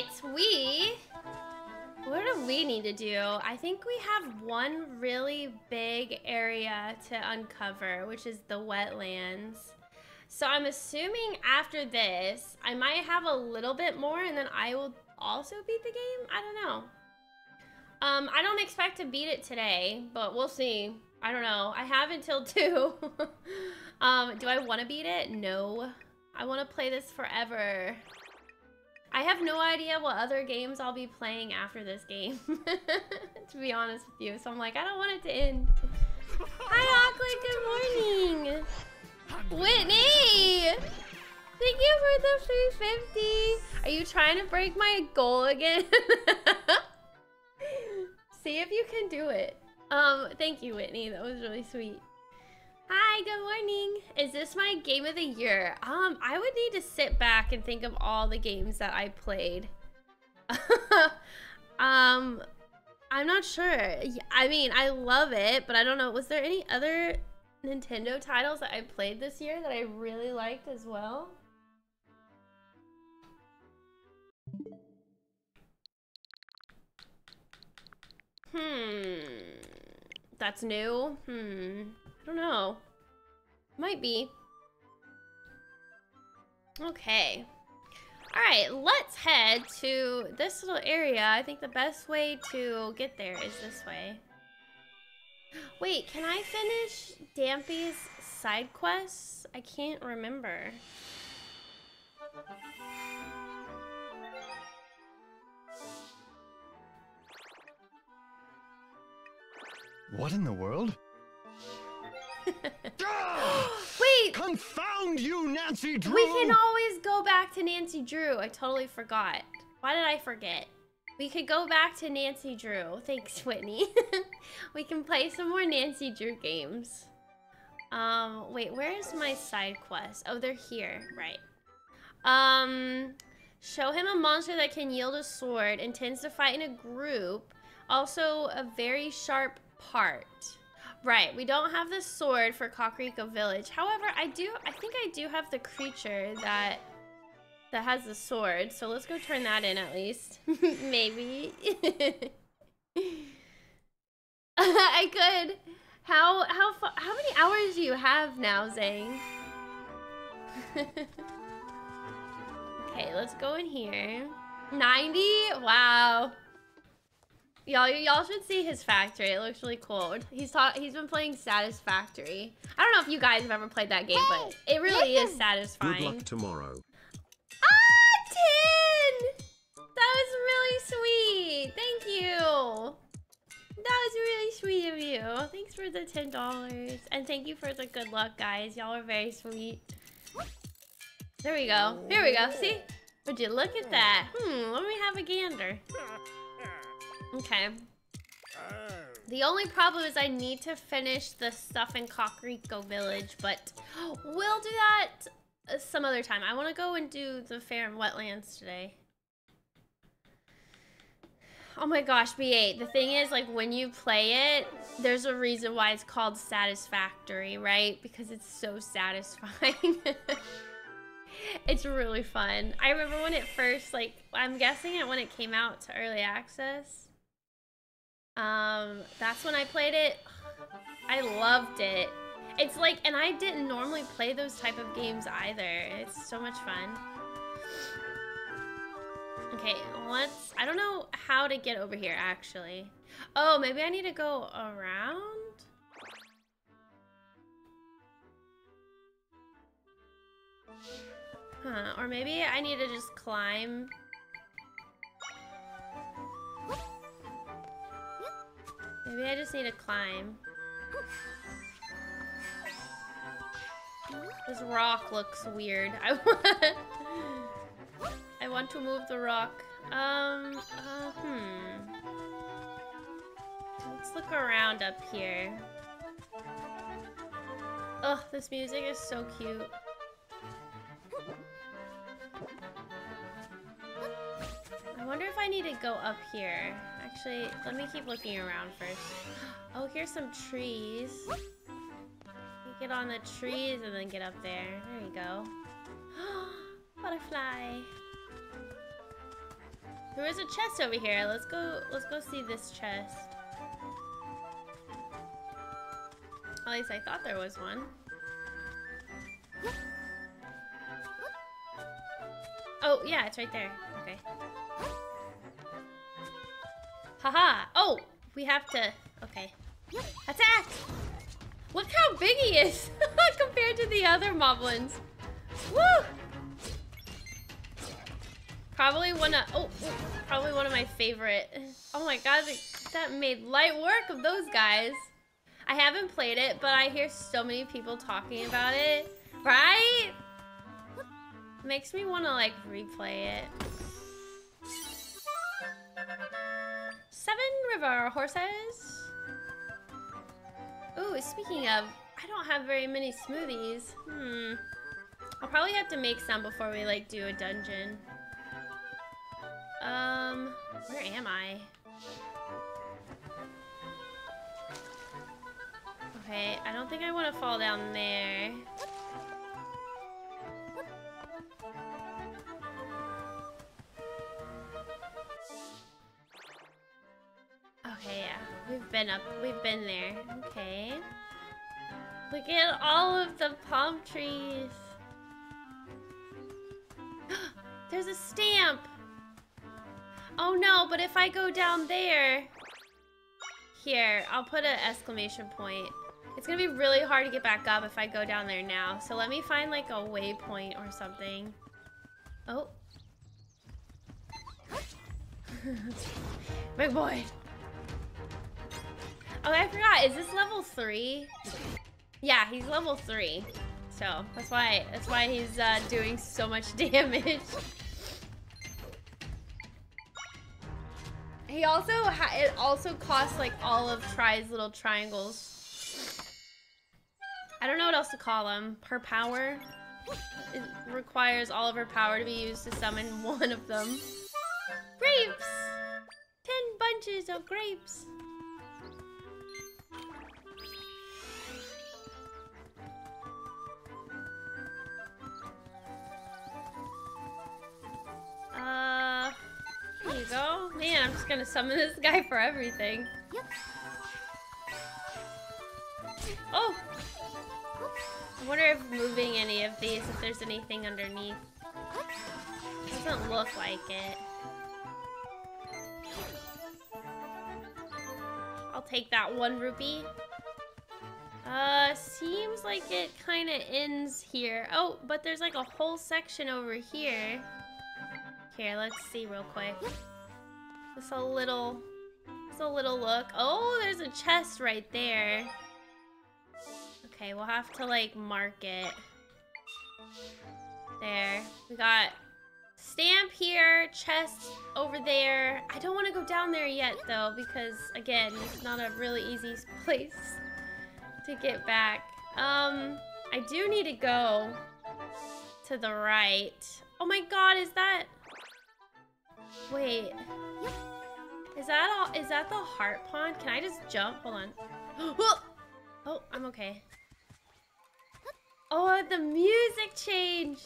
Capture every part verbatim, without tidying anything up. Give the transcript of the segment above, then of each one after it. right, we... What do we need to do? I think we have one really big area to uncover, which is the wetlands. So I'm assuming after this, I might have a little bit more, and then I will also beat the game? I don't know. Um, I don't expect to beat it today, but we'll see. I don't know. I have until two. um, do I want to beat it? No. I want to play this forever. I have no idea what other games I'll be playing after this game, to be honest with you. So I'm like, I don't want it to end. Hi, Auckland. Good morning. Whitney! Thank you for the three fifty. Are you trying to break my goal again? See if you can do it. Um, thank you, Whitney. That was really sweet. Hi, good morning. Is this my game of the year? Um, I would need to sit back and think of all the games that I played. um, I'm not sure. I mean, I love it, but I don't know. Was there any other Nintendo titles that I played this year that I really liked as well? Hmm. That's new? Hmm. I don't know. Might be. Okay. Alright, let's head to this little area. I think the best way to get there is this way. Wait, can I finish Dampy's side quests? I can't remember. What in the world? Wait! Confound you, Nancy Drew! We can always go back to Nancy Drew. I totally forgot. Why did I forget? We could go back to Nancy Drew. Thanks, Whitney. We can play some more Nancy Drew games. Um, wait, where is my side quest? Oh, they're here. Right. Um, show him a monster that can yield a sword and tends to fight in a group. Also, a very sharp part. Right, we don't have the sword for Kakariko Village. However, I do, I think I do have the creature that that has the sword. So let's go turn that in at least. Maybe. I could. How how how many hours do you have now, Zang? Okay, let's go in here. ninety? Wow. Y'all, y'all should see his factory. It looks really cool. He's taught, he's been playing Satisfactory. I don't know if you guys have ever played that game, hey, but it really listen. Is satisfying. Good luck tomorrow. Ah, ten! That was really sweet. Thank you. That was really sweet of you. Thanks for the ten dollars, and thank you for the good luck, guys. Y'all are very sweet. There we go. Here we go. See? Would you look at that? Hmm. Let me have a gander. Okay. The only problem is I need to finish the stuff in Kakariko Village, but we'll do that some other time. I want to go and do the Faron Wetlands today. Oh my gosh, B eight. The thing is, like, when you play it, there's a reason why it's called Satisfactory, right? Because it's so satisfying. It's really fun. I remember when it first, like, I'm guessing it when it came out to early access. Um, that's when I played it. I loved it. It's like, and I didn't normally play those type of games either. It's so much fun. Okay, let's, I don't know how to get over here, actually. Oh, maybe I need to go around? Huh, or maybe I need to just climb. Maybe I just need to climb. This rock looks weird. I want, I want to move the rock. Um, uh, hmm. Let's look around up here. Ugh, this music is so cute. I wonder if I need to go up here. Actually, let me keep looking around first. Oh, here's some trees. You get on the trees and then get up there. There you go. Butterfly. There was a chest over here. Let's go let's go see this chest. At least I thought there was one. Oh, yeah, it's right there. Okay. Haha! Oh! We have to... Okay. Attack! Look how big he is! Compared to the other Moblins. Woo! Probably one of... Oh, oh! Probably one of my favorite. Oh my god, that made light work of those guys. I haven't played it, but I hear so many people talking about it. Right? Makes me want to, like, replay it. Seven river horses. Ooh, speaking of, I don't have very many smoothies. Hmm. I'll probably have to make some before we, like, do a dungeon. Um, where am I? Okay, I don't think I want to fall down there. Okay, yeah, we've been up, we've been there. Okay. Look at all of the palm trees. There's a stamp. Oh no, but if I go down there... Here, I'll put an exclamation point. It's gonna be really hard to get back up if I go down there now. So let me find like a waypoint or something. Oh. Big boy. Oh, I forgot. Is this level three? Yeah, he's level three. So that's why that's why he's uh, doing so much damage. He also ha it also costs like all of Tri's little triangles. I don't know what else to call them. Her power. It requires all of her power to be used to summon one of them. Grapes. Ten bunches of grapes. Uh, there you go. Man, I'm just gonna summon this guy for everything. Yep. Oh! I wonder if moving any of these, if there's anything underneath. Doesn't look like it. I'll take that one rupee. Uh, seems like it kind of ends here. Oh, but there's like a whole section over here. Here, let's see real quick. Just a little, just a little look. Oh, there's a chest right there. Okay, we'll have to like mark it. There, we got stamp here, chest over there. I don't want to go down there yet though, because again, it's not a really easy place to get back. Um, I do need to go to the right. Oh my god, is that... Wait, is that all? Is that the heart pond? Can I just jump? Hold on. Oh, I'm okay. Oh, the music change.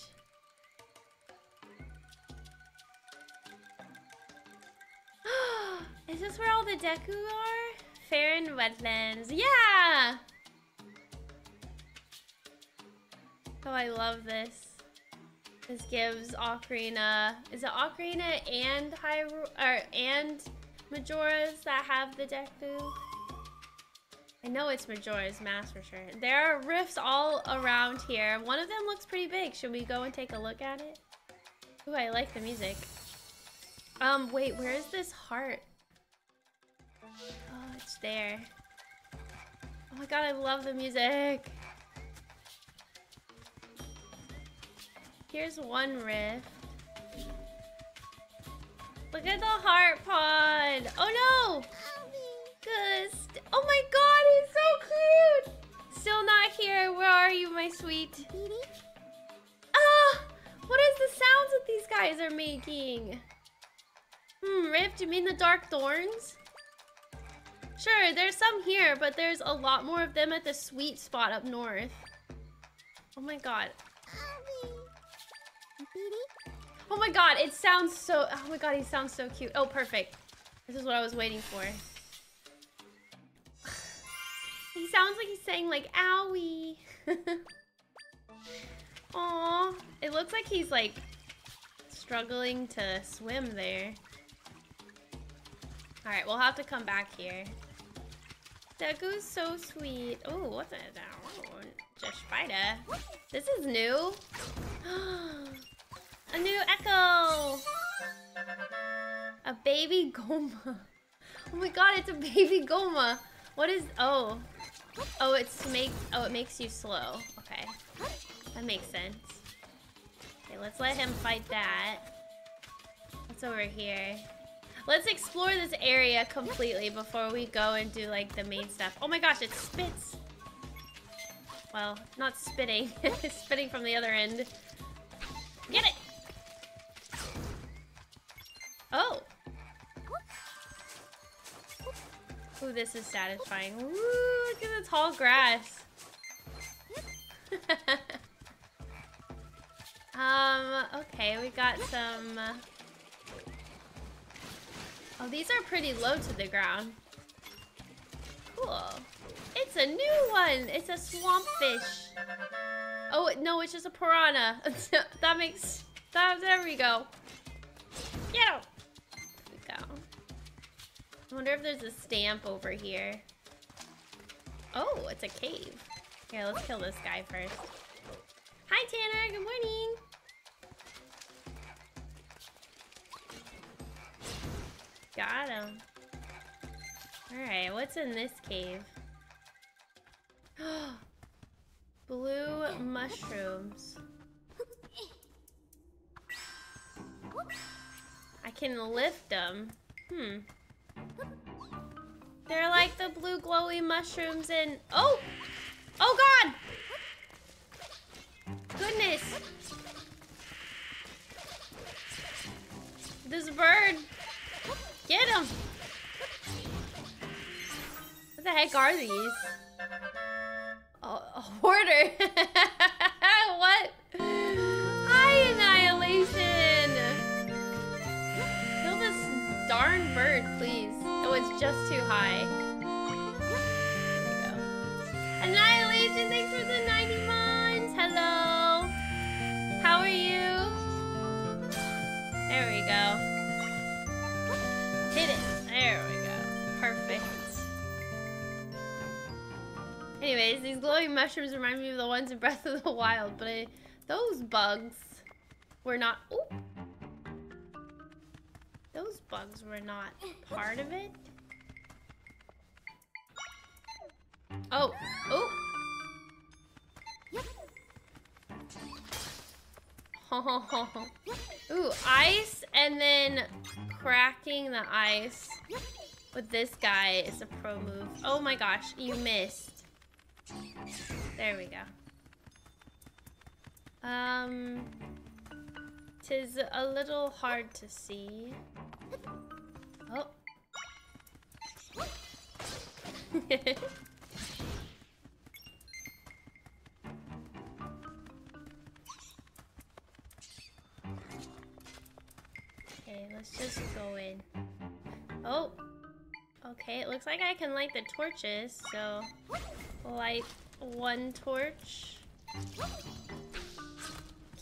Is this where all the Deku are? Faron Wetlands. Yeah. Oh, I love this. This gives Ocarina, is it Ocarina and Hyrule, or and Majora's that have the Deku? I know it's Majora's Mask for sure. There are rifts all around here. One of them looks pretty big. Should we go and take a look at it? Ooh, I like the music. Um, wait, where is this heart? Oh, it's there. Oh my god, I love the music. Here's one rift. Look at the heart pod. Oh no! Just, oh my god, it's so cute! Still not here. Where are you, my sweet? Ah! What is the sounds that these guys are making? Hmm, rift, you mean the dark thorns? Sure, there's some here, but there's a lot more of them at the sweet spot up north. Oh my god. Oh my god, it sounds so... Oh my god, he sounds so cute. Oh, perfect. This is what I was waiting for. He sounds like he's saying, like, owie. Aw. It looks like he's, like, struggling to swim there. Alright, we'll have to come back here. Deku's so sweet. Oh, what the... Oh, just spider. This is new. A new Echo! A baby Gohma. Oh my god, it's a baby Gohma. What is... Oh. Oh, it's make... Oh, it makes you slow. Okay. That makes sense. Okay, let's let him fight that. What's over here? Let's explore this area completely before we go and do, like, the main stuff. Oh my gosh, it spits! Well, not spitting. It's spitting from the other end. Get it! Oh! Ooh, this is satisfying. Ooh, look at the tall grass. um, okay, we got some... Oh, these are pretty low to the ground. Cool. It's a new one! It's a swamp fish. Oh, no, it's just a piranha. That makes... That, there we go. Get him! There we go. I wonder if there's a stamp over here. Oh, it's a cave. Here, let's kill this guy first. Hi, Tanner. Good morning. Got him. Alright, what's in this cave? Blue mushrooms. I can lift them. Hmm. They're like the blue glowy mushrooms in... Oh! Oh god! Goodness! This bird! Get him! What the heck are these? Oh, a hoarder! What? Hi, Annihilation! Kill this darn bird, please. Oh, it's just too high. There you go. Annihilation, thanks for the ninety months! Hello! How are you? There we go. Hit it. There we go. Perfect. Anyways, these glowing mushrooms remind me of the ones in Breath of the Wild, but I, those bugs were not... Ooh. Those bugs were not part of it. Oh, oh. Ooh, ice and then cracking the ice with this guy is a pro move. Oh my gosh, you missed. There we go. Um, tis a little hard to see. Oh. Okay, let's just go in. Oh. Okay, it looks like I can light the torches, so... Light one torch.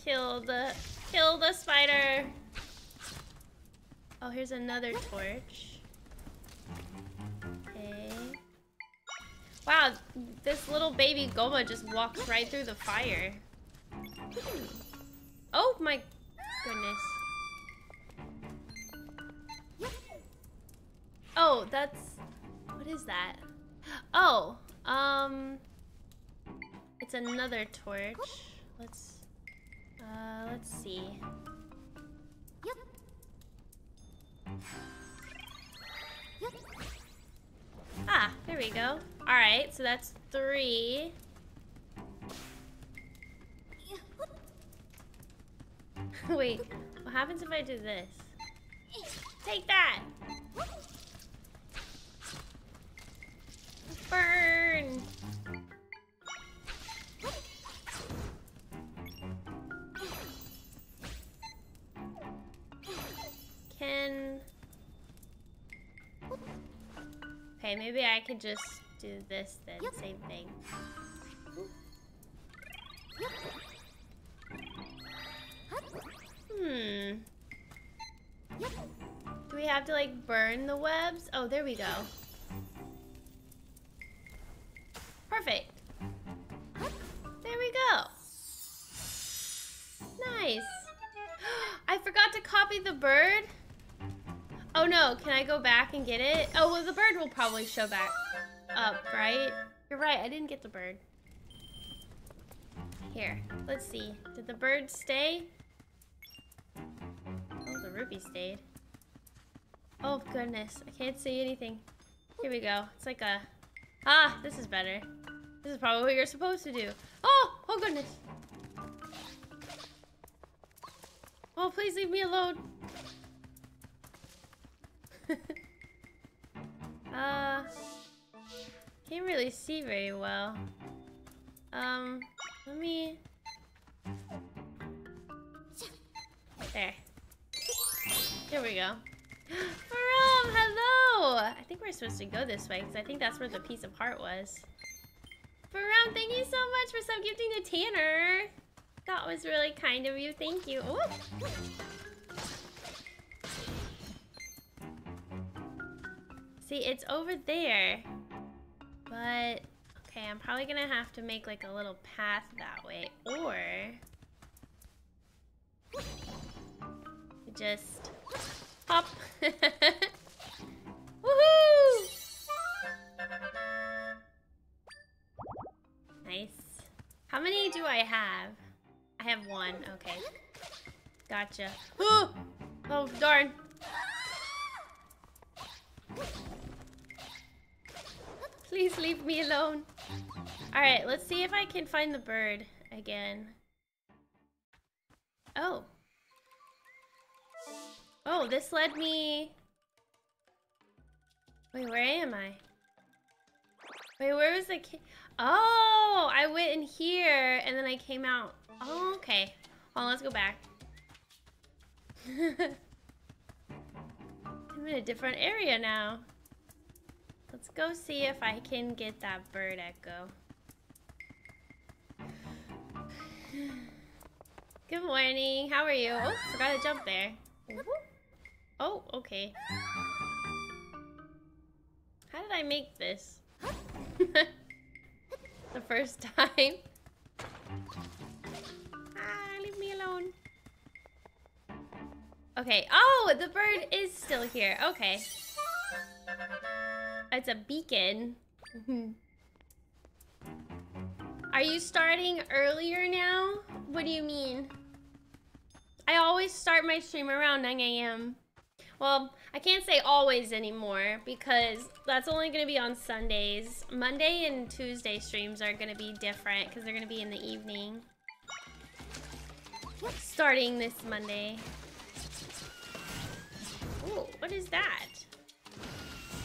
Kill the kill the spider. Oh, here's another torch. Okay. Wow, this little baby Gohma just walks right through the fire. Oh my goodness. Oh, that's what is that? Oh. Um, it's another torch. Let's, uh, let's see. Ah, there we go. All right, so that's three. Wait, what happens if I do this? Take that! Burn! Okay, maybe I could just do this then. Same thing. Hmm. Do we have to like burn the webs? Oh, there we go. Perfect. There we go. Nice. I forgot to copy the bird. Oh no, can I go back and get it? Oh, well the bird will probably show back up, right? You're right, I didn't get the bird. Here, let's see. Did the bird stay? Oh, the ruby stayed. Oh goodness, I can't see anything. Here we go, it's like a... Ah, this is better. This is probably what you're supposed to do. Oh, oh goodness. Oh, please leave me alone. uh, can't really see very well. Um, let me... There. There we go. Faron, hello! I think we're supposed to go this way, because I think that's where the piece of heart was. Faron, thank you so much for subgifting to Tanner! That was really kind of you, thank you. Ooh. See, it's over there, but okay, I'm probably gonna have to make like a little path that way, or just hop. Woohoo! Nice. How many do I have? I have one. Okay. Gotcha. Ooh! Oh, darn. Please leave me alone. All right, let's see if I can find the bird again. Oh. Oh, this led me... Wait, where am I? Wait, where was the kid? Oh, I went in here and then I came out. Oh, okay. Well, let's go back. I'm in a different area now. Let's go see if I can get that bird echo. Good morning. How are you? Oh, forgot to jump there. Oh, okay. How did I make this? The first time. Ah, leave me alone. Okay. Oh, the bird is still here. Okay. It's a beacon. Are you starting earlier now? What do you mean? I always start my stream around nine A M Well, I can't say always anymore because that's only gonna be on Sundays. Monday and Tuesday streams are gonna be different because they're gonna be in the evening. Starting this Monday. Ooh, what is that?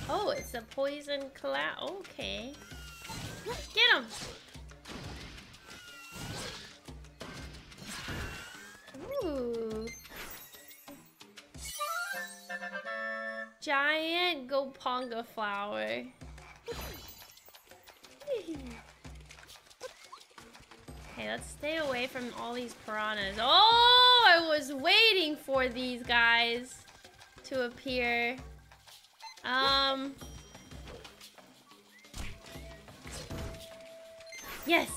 Oh, it's a poison cloud. Okay. Get him! Ooh. Giant Goponga flower. Okay, let's stay away from all these piranhas. Oh, I was waiting for these guys to appear. Um. Yes.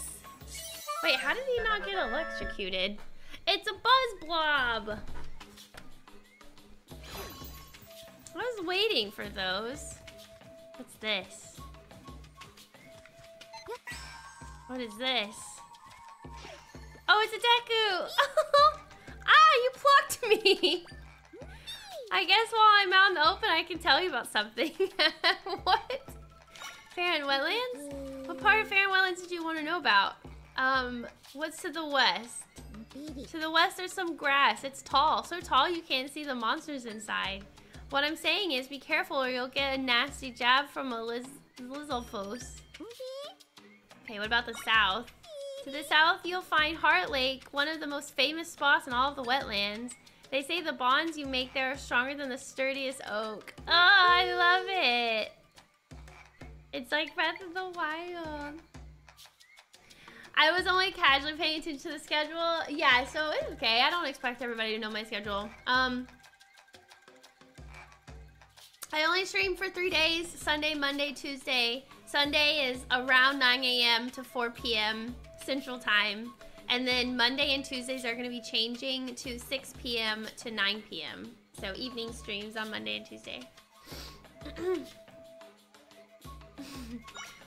Wait, how did he not get electrocuted? It's a buzz blob. I was waiting for those. What's this? What is this? Oh, it's a Deku. Ah, you plucked me. I guess while I'm out in the open, I can tell you about something. What? Faron Wetlands? What part of Faron Wetlands did you want to know about? Um, what's to the west? To the west, there's some grass. It's tall. So tall, you can't see the monsters inside. What I'm saying is, be careful or you'll get a nasty jab from a Liz Lizalfos. Okay, what about the south? To the south, you'll find Heart Lake, one of the most famous spots in all of the wetlands. They say the bonds you make there are stronger than the sturdiest oak. Oh, I love it. It's like Breath of the Wild. I was only casually paying attention to the schedule. Yeah, so it's okay. I don't expect everybody to know my schedule. Um, I only stream for three days, Sunday, Monday, Tuesday. Sunday is around nine A M to four P M Central Time. And then Monday and Tuesdays are gonna be changing to six P M to nine P M So evening streams on Monday and Tuesday.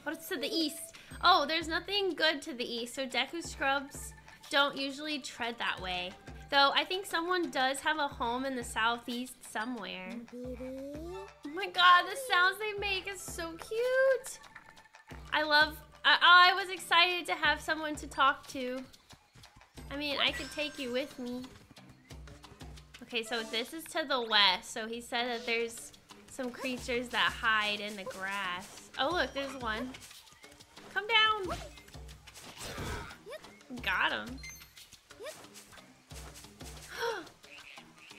What's to the east? Oh, there's nothing good to the east, so Deku Scrubs don't usually tread that way. Though I think someone does have a home in the southeast somewhere. Oh my god, the sounds they make is so cute. I love, uh, I was excited to have someone to talk to. I mean, I could take you with me. Okay, so this is to the west, so he said that there's some creatures that hide in the grass. Oh look, there's one. Come down. Got him.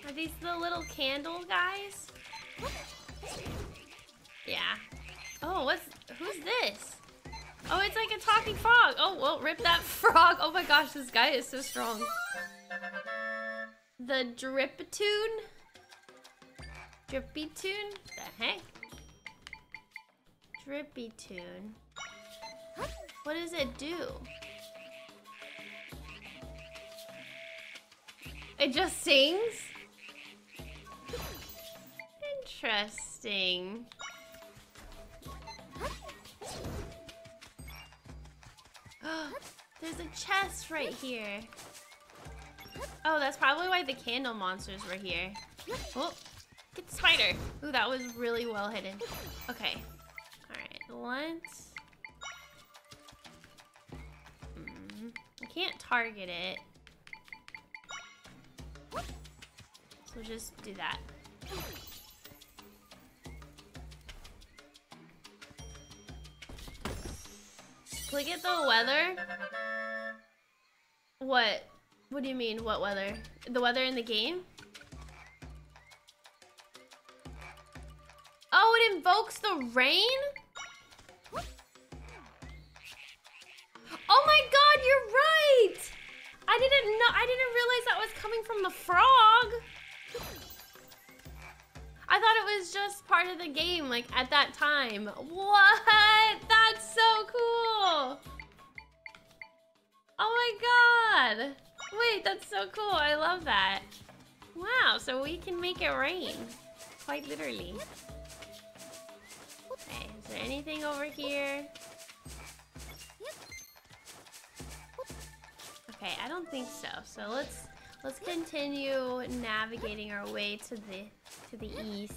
Are these the little candle guys? Yeah. Oh, what's, who's this? Oh, it's like a talking frog. Oh, well, rip that frog. Oh my gosh, this guy is so strong. The Drippy tune? Drippy tune? The heck? Drippy tune. What does it do? It just sings? Interesting. There's a chest right here. Oh, that's probably why the candle monsters were here. Oh, get the spider. Ooh, that was really well hidden. Okay. All right, let's... I can't target it. So just do that. Look at the weather. What? What do you mean, what weather? The weather in the game? Oh, it invokes the rain? Oh my god, you're right! I didn't know, I didn't realize that was coming from the frog. I thought it was just part of the game, like at that time. What? That's so cool! Oh my god! Wait, that's so cool, I love that. Wow, so we can make it rain. Quite literally. Okay, is there anything over here? Okay, I don't think so. So let's let's continue navigating our way to the to the east.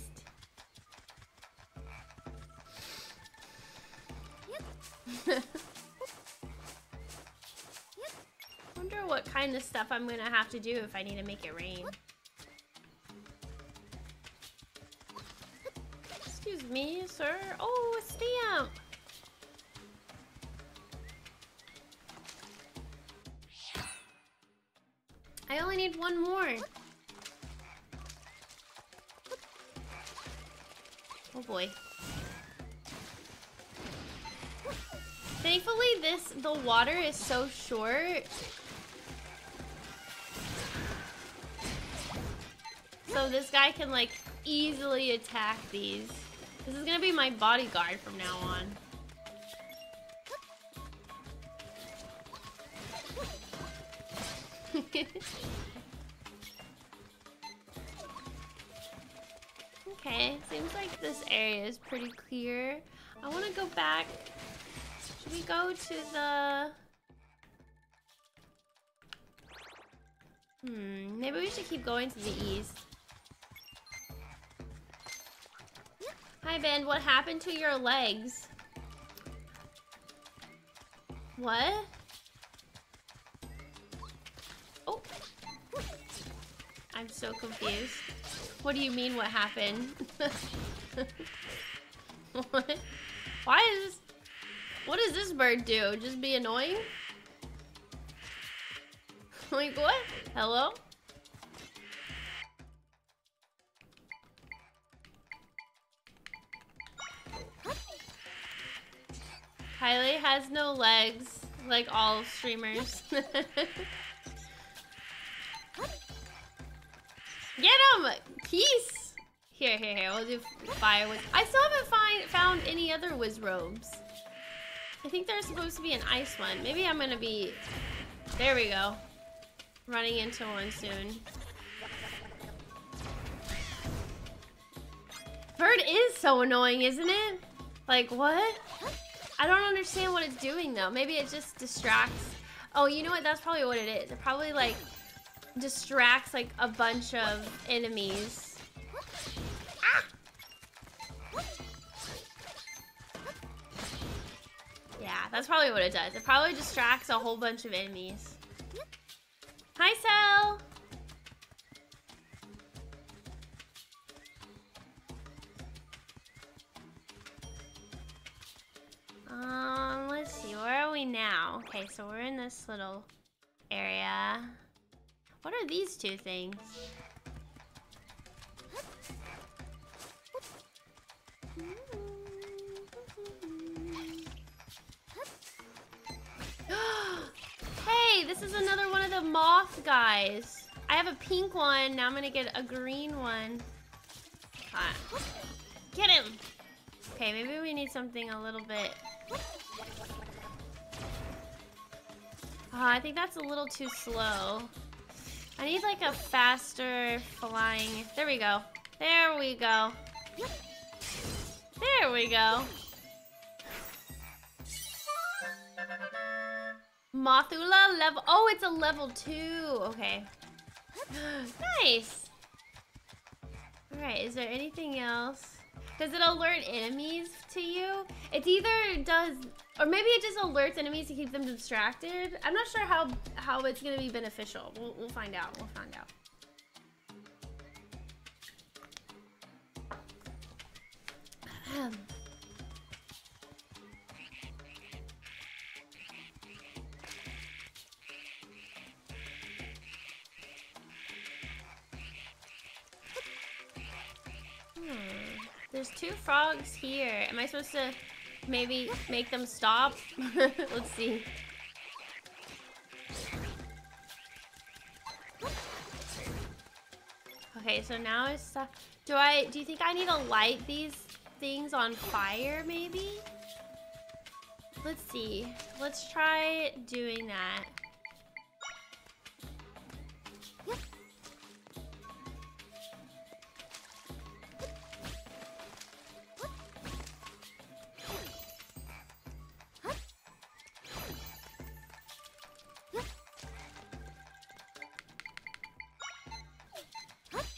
Wonder what kind of stuff I'm gonna have to do if I need to make it rain. Excuse me, sir. Oh, a stamp. I only need one more. Oh boy. Thankfully this, the water is so short. So this guy can like easily attack these. This is gonna be my bodyguard from now on. Okay, seems like this area is pretty clear. I want to go back. Should we go to the... Hmm, maybe we should keep going to the east. Hi Ben, what happened to your legs? What? Oh, I'm so confused. What do you mean what happened? What? Why is this? What does this bird do? Just be annoying? Like what? Hello? Kylie has no legs, like all streamers. Get him! Peace! Here, here, here, we'll do fire whiz. I still haven't find, found any other whiz robes. I think there's supposed to be an ice one. Maybe I'm gonna be... There we go. Running into one soon. Bird is so annoying, isn't it? Like, what? I don't understand what it's doing, though. Maybe it just distracts. Oh, you know what? That's probably what it is. It probably, like, distracts, like, a bunch of enemies. Ah! Yeah, that's probably what it does. It probably distracts a whole bunch of enemies. Hi, Cell! Um, let's see, where are we now? Okay, so we're in this little area. What are these two things? Hey, this is another one of the moth guys. I have a pink one, now I'm gonna get a green one. Right. Get him! Okay, maybe we need something a little bit... Oh, I think that's a little too slow. I need like a faster flying. There we go. There we go. There we go. Mothula level. Oh, it's a level two. Okay. Nice. All right. Is there anything else? Does it alert enemies to you? It's either does, or maybe it just alerts enemies to keep them distracted. I'm not sure how how it's gonna be beneficial. We'll, we'll find out, we'll find out. Hmm. There's two frogs here. Am I supposed to maybe make them stop? Let's see. Okay, so now it's stuck. Do I, do you think I need to light these things on fire maybe? Let's see. Let's try doing that.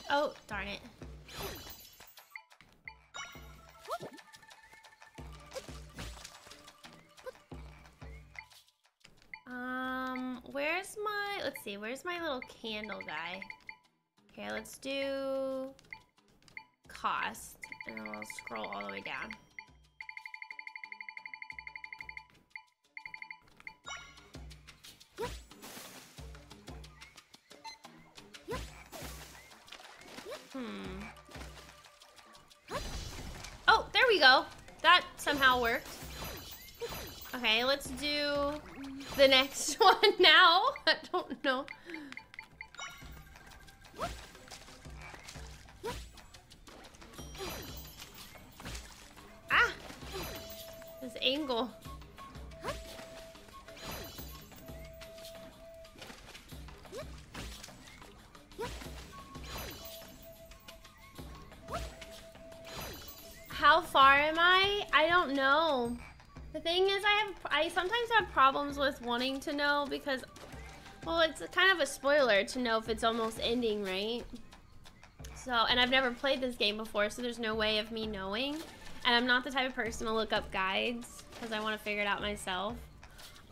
Oh, darn it. Um, where's my, let's see, where's my little candle guy? Okay, let's do cost, and then we'll scroll all the way down. Somehow worked. Okay, let's do the next one now. I don't know. Ah! This angle. How far am I? I don't know. The thing is, I have I sometimes have problems with wanting to know because, well, it's a, kind of a spoiler to know if it's almost ending, right? So, and I've never played this game before, so there's no way of me knowing. And I'm not the type of person to look up guides because I want to figure it out myself.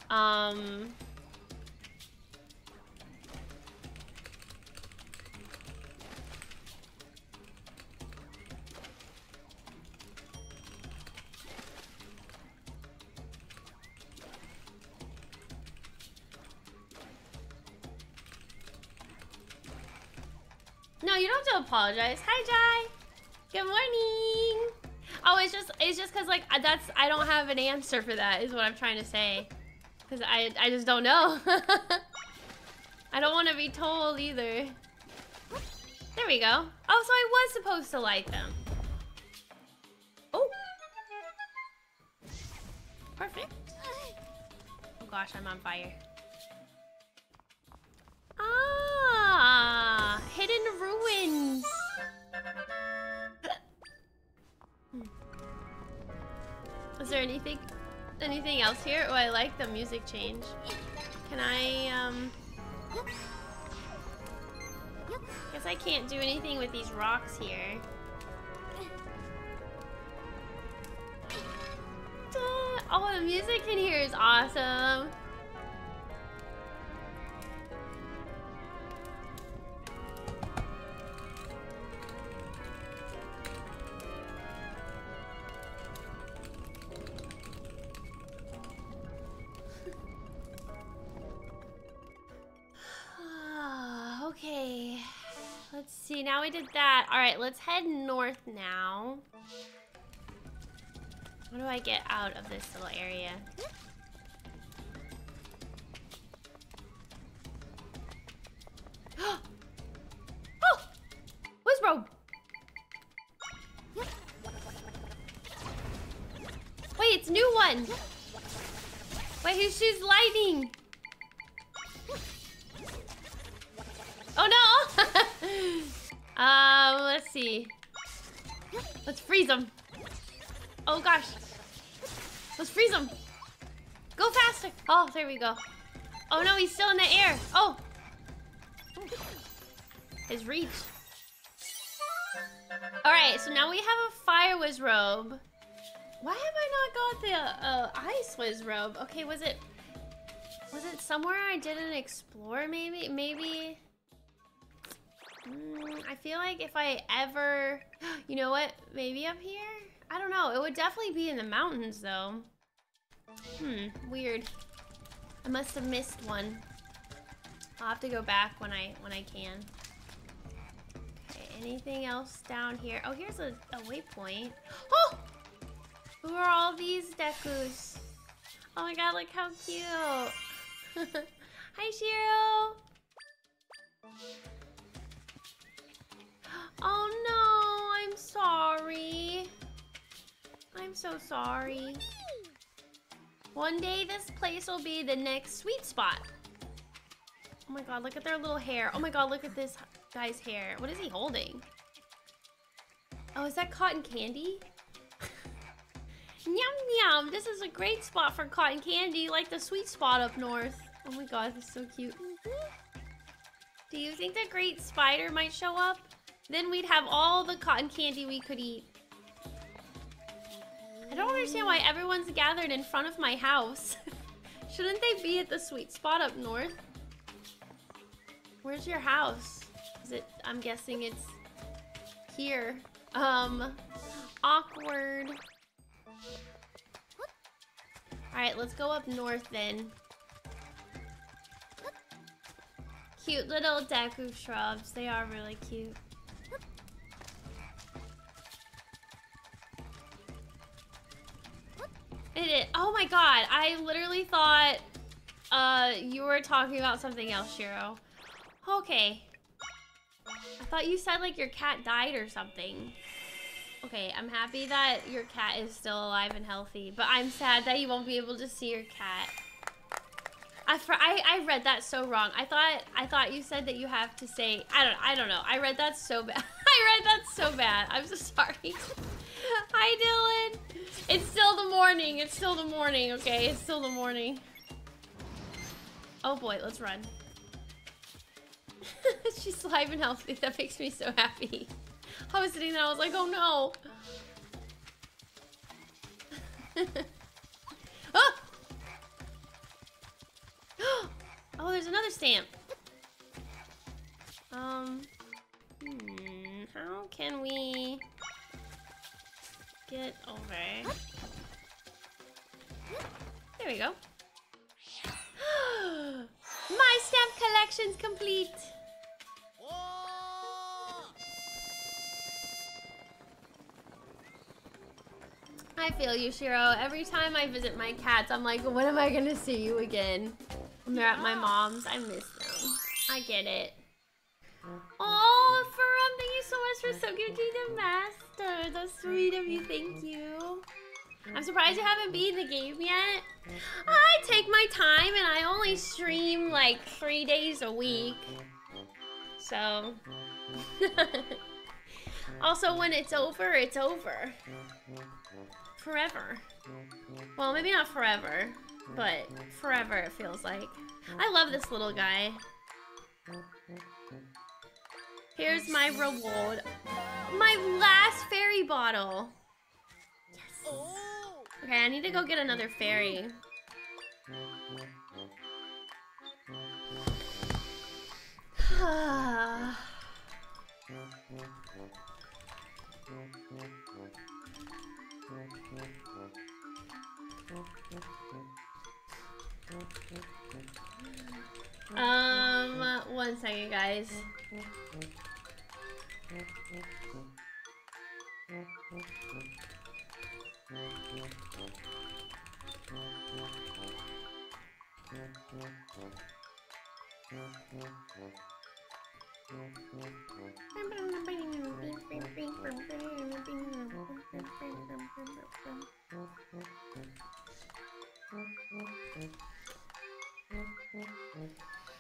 Um. Apologize. Hi, Jai. Good morning. Oh, it's just it's just because, like, that's, I don't have an answer for that, is what I'm trying to say. Because I, I just don't know. I don't want to be told either. There we go. Oh, so I was supposed to light them. Oh. Perfect. Oh gosh, I'm on fire. Ah, hidden ruins. Is there anything, anything else here? Oh, I like the music change. Can I, um... guess I can't do anything with these rocks here. Oh, the music in here is awesome. Okay, let's see, now we did that. All right, let's head north now. What do I get out of this little area? Oh! Whiz robe! Wait, it's new one! Wait, who shoots lightning? Oh no! um, let's see. Let's freeze him. Oh gosh. Let's freeze him. Go faster. Oh, there we go. Oh no, he's still in the air. Oh. His reach. All right, so now we have a fire whiz robe. Why have I not got the uh, ice whiz robe? Okay, was it? Was it somewhere I didn't explore? Maybe, maybe. Mm, I feel like if I ever, you know what? Maybe up here? I don't know. It would definitely be in the mountains though. Hmm, weird. I must have missed one. I'll have to go back when I when I can. Okay, anything else down here? Oh, here's a, a waypoint. Oh! Who are all these Dekus? Oh my god, look how cute. Hi, Shiro. Oh no, I'm sorry. I'm so sorry. One day this place will be the next sweet spot. Oh my god, look at their little hair. Oh my god, look at this guy's hair. What is he holding? Oh, is that cotton candy? Yum yum, this is a great spot for cotton candy, like the sweet spot up north. Oh my god, this is so cute. Do you think the great spider might show up? Then we'd have all the cotton candy we could eat. I don't understand why everyone's gathered in front of my house. Shouldn't they be at the sweet spot up north? Where's your house? Is it? I'm guessing it's here. Um, awkward. All right, let's go up north then. Cute little Deku shrubs. They are really cute. It is. Oh my god, I literally thought uh, you were talking about something else, Shiro. Okay. I thought you said like your cat died or something. Okay, I'm happy that your cat is still alive and healthy, but I'm sad that you won't be able to see your cat. I, I, I read that so wrong. I thought I thought you said that you have to say, I don't I don't know. I read that so bad. I read that so bad. I'm so sorry. Hi, Dylan. It's still the morning. It's still the morning, okay? It's still the morning. Oh boy, let's run. She's alive and healthy. That makes me so happy. I was sitting there, I was like, oh no. Oh! Oh, there's another stamp. Um, hmm, how can we get over? There we go. My stamp collection's complete. I feel you, Shiro. Every time I visit my cats, I'm like, when am I gonna see you again? When they're at my mom's, I miss them. I get it. Oh, Faron, thank you so much for Sokuji the Master. That's sweet of you, thank you. I'm surprised you haven't beat the game yet. I take my time and I only stream like three days a week. So... also, when it's over, it's over. Forever. Well, maybe not forever, but forever it feels like. I love this little guy. Here's my reward. My last fairy bottle. Yes. Okay, I need to go get another fairy. Um, one second, guys.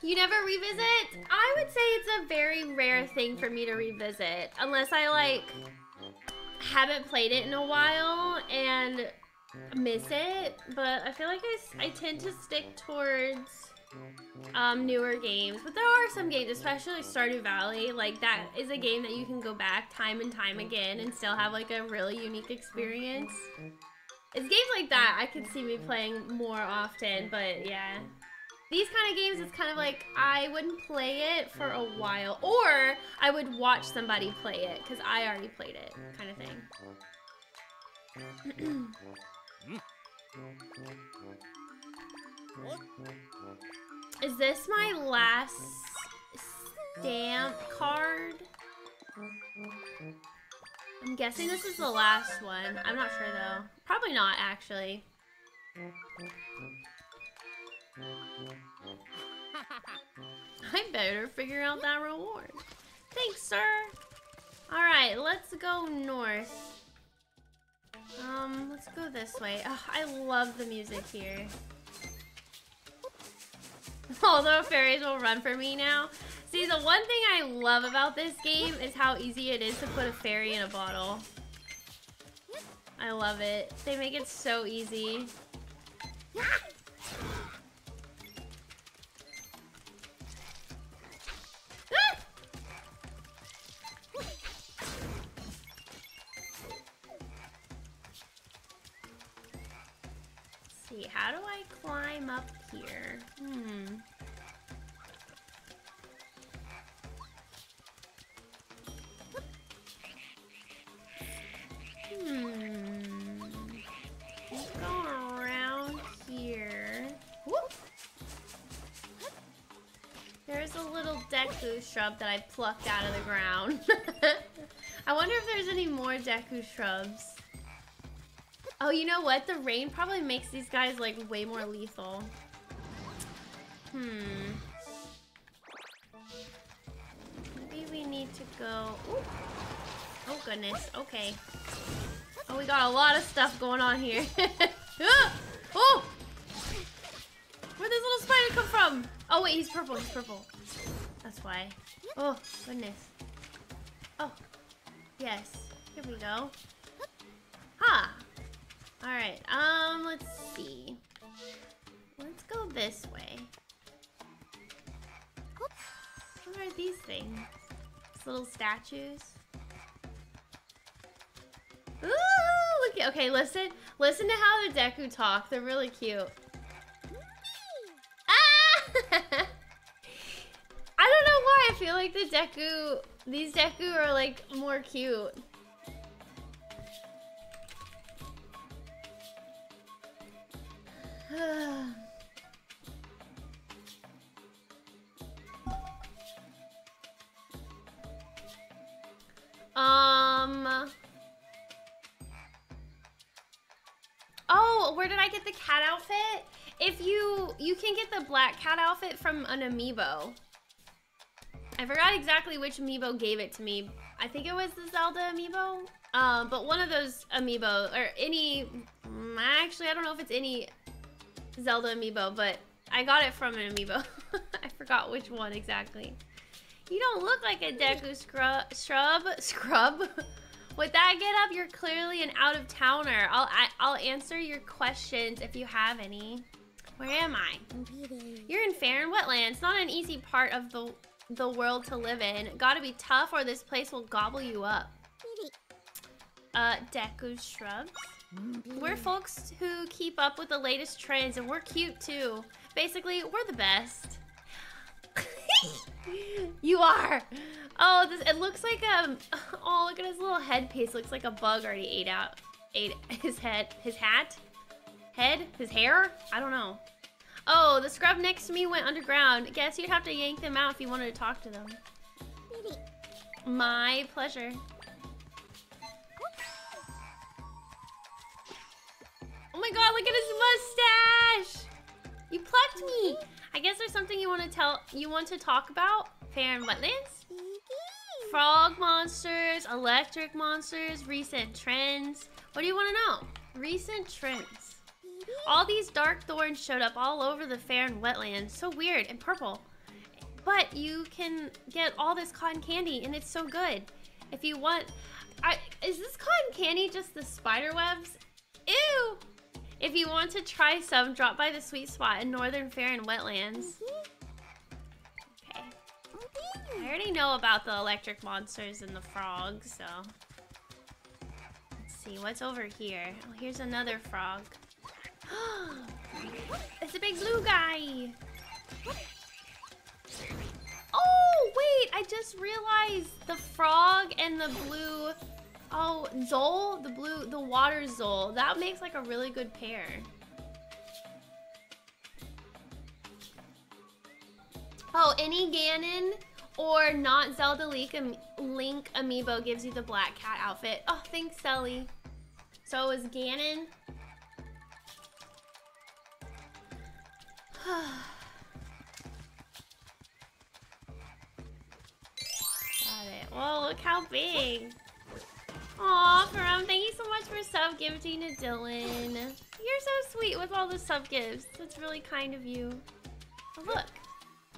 You never revisit? I would say it's a very rare thing for me to revisit, unless I like haven't played it in a while and miss it. But I feel like I, I tend to stick towards um, newer games. But there are some games, especially Stardew Valley, like that is a game that you can go back time and time again and still have like a really unique experience. It's games like that I could see me playing more often, but yeah. These kind of games, it's kind of like I wouldn't play it for a while, or I would watch somebody play it because I already played it, kind of thing. Is this my last stamp card? I'm guessing this is the last one. I'm not sure though. Probably not, actually. I better figure out that reward. Thanks, sir. All right, let's go north. Um, let's go this way. Oh, I love the music here. All the fairies will run for me now. See, the one thing I love about this game is how easy it is to put a fairy in a bottle. I love it. They make it so easy. How do I climb up here? Hmm. Hmm. Let's go around here. Whoop. There's a little Deku shrub that I plucked out of the ground. I wonder if there's any more Deku shrubs. Oh, you know what? The rain probably makes these guys, like, way more lethal. Hmm. Maybe we need to go... Ooh. Oh, goodness. Okay. Oh, we got a lot of stuff going on here. Ah! Oh! Where'd this little spider come from? Oh, wait. He's purple. He's purple. That's why. Oh, goodness. Oh. Yes. Here we go. Ha! Huh. All right, um, let's see. Let's go this way. What are these things? These little statues. Ooh, look at, okay, listen. Listen to how the Deku talk. They're really cute. Ah! I don't know why I feel like the Deku, these Deku are like more cute. um Oh, where did I get the cat outfit? If you, you can get the black cat outfit from an amiibo. I forgot exactly which amiibo gave it to me. I think it was the Zelda amiibo. Um, but one of those amiibo, or any, actually, I don't know if it's any Zelda amiibo, but I got it from an amiibo. I forgot which one exactly. You don't look like a Deku Scrub, Shrub, Scrub. With that get up, you're clearly an out-of-towner. I'll, I, I'll answer your questions if you have any. Where am I? You're in Faron Wetlands. Not an easy part of the, the world to live in. Gotta be tough or this place will gobble you up. Uh, Deku Shrubs. We're folks who keep up with the latest trends and we're cute too. Basically, we're the best. You are. Oh, this, it looks like a. Oh, look at his little headpiece. Looks like a bug already ate out, ate his head, his hat, head, his hair. I don't know. Oh, the scrub next to me went underground. Guess you'd have to yank them out if you wanted to talk to them. My pleasure. Oh my God! Look at his mustache. You plucked me. I guess there's something you want to tell, you want to talk about? Faron Wetlands? Frog monsters, electric monsters, recent trends. What do you want to know? Recent trends. All these dark thorns showed up all over the Faron Wetlands. So weird and purple. But you can get all this cotton candy and it's so good. If you want, I, is this cotton candy just the spider webs? Ew! If you want to try some, drop by the sweet spot in Northern Faron Wetlands. Okay. I already know about the electric monsters and the frogs, so. Let's see, what's over here? Oh, here's another frog. It's a big blue guy! Oh, wait! I just realized the frog and the blue... Oh, Zole, the blue, the water Zole. That makes like a really good pair. Oh, any Ganon or not Zelda Link, am Link amiibo gives you the black cat outfit. Oh, thanks, Selly. So it was Ganon. Got it. Whoa, look how big. Aw, Faron, thank you so much for sub gifting to Dylan. You're so sweet with all the sub gifts. That's really kind of you. Oh, look.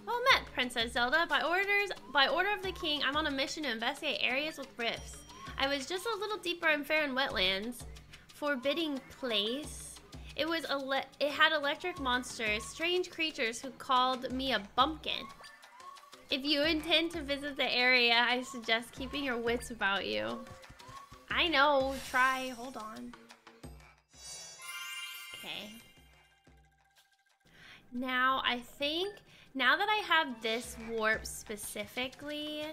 Well met, Princess Zelda. By orders, by order of the king, I'm on a mission to investigate areas with rifts. I was just a little deeper in Faron Wetlands. Forbidding place. It was ele it had electric monsters, strange creatures who called me a bumpkin. If you intend to visit the area, I suggest keeping your wits about you. I know, try, hold on. Okay. Now I think, now that I have this warp specifically,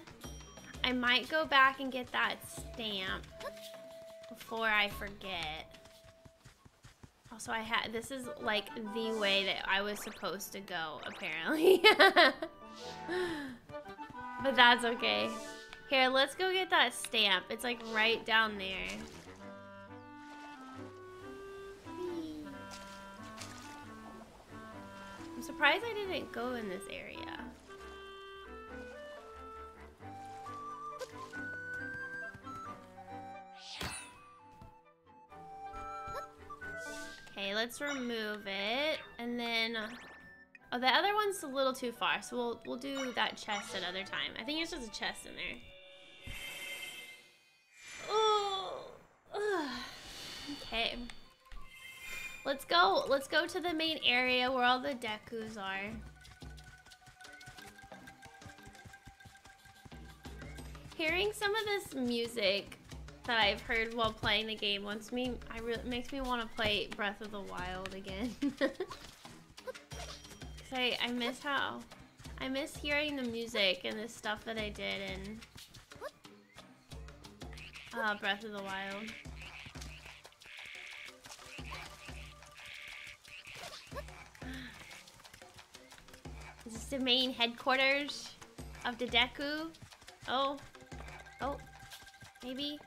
I might go back and get that stamp before I forget. Also I had, this is like the way that I was supposed to go, apparently. But that's okay. Here, let's go get that stamp. It's like right down there. I'm surprised I didn't go in this area. Okay, let's remove it. And then... Oh, the other one's a little too far, so we'll, we'll do that chest another time. I think there's just a chest in there. Oh, ugh. Okay. Let's go. Let's go to the main area where all the Dekus are. Hearing some of this music that I've heard while playing the game wants me. I re makes me want to play Breath of the Wild again. Cause I I miss how I miss hearing the music and the stuff that I did and. Ah, uh, Breath of the Wild. Is this the main headquarters of the Deku? Oh. Oh. Maybe.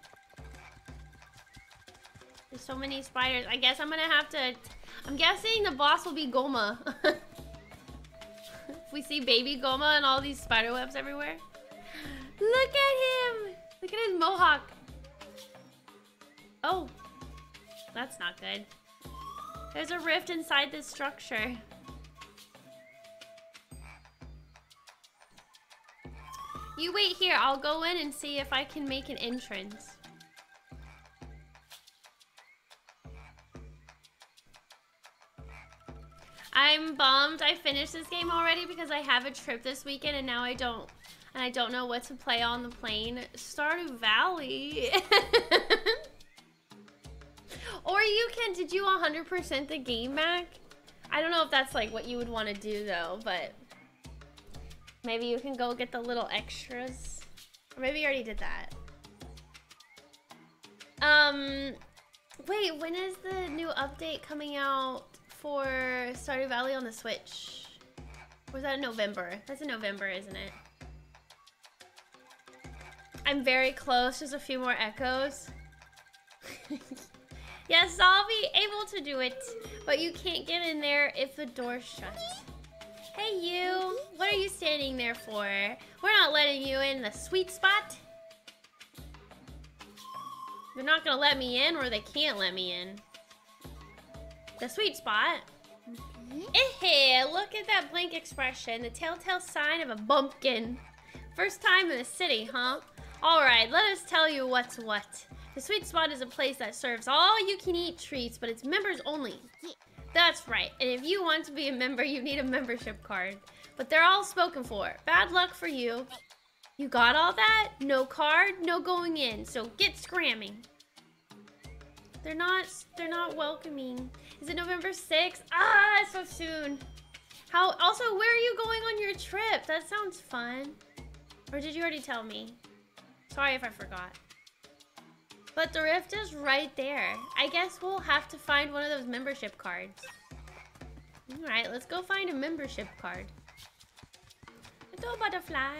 There's so many spiders. I guess I'm gonna have to... I'm guessing the boss will be Gohma. We see baby Gohma and all these spider webs everywhere. Look at him! Look at his mohawk. Oh. That's not good. There's a rift inside this structure. You wait here. I'll go in and see if I can make an entrance. I'm bummed I finished this game already because I have a trip this weekend and now I don't and I don't know what to play on the plane. Stardew Valley. Or you can, did you one hundred percent the game, Mac? I don't know if that's like what you would want to do though, but maybe you can go get the little extras. Or maybe you already did that. Um, wait, when is the new update coming out for Stardew Valley on the Switch? Or is that in November? That's in November, isn't it? I'm very close, just a few more echoes. Yes, I'll be able to do it, but you can't get in there if the door shuts. Hey you, what are you standing there for? We're not letting you in the sweet spot. They're not gonna let me in or they can't let me in. The sweet spot. Hey, look at that blank expression. The telltale sign of a bumpkin. First time in the city, huh? Alright, let us tell you what's what. The sweet spot is a place that serves all you can eat treats, but it's members only. That's right, and if you want to be a member, you need a membership card. But they're all spoken for. Bad luck for you. You got all that? No card, no going in, so get scramming. They're not, they're not welcoming. Is it November sixth? Ah, so soon. How, also, where are you going on your trip? That sounds fun. Or did you already tell me? Sorry if I forgot. But the rift is right there. I guess we'll have to find one of those membership cards. All right, let's go find a membership card. Little butterfly.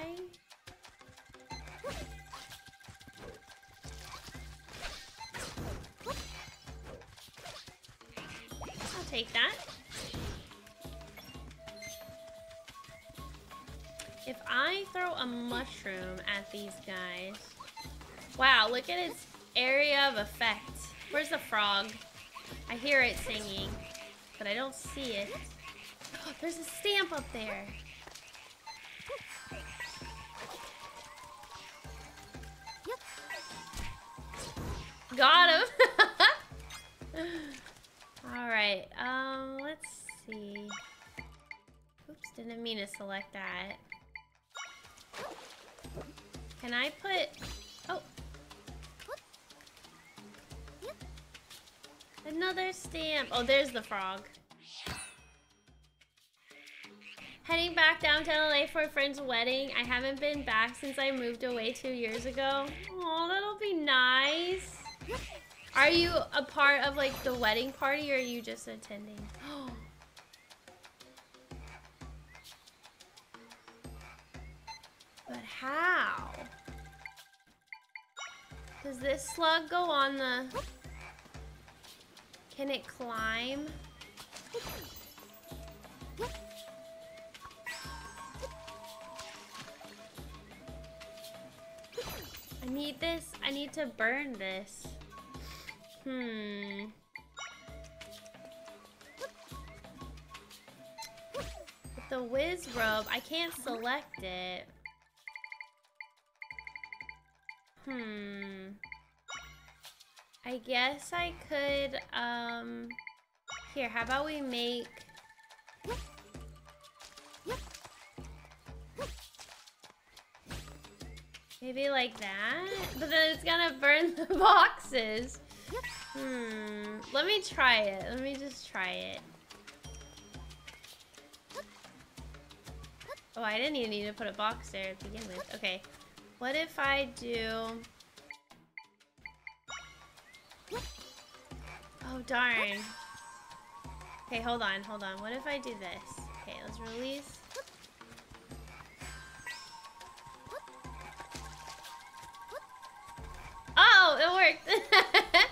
Take that. If I throw a mushroom at these guys. Wow, look at its area of effect. Where's the frog? I hear it singing, but I don't see it. Oh, there's a stamp up there. Got him. Alright, um, let's see. Oops, didn't mean to select that. Can I put... Oh! Another stamp. Oh, there's the frog. Heading back down to L A for a friend's wedding. I haven't been back since I moved away two years ago. Aw, that'll be nice. Are you a part of like the wedding party or are you just attending? Oh. But how? Does this slug go on the... Can it climb? I need this. I need to burn this. Hmm. With the whiz robe, I can't select it. Hmm. I guess I could, um... Here, how about we make... Maybe like that? But then it's gonna burn the boxes. Hmm, let me try it. Let me just try it. Oh, I didn't even need to put a box there to begin with. Okay, what if I do... Oh, darn. Okay, hold on, hold on. What if I do this? Okay, let's release. Oh, it worked.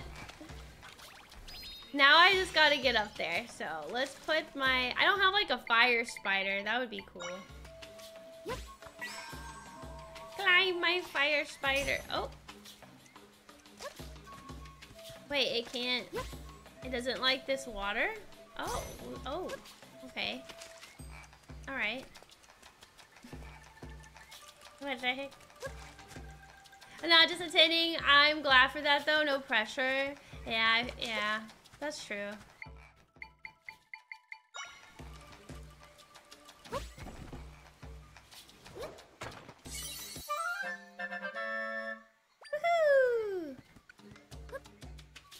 now I just gotta get up there. So let's put my... I don't have like a fire spider. That would be cool. Climb my fire spider. Oh. Wait, it can't... It doesn't like this water? Oh. Oh. Okay. Alright. What the heck? Not just attending. I'm glad for that though. No pressure. Yeah, yeah. That's true. Woohoo!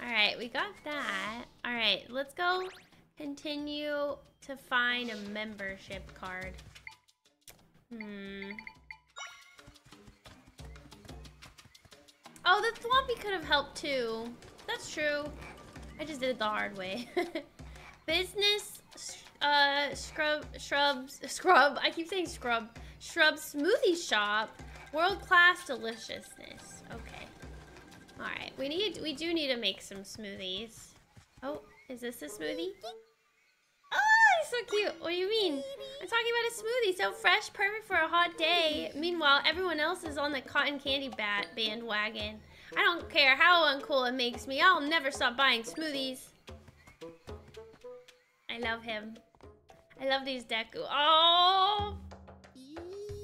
Alright, we got that. Alright, let's go continue to find a membership card. Hmm. Oh, the Thwomp could have helped too. That's true. I just did it the hard way. Business uh, scrub, shrubs, scrub. I keep saying scrub. Shrub smoothie shop. World class deliciousness. Okay. All right. We need. We do need to make some smoothies. Oh, is this a smoothie? Oh, it's so cute. What do you mean? I'm talking about a smoothie. So fresh, perfect for a hot day. Meanwhile, everyone else is on the cotton candy bat bandwagon. I don't care how uncool it makes me. I'll never stop buying smoothies. I love him. I love these Deku. Oh!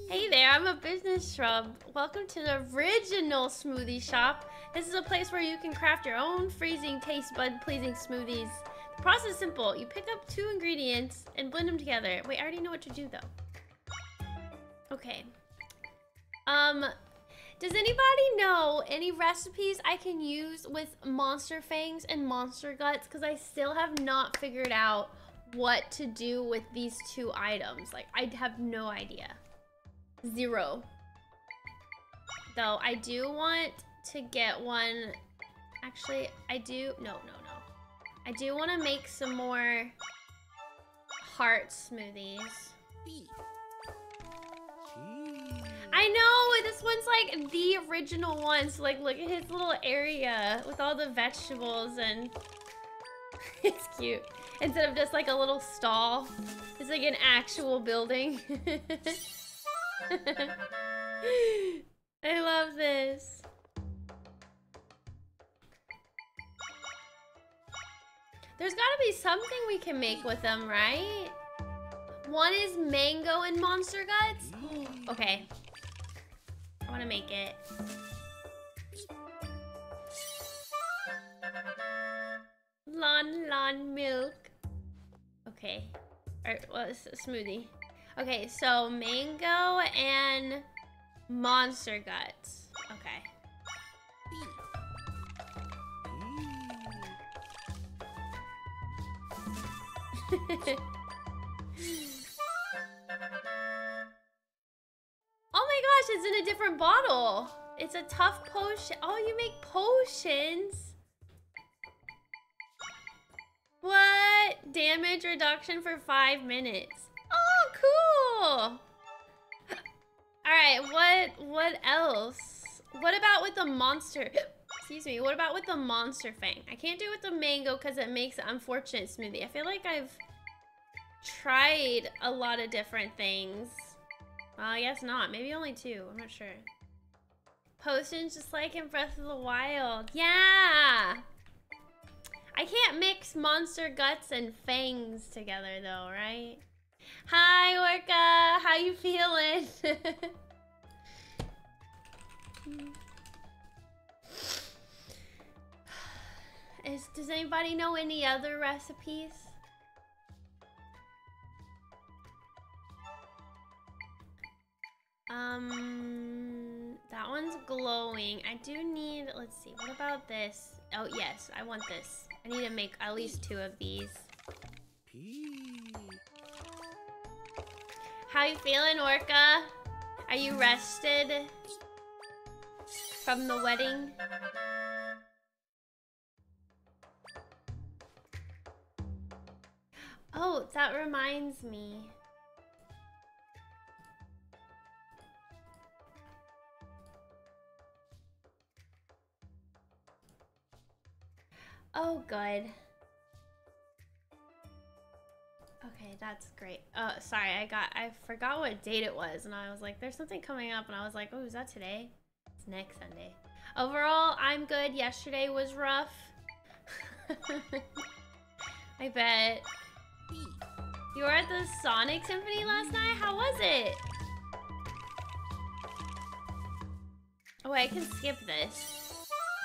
Hey there, I'm a business shrub. Welcome to the original smoothie shop. This is a place where you can craft your own freezing, taste bud pleasing smoothies. The process is simple. You pick up two ingredients and blend them together. Wait, I already know what to do though. Okay. Um... Does anybody know any recipes I can use with monster fangs and monster guts? Because I still have not figured out what to do with these two items. Like, I have no idea. Zero. Though, I do want to get one... Actually, I do... No, no, no. I do want to make some more heart smoothies. I know, this one's like the original one. So like, look at his little area with all the vegetables and it's cute. Instead of just like a little stall, it's like an actual building. I love this. There's gotta be something we can make with them, right? One is mango and monster guts? Okay. I want to make it. Lon lon milk. Okay. Or well, it's a smoothie. Okay, so mango and monster guts. Okay. Oh my gosh, it's in a different bottle. It's a tough potion. Oh, you make potions. What? Damage reduction for five minutes. Oh, cool. All right, what what else? What about with the monster? Excuse me, what about with the monster fang? I can't do it with the mango because it makes an unfortunate smoothie. I feel like I've tried a lot of different things. Well, I guess not. Maybe only two. I'm not sure. Potions just like in Breath of the Wild. Yeah! I can't mix monster guts and fangs together though, right? Hi, Orca! How you feeling? Is, does anybody know any other recipes? Um, that one's glowing. I do need, let's see, what about this? Oh, yes, I want this. I need to make at least two of these. How you feeling, Orca? Are you rested from the wedding? Oh, that reminds me. Oh, good. Okay, that's great. Uh, sorry, I got I forgot what date it was, and I was like, there's something coming up, and I was like, oh, is that today? It's next Sunday. Overall, I'm good. Yesterday was rough. I bet. You were at the Sonic Symphony last night? How was it? Oh, I can skip this.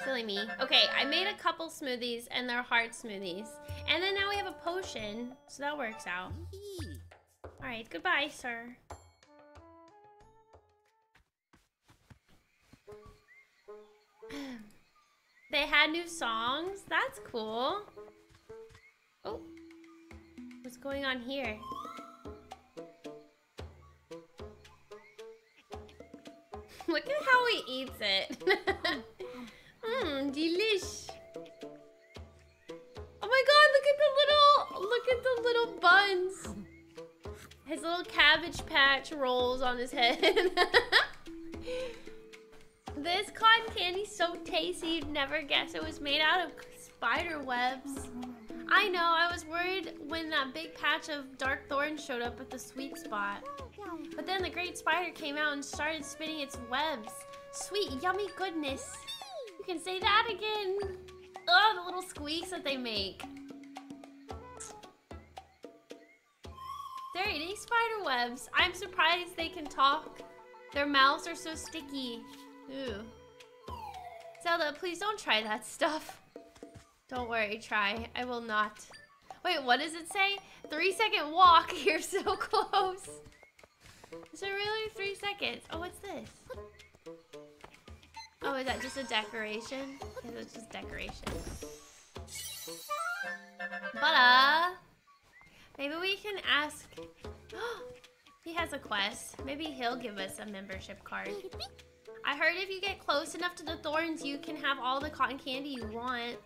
Silly me. Okay, I made a couple smoothies, and they're heart smoothies. And then now we have a potion, so that works out. Alright, goodbye, sir. They had new songs? That's cool. Oh. What's going on here? Look at how he eats it. Mmm, delish. Oh my god, look at the little, look at the little buns. His little cabbage patch rolls on his head. This cotton candy's so tasty, you'd never guess it was made out of spider webs. I know, I was worried when that big patch of dark thorns showed up at the sweet spot. But then the great spider came out and started spinning its webs. Sweet, yummy goodness. You can say that again. Oh, the little squeaks that they make. They're eating spider webs. I'm surprised they can talk. Their mouths are so sticky. Ooh. Zelda, please don't try that stuff. Don't worry, try. I will not. Wait, what does it say? Three second walk. You're so close. Is it really three seconds? Oh, what's this? Oh, is that just a decoration? Yeah, that's just decoration. But, uh, maybe we can ask. He has a quest. Maybe he'll give us a membership card. I heard if you get close enough to the thorns, you can have all the cotton candy you want.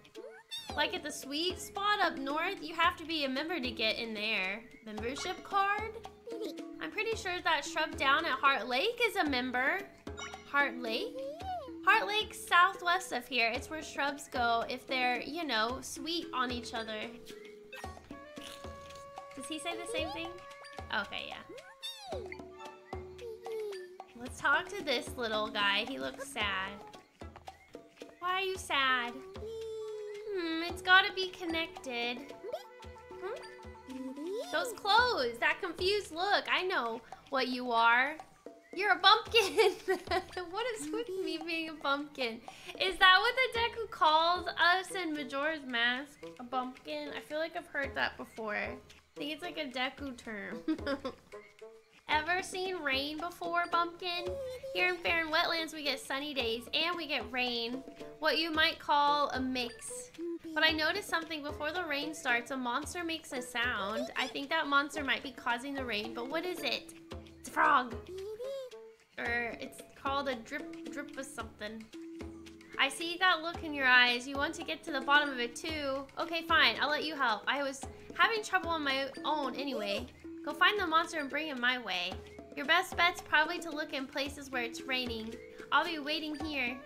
Like at the sweet spot up north, you have to be a member to get in there. Membership card? I'm pretty sure that shrub down at Heart Lake is a member. Heart Lake? Heart Lake's southwest of here. It's where shrubs go if they're, you know, sweet on each other. Does he say the same thing? Okay, yeah. Let's talk to this little guy. He looks sad. Why are you sad? Hmm, it's gotta be connected. Hmm? Those clothes, that confused look. I know what you are. You're a pumpkin. What is with me being a pumpkin? Is that what the Deku calls us in Majora's Mask? A pumpkin? I feel like I've heard that before. I think it's like a Deku term. Ever seen rain before, pumpkin? Here in Faron Wetlands, we get sunny days and we get rain. What you might call a mix. But I noticed something before the rain starts. A monster makes a sound. I think that monster might be causing the rain, but what is it? It's a frog. Or it's called a drip drip or something. I see that look in your eyes. You want to get to the bottom of it too. Okay, fine. I'll let you help. I was having trouble on my own anyway. Go find the monster and bring him my way. Your best bet's probably to look in places where it's raining. I'll be waiting here.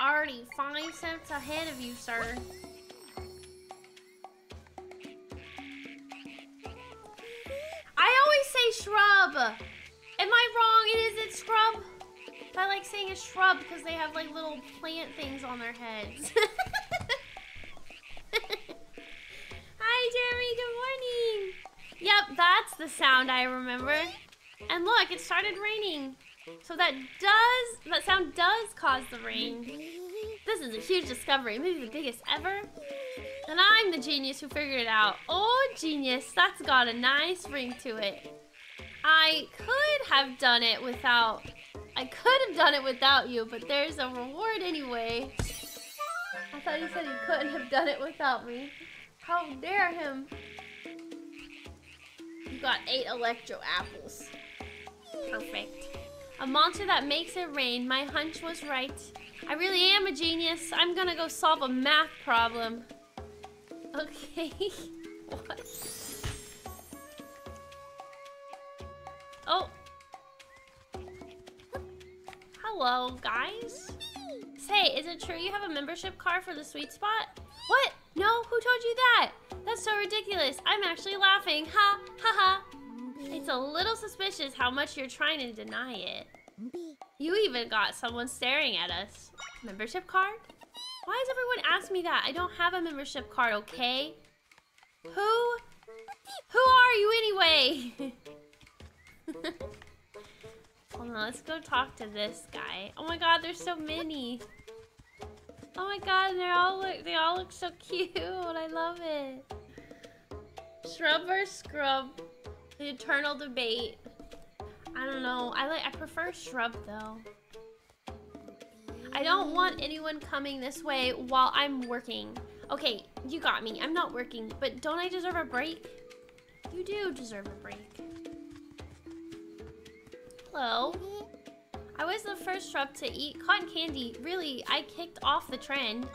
Already five cents ahead of you, sir. I always say shrub. Am I wrong? Is it scrub? I like saying a shrub because they have like little plant things on their heads. Hi, Jeremy. Good morning. Yep, that's the sound I remember. And look, it started raining. So that does, that sound does cause the rain. This is a huge discovery, maybe the biggest ever. And I'm the genius who figured it out. Oh, genius, that's got a nice ring to it. I could have done it without, I could have done it without you, but there's a reward anyway. I thought you said you couldn't have done it without me. How dare him. You got eight electro apples. Perfect. A monster that makes it rain. My hunch was right. I really am a genius. I'm gonna go solve a math problem. Okay. What? Oh. Hello, guys. Say, is it true you have a membership card for the sweet spot? What? No? Who told you that? That's so ridiculous. I'm actually laughing. Ha, ha, ha. It's a little suspicious how much you're trying to deny it. You even got someone staring at us. Membership card? Why does everyone ask me that? I don't have a membership card, okay? Who? Who are you anyway? Hold on, let's go talk to this guy. Oh my god, there's so many. Oh my god, they all look, they all look so cute. I love it. Shrub or Scrub? The eternal debate. I don't know. I like. I prefer Shrub though. I don't want anyone coming this way while I'm working. Okay, you got me. I'm not working, but don't I deserve a break? You do deserve a break. Hello. I was the first shrub to eat cotton candy. Really, I kicked off the trend.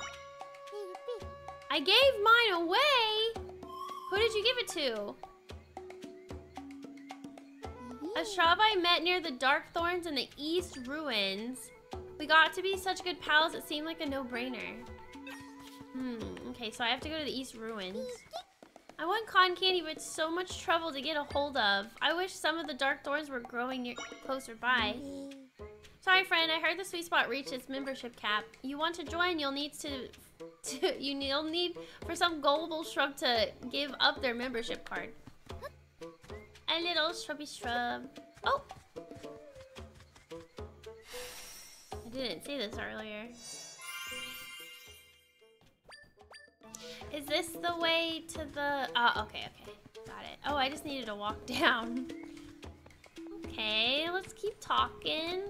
I gave mine away! Who did you give it to? A shrub I met near the Dark Thorns in the East Ruins. We got to be such good pals, it seemed like a no-brainer. Hmm, okay, so I have to go to the East Ruins. I want cotton candy, but it's so much trouble to get a hold of. I wish some of the Dark Thorns were growing near closer by. Sorry, friend. I heard the sweet spot reached its membership cap. You want to join? You'll need to, to you you'll need for some gullible shrub to give up their membership card. A little shrubby shrub. Oh, I didn't say this earlier. Is this the way to the? Ah, okay, okay, got it. Oh, I just needed to walk down. Okay, let's keep talking.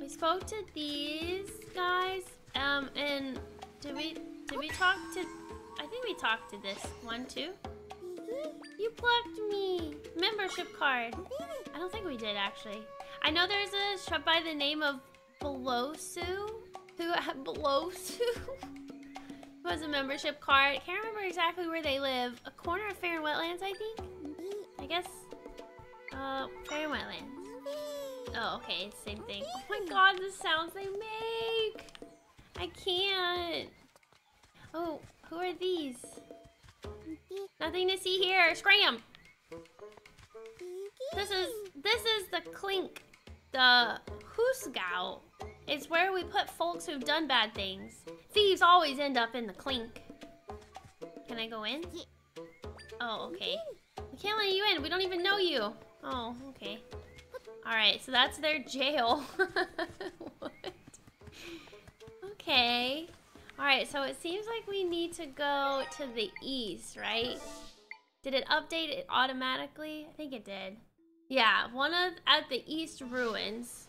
We spoke to these guys, um, and did we, did we talk to, I think we talked to this one too. You plucked me. Membership card. I don't think we did actually. I know there's a shrub by the name of Belosu, who, Belosu, who has a membership card. Can't remember exactly where they live. A corner of Faron Wetlands, I think? I guess, uh, Faron Wetlands. Oh, okay, same thing. Oh my god, the sounds they make! I can't. Oh, who are these? Nothing to see here. Scram! This is this is the clink, the husgau. It's where we put folks who've done bad things. Thieves always end up in the clink. Can I go in? Oh, okay. We can't let you in. We don't even know you. Oh, okay. Alright, so that's their jail. What? Okay. Alright, so it seems like we need to go to the east, right? Did it update it automatically? I think it did. Yeah, one of at the East Ruins.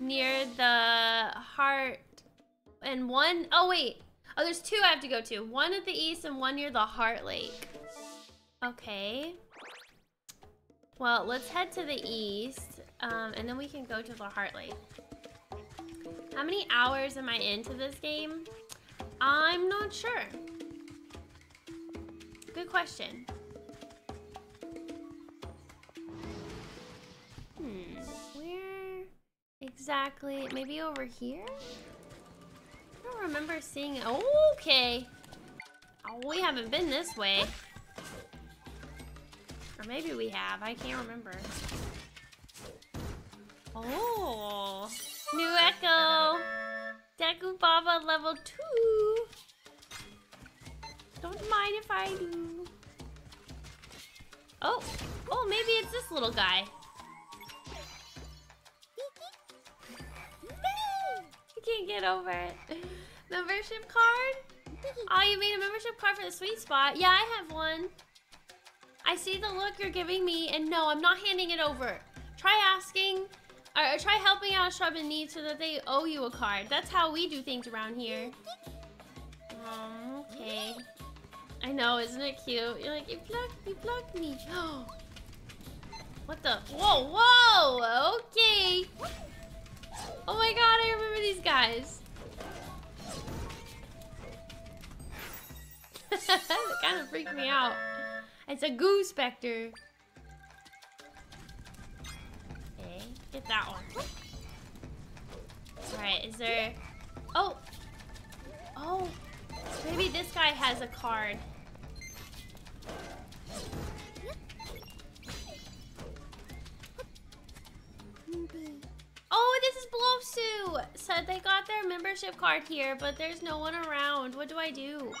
Near the heart. And one... Oh, wait. Oh, there's two I have to go to. One at the east and one near the Heart Lake. Okay. Well, let's head to the east, um, and then we can go to the Heart Lake. How many hours am I into this game? I'm not sure. Good question. Hmm, where exactly? Maybe over here? I don't remember seeing it. Okay. Oh, we haven't been this way. Or maybe we have, I can't remember. Oh, new Echo! Deku Baba level two! Don't mind if I do. Oh, oh, maybe it's this little guy. You can't get over it. Membership card? Oh, you made a membership card for the sweet spot. Yeah, I have one. I see the look you're giving me, and no, I'm not handing it over. Try asking, or try helping out a shrub in need so that they owe you a card. That's how we do things around here. Um, okay. I know, isn't it cute? You're like, you plucked, you plucked me. What the? Whoa, whoa, okay. Oh my god, I remember these guys. That kind of freaked me out. It's a Goo specter. Okay, get that one. Alright, is there... Oh! Oh! Maybe this guy has a card. Oh, this is Blossu! So they got their membership card here, but there's no one around. What do I do?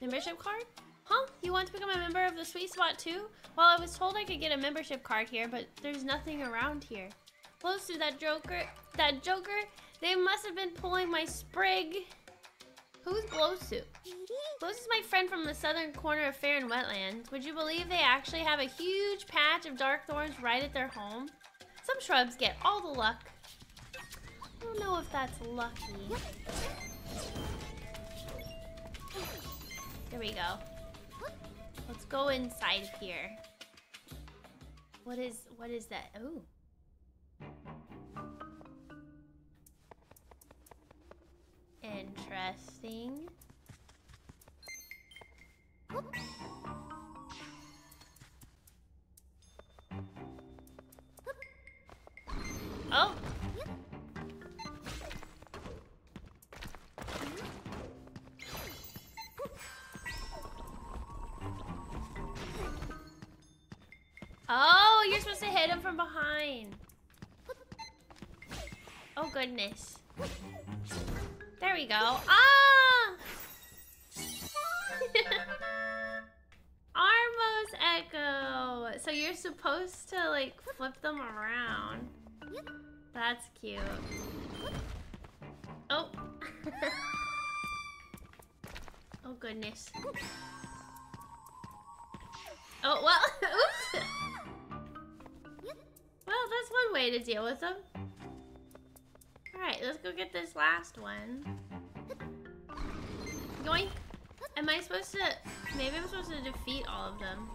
Membership card? Huh? You want to become a member of the sweet spot too? Well, I was told I could get a membership card here, but there's nothing around here. Blossu, that joker, that joker, they must have been pulling my sprig. Who's Blossu? Blossu's my friend from the southern corner of Faron Wetlands. Would you believe they actually have a huge patch of dark thorns right at their home? Some shrubs get all the luck. I don't know if that's lucky. There we go. Let's go inside of here. What is, what is that? Ooh. Interesting. Oops. Oh. Oh, you're supposed to hit him from behind. Oh, goodness. There we go. Ah! Armos Echo. So you're supposed to like flip them around. That's cute. Oh. Oh, goodness. Oh, well, oops. Well, that's one way to deal with them. All right, let's go get this last one. Yoink. Am I supposed to, maybe I'm supposed to defeat all of them.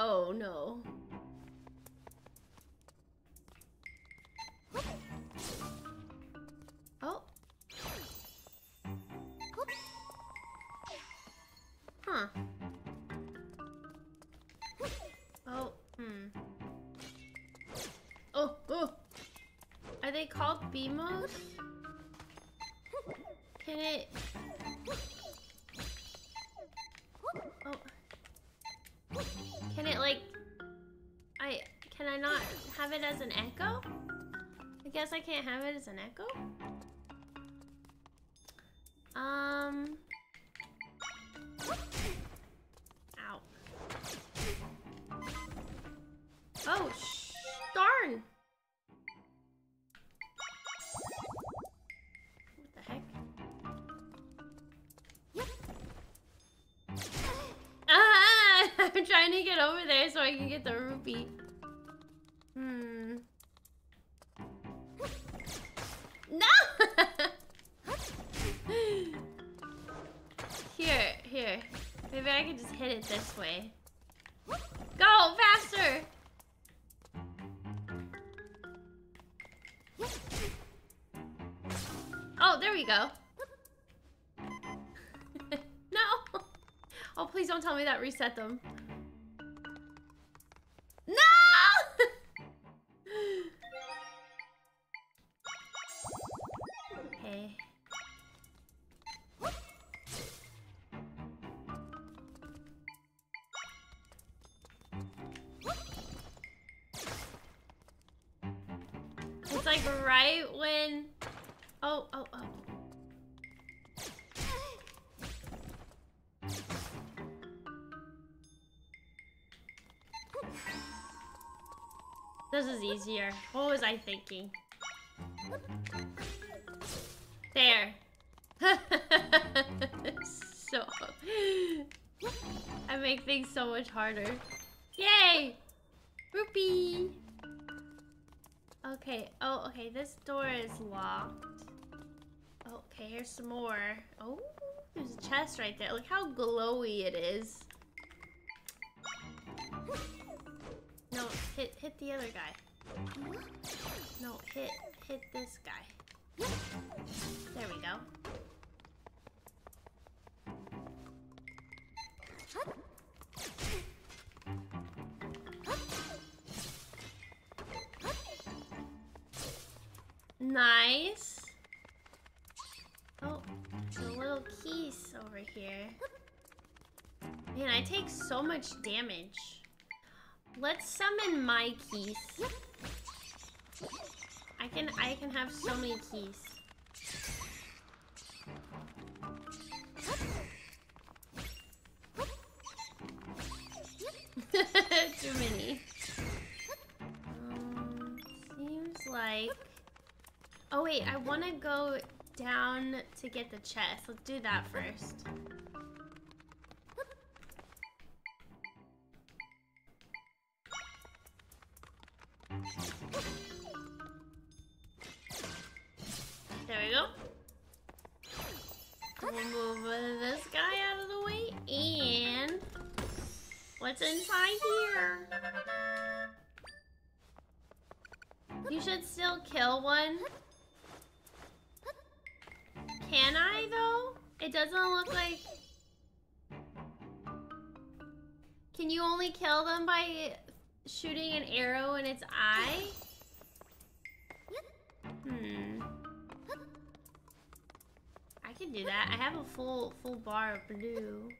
Oh, no. Oh. Huh. Oh, hmm. Oh, oh. Are they called beamos? Can it... Can it like, I, can I not have it as an echo? I guess I can't have it as an echo? Um. Ow. Oh, sh darn. What the heck? I'm trying to get over there so I can get the rupee. Hmm. No! Here, here. Maybe I can just hit it this way. Go faster! Oh, there we go. No! Oh, please don't tell me that reset them. No! Okay. It's like right when... Oh, oh, oh. This is easier. What was I thinking? There. So... I make things so much harder. Yay! Rupee! Okay. Oh, okay. This door is locked. Oh, okay, here's some more. Oh, there's a chest right there. Look how glowy it is. No, hit hit the other guy. No, hit, hit this guy. There we go. Nice. Oh, the little keys over here. Man, I take so much damage. Let's summon my keys. I can I can have so many keys. Too many. Um, seems like. Oh wait, I want to go down to get the chest. Let's do that first. There we go. We'll move this guy out of the way, and what's inside here? You should still kill one. Can I, though? It doesn't look like... Can you only kill them by shooting an arrow in its eye? Hmm. I can do that. I have a full, full bar of blue.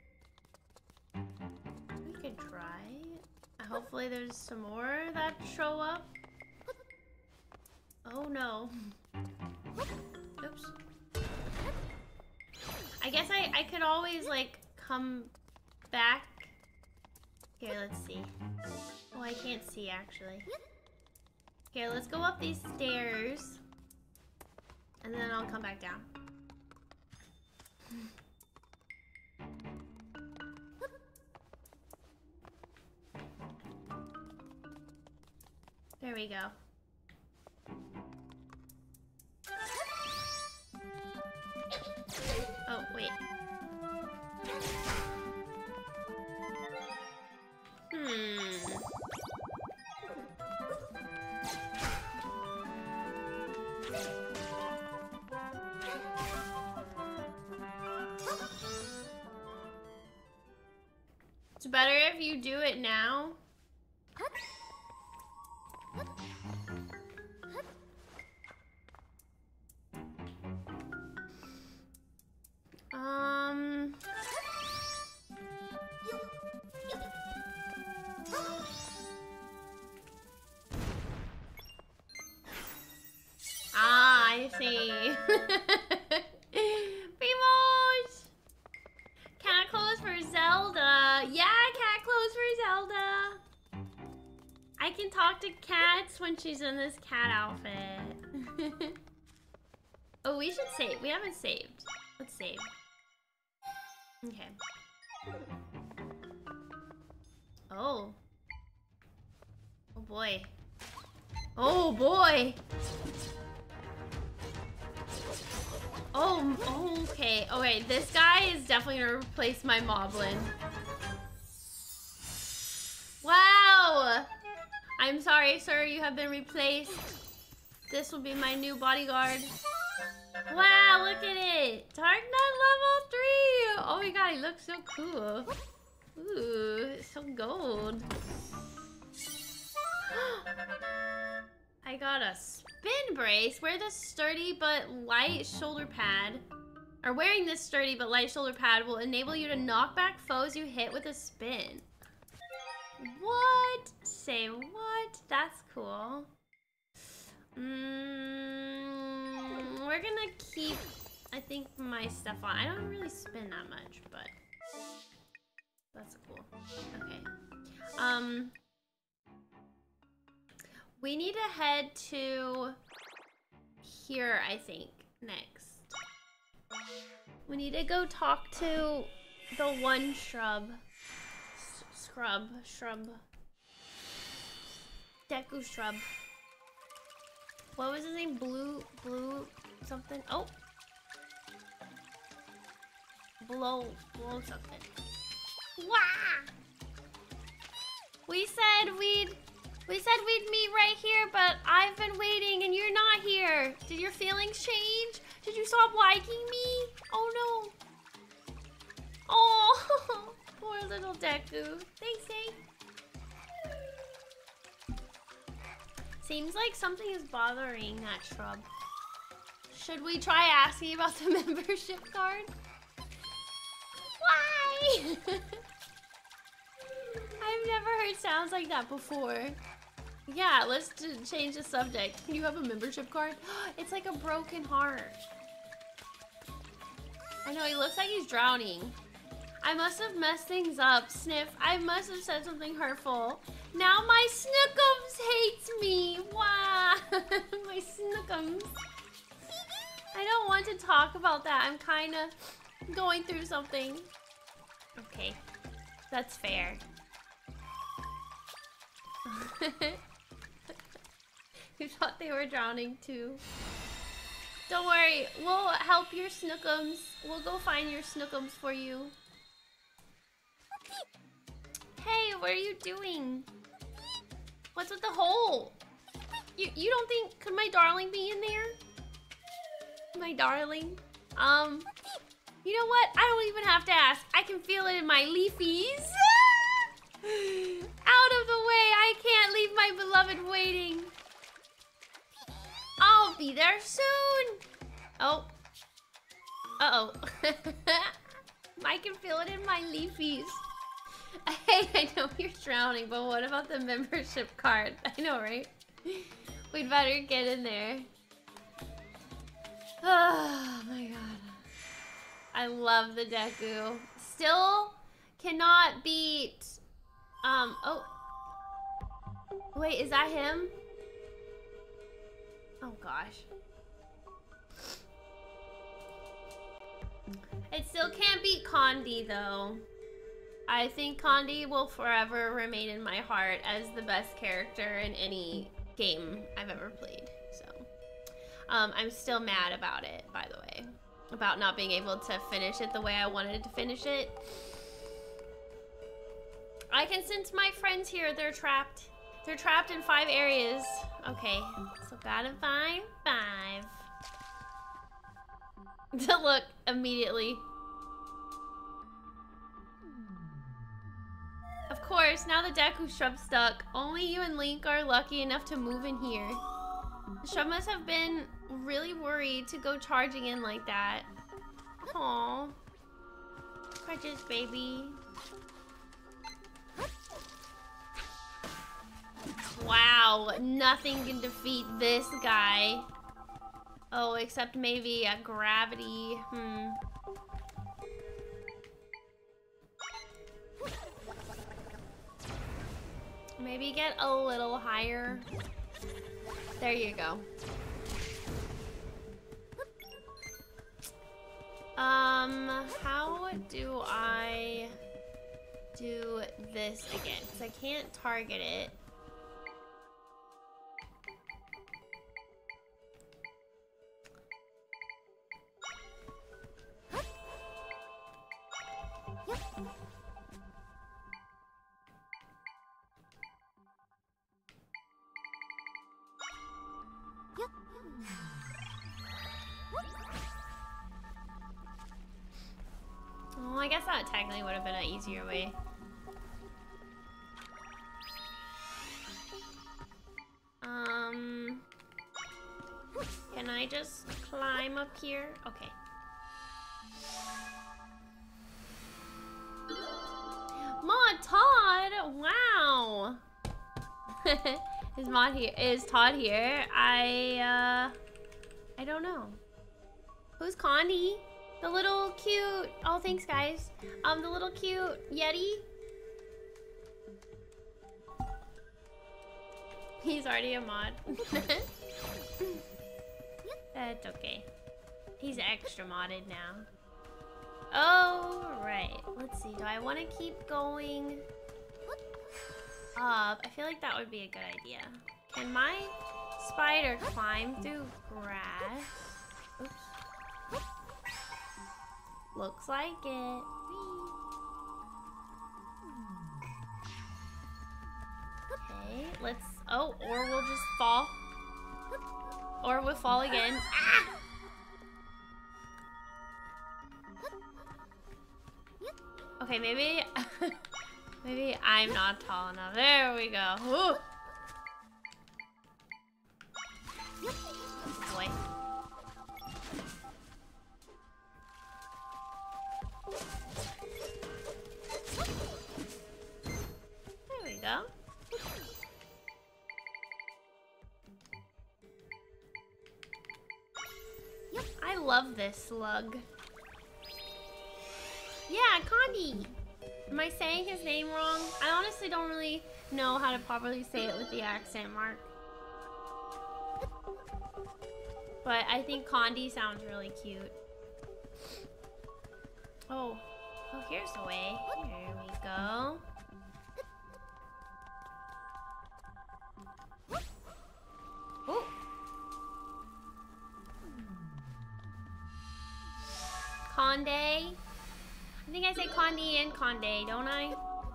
We could try. Hopefully there's some more that show up. Oh, no. Oops. I guess I, I could always, like, come back. Here, let's see. Oh, I can't see, actually. Here, let's go up these stairs. And then I'll come back down. There we go. Oh, wait. Hmm. It's better if you do it now. Um. Ah, I see. Primoz! Cat clothes for Zelda. Yeah, cat clothes for Zelda. I can talk to cats when she's in this cat outfit. Oh, we should save. We haven't saved. Let's save. Okay. Oh. Oh boy. Oh boy. Oh, okay. Okay, this guy is definitely gonna replace my Moblin. Wow! I'm sorry, sir, you have been replaced. This will be my new bodyguard. Wow, look at it! Dark Nut level three! Oh my god, he looks so cool. Ooh, it's so gold. I got a spin brace. Wear this sturdy but light shoulder pad. Or wearing this sturdy but light shoulder pad will enable you to knock back foes you hit with a spin. What? Say what? That's cool. Mmm... We're gonna keep, I think, my stuff on. I don't really spin that much, but that's cool. Okay. Um, we need to head to here, I think, next. We need to go talk to the one shrub. S scrub, shrub. Deku Scrub. What was his name? Blue, blue, something. Oh, blow, blow something. Wah! We said we'd We said we'd meet right here, but I've been waiting and you're not here. Did your feelings change? Did you stop liking me? Oh no. Oh, poor little Deku. Thanks, eh? Seems like something is bothering that shrub. Should we try asking about the membership card? Why? I've never heard sounds like that before. Yeah, let's change the subject. You have a membership card? It's like a broken heart. I know, he looks like he's drowning. I must have messed things up, Sniff. I must have said something hurtful. Now my Snookums hates me. Wow, my Snookums. I don't want to talk about that. I'm kind of going through something. Okay, that's fair. You thought they were drowning too. Don't worry, we'll help your Snookums. We'll go find your Snookums for you. Hey, what are you doing? What's with the hole? You you don't think could my darling be in there? My darling. Um You know what? I don't even have to ask. I can feel it in my leafies. Out of the way! I can't leave my beloved waiting. I'll be there soon. Oh. Uh-oh. I can feel it in my leafies. Hey, I know you're drowning, but what about the membership card? I know, right? We'd better get in there. Oh my god. I love the Deku. Still cannot beat... Um, oh. Wait, is that him? Oh gosh. It still can't beat Condé though. I think Condé will forever remain in my heart as the best character in any game I've ever played. So, um, I'm still mad about it, by the way. About not being able to finish it the way I wanted to finish it. I can sense my friends here. They're trapped. They're trapped in five areas. Okay, so gotta find five. To look immediately. Of course, now the Deku Scrub stuck. Only you and Link are lucky enough to move in here. The Scrub must have been really worried to go charging in like that. Aww. Precious baby. Wow, nothing can defeat this guy. Oh, except maybe a gravity. Hmm. Maybe get a little higher. There you go. Um, how do I do this again? Because I can't target it. Well, I guess that technically would have been an easier way. Um, can I just climb up here? Okay. Mod Todd! Wow! Is Mod here? Is Todd here? I, uh... I don't know. Who's Condé? The little cute... Oh, thanks, guys. Um, the little cute Yeti? He's already a mod. That's okay. He's extra modded now. Alright, let's see. Do I want to keep going up? I feel like that would be a good idea. Can my spider climb through grass? Oops. Looks like it. Okay, let's Oh, or we'll just fall. Or we'll fall again. Ah! Okay, maybe... maybe I'm not tall enough. There we go. Ooh. Oh boy. There we go. I love this slug. Yeah, Condé. Am I saying his name wrong? I honestly don't really know how to properly say it with the accent mark. But I think Condé sounds really cute. Oh. Oh, here's the way. There we go. Oh. Condé. I think I say Condé and Condé, don't I?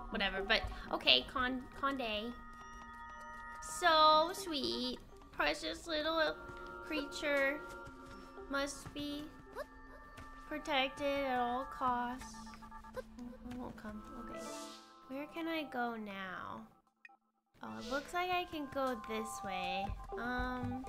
Whatever, but okay, Con Condé. So sweet. Precious little creature. Must be protected at all costs. It won't come. Okay. Where can I go now? Oh, it looks like I can go this way. Um...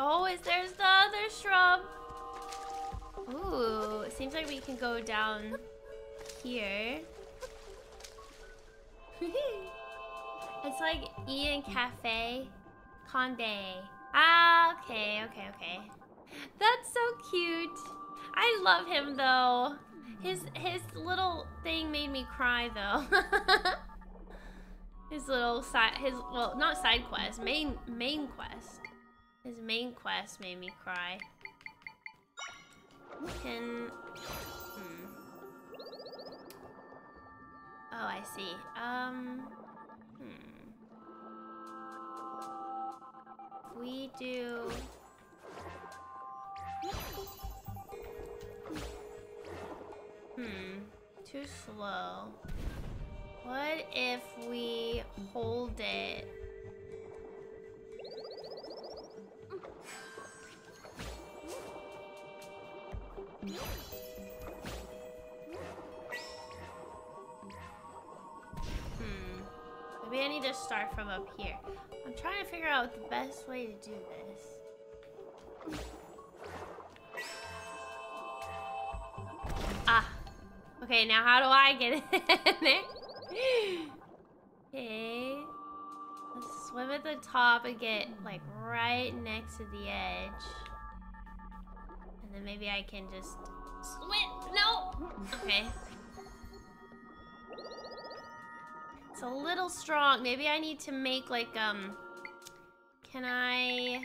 Oh, is there's the other shrub. Ooh, it seems like we can go down here. It's like E and Cafe Condé. Ah, okay, okay, okay. That's so cute. I love him though. His his little thing made me cry though. His little side, his, well, not side quest, main, main quest. His main quest made me cry. Can, hmm. Oh, I see. Um, hmm. We do. Hmm, too slow. What if we hold it? Hmm. Maybe I need to start from up here. I'm trying to figure out the best way to do this. Ah. Okay, now how do I get in there? Okay, let's swim at the top and get like right next to the edge. And then maybe I can just swim. No! Okay. It's a little strong. Maybe I need to make like, um, can I?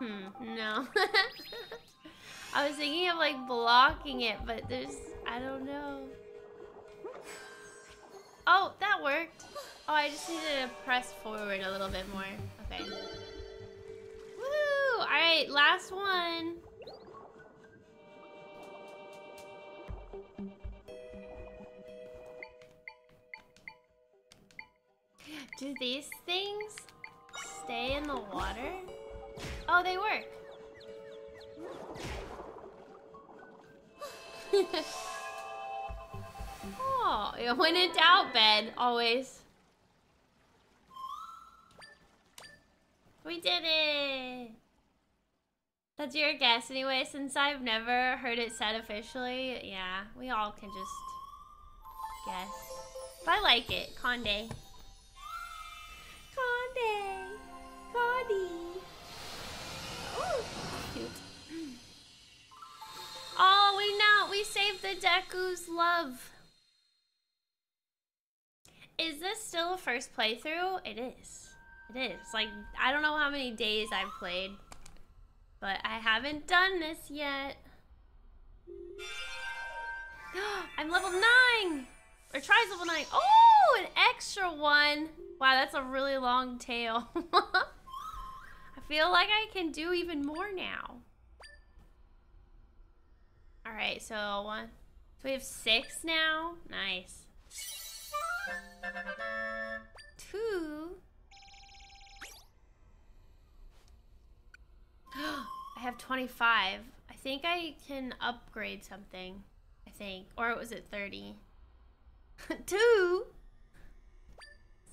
Hmm, no. I was thinking of like blocking it, but there's, I don't know. Oh, that worked. Oh, I just needed to press forward a little bit more. Okay. Woo! All right, last one. Do these things stay in the water? Oh, they work. Oh, when in doubt, Ben, always. We did it! That's your guess anyway, since I've never heard it said officially. Yeah, we all can just guess. But I like it. Condé. Condé! Condé! Oh, cute. Oh, we know! We saved the Deku's love! Is this still a first playthrough? It is. It is. Like, I don't know how many days I've played. But I haven't done this yet. I'm level nine! Or tries level nine. Oh, an extra one! Wow, that's a really long tail. I feel like I can do even more now. Alright, so one. So we have six now? Nice. Two. I have twenty-five. I think I can upgrade something. I think. Or was it thirty? Two.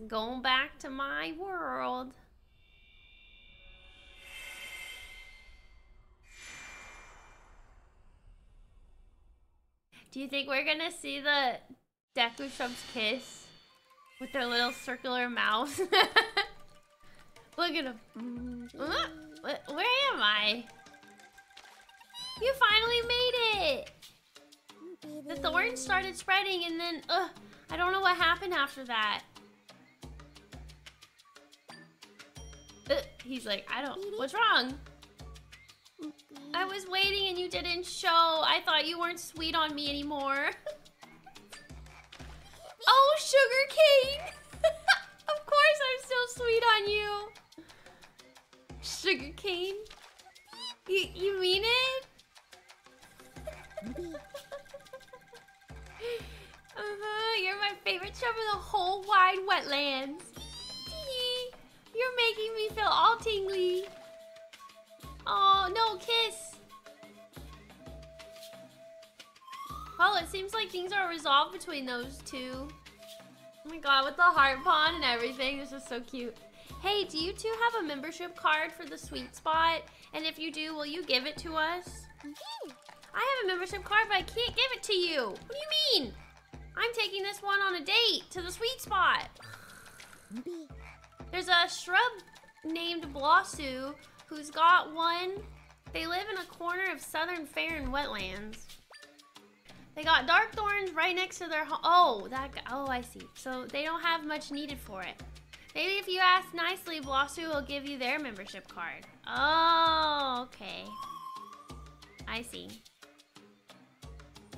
Going back to my world. Do you think we're gonna see the Deku Shrub's kiss with their little circular mouth? Look at him. Where am I? You finally made it! The thorn started spreading and then, ugh, I don't know what happened after that. Ugh, he's like, I don't, what's wrong? I was waiting and you didn't show. I thought you weren't sweet on me anymore. Oh, sugar cane! Of course I'm still sweet on you. Sugar cane? You, you mean it? Uh-huh, you're my favorite chub in the whole wide wetlands. You're making me feel all tingly. Oh, no, kiss! Well, it seems like things are resolved between those two. Oh my god, with the heart pond and everything, this is so cute. Hey, do you two have a membership card for the sweet spot? And if you do, will you give it to us? I have a membership card, but I can't give it to you. What do you mean? I'm taking this one on a date to the sweet spot. There's a shrub named Blossu who's got one. They live in a corner of southern Faron Wetlands. They got dark thorns right next to their home. Oh, that guy. Oh, I see. So they don't have much needed for it. Maybe if you ask nicely, Blossu will give you their membership card. Oh, okay. I see.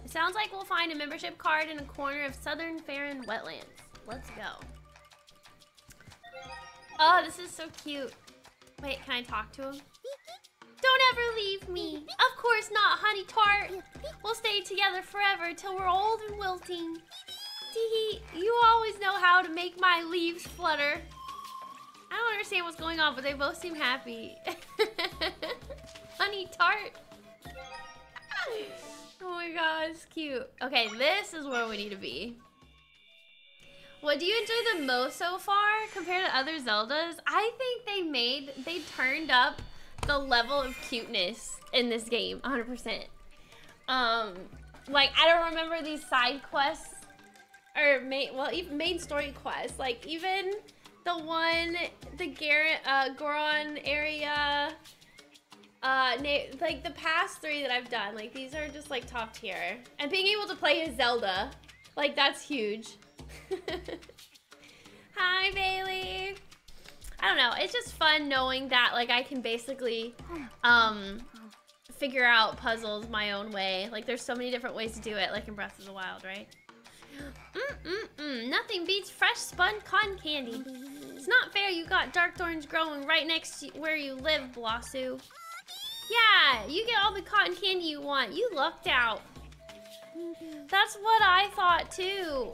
It sounds like we'll find a membership card in a corner of southern Faron Wetlands. Let's go. Oh, this is so cute. Wait, can I talk to him? Don't ever leave me. Of course not, honey tart. We'll stay together forever till we're old and wilting. Teehee, you always know how to make my leaves flutter. I don't understand what's going on, but they both seem happy. Honey tart. Oh my god, it's cute. Okay, this is where we need to be. What do you enjoy the most so far compared to other Zeldas? I think they made, they turned up the level of cuteness in this game, one hundred percent. Um, like, I don't remember these side quests, or main, well, even main story quests. Like, even the one, the Garrett, uh, Goron area, uh, like the past three that I've done, like these are just like top tier. And being able to play as Zelda, like that's huge. Hi, Bailey. I don't know. It's just fun knowing that, like, I can basically um, figure out puzzles my own way. Like, there's so many different ways to do it, like in Breath of the Wild, right? Mm-mm-mm. Nothing beats fresh spun cotton candy. It's not fair you got dark thorns growing right next to where you live, Blossu. Yeah, you get all the cotton candy you want. You lucked out. That's what I thought, too.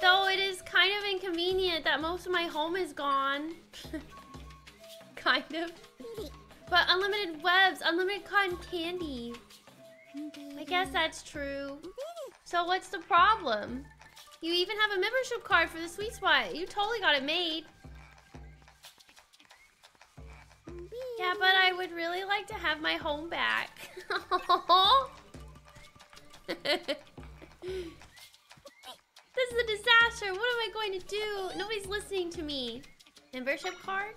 Though it is kind of inconvenient that most of my home is gone. Kind of. But unlimited webs, unlimited cotton candy. I guess that's true. So what's the problem? You even have a membership card for the sweet spot. You totally got it made. Yeah, but I would really like to have my home back. This is a disaster. What am I going to do? Nobody's listening to me. Membership card?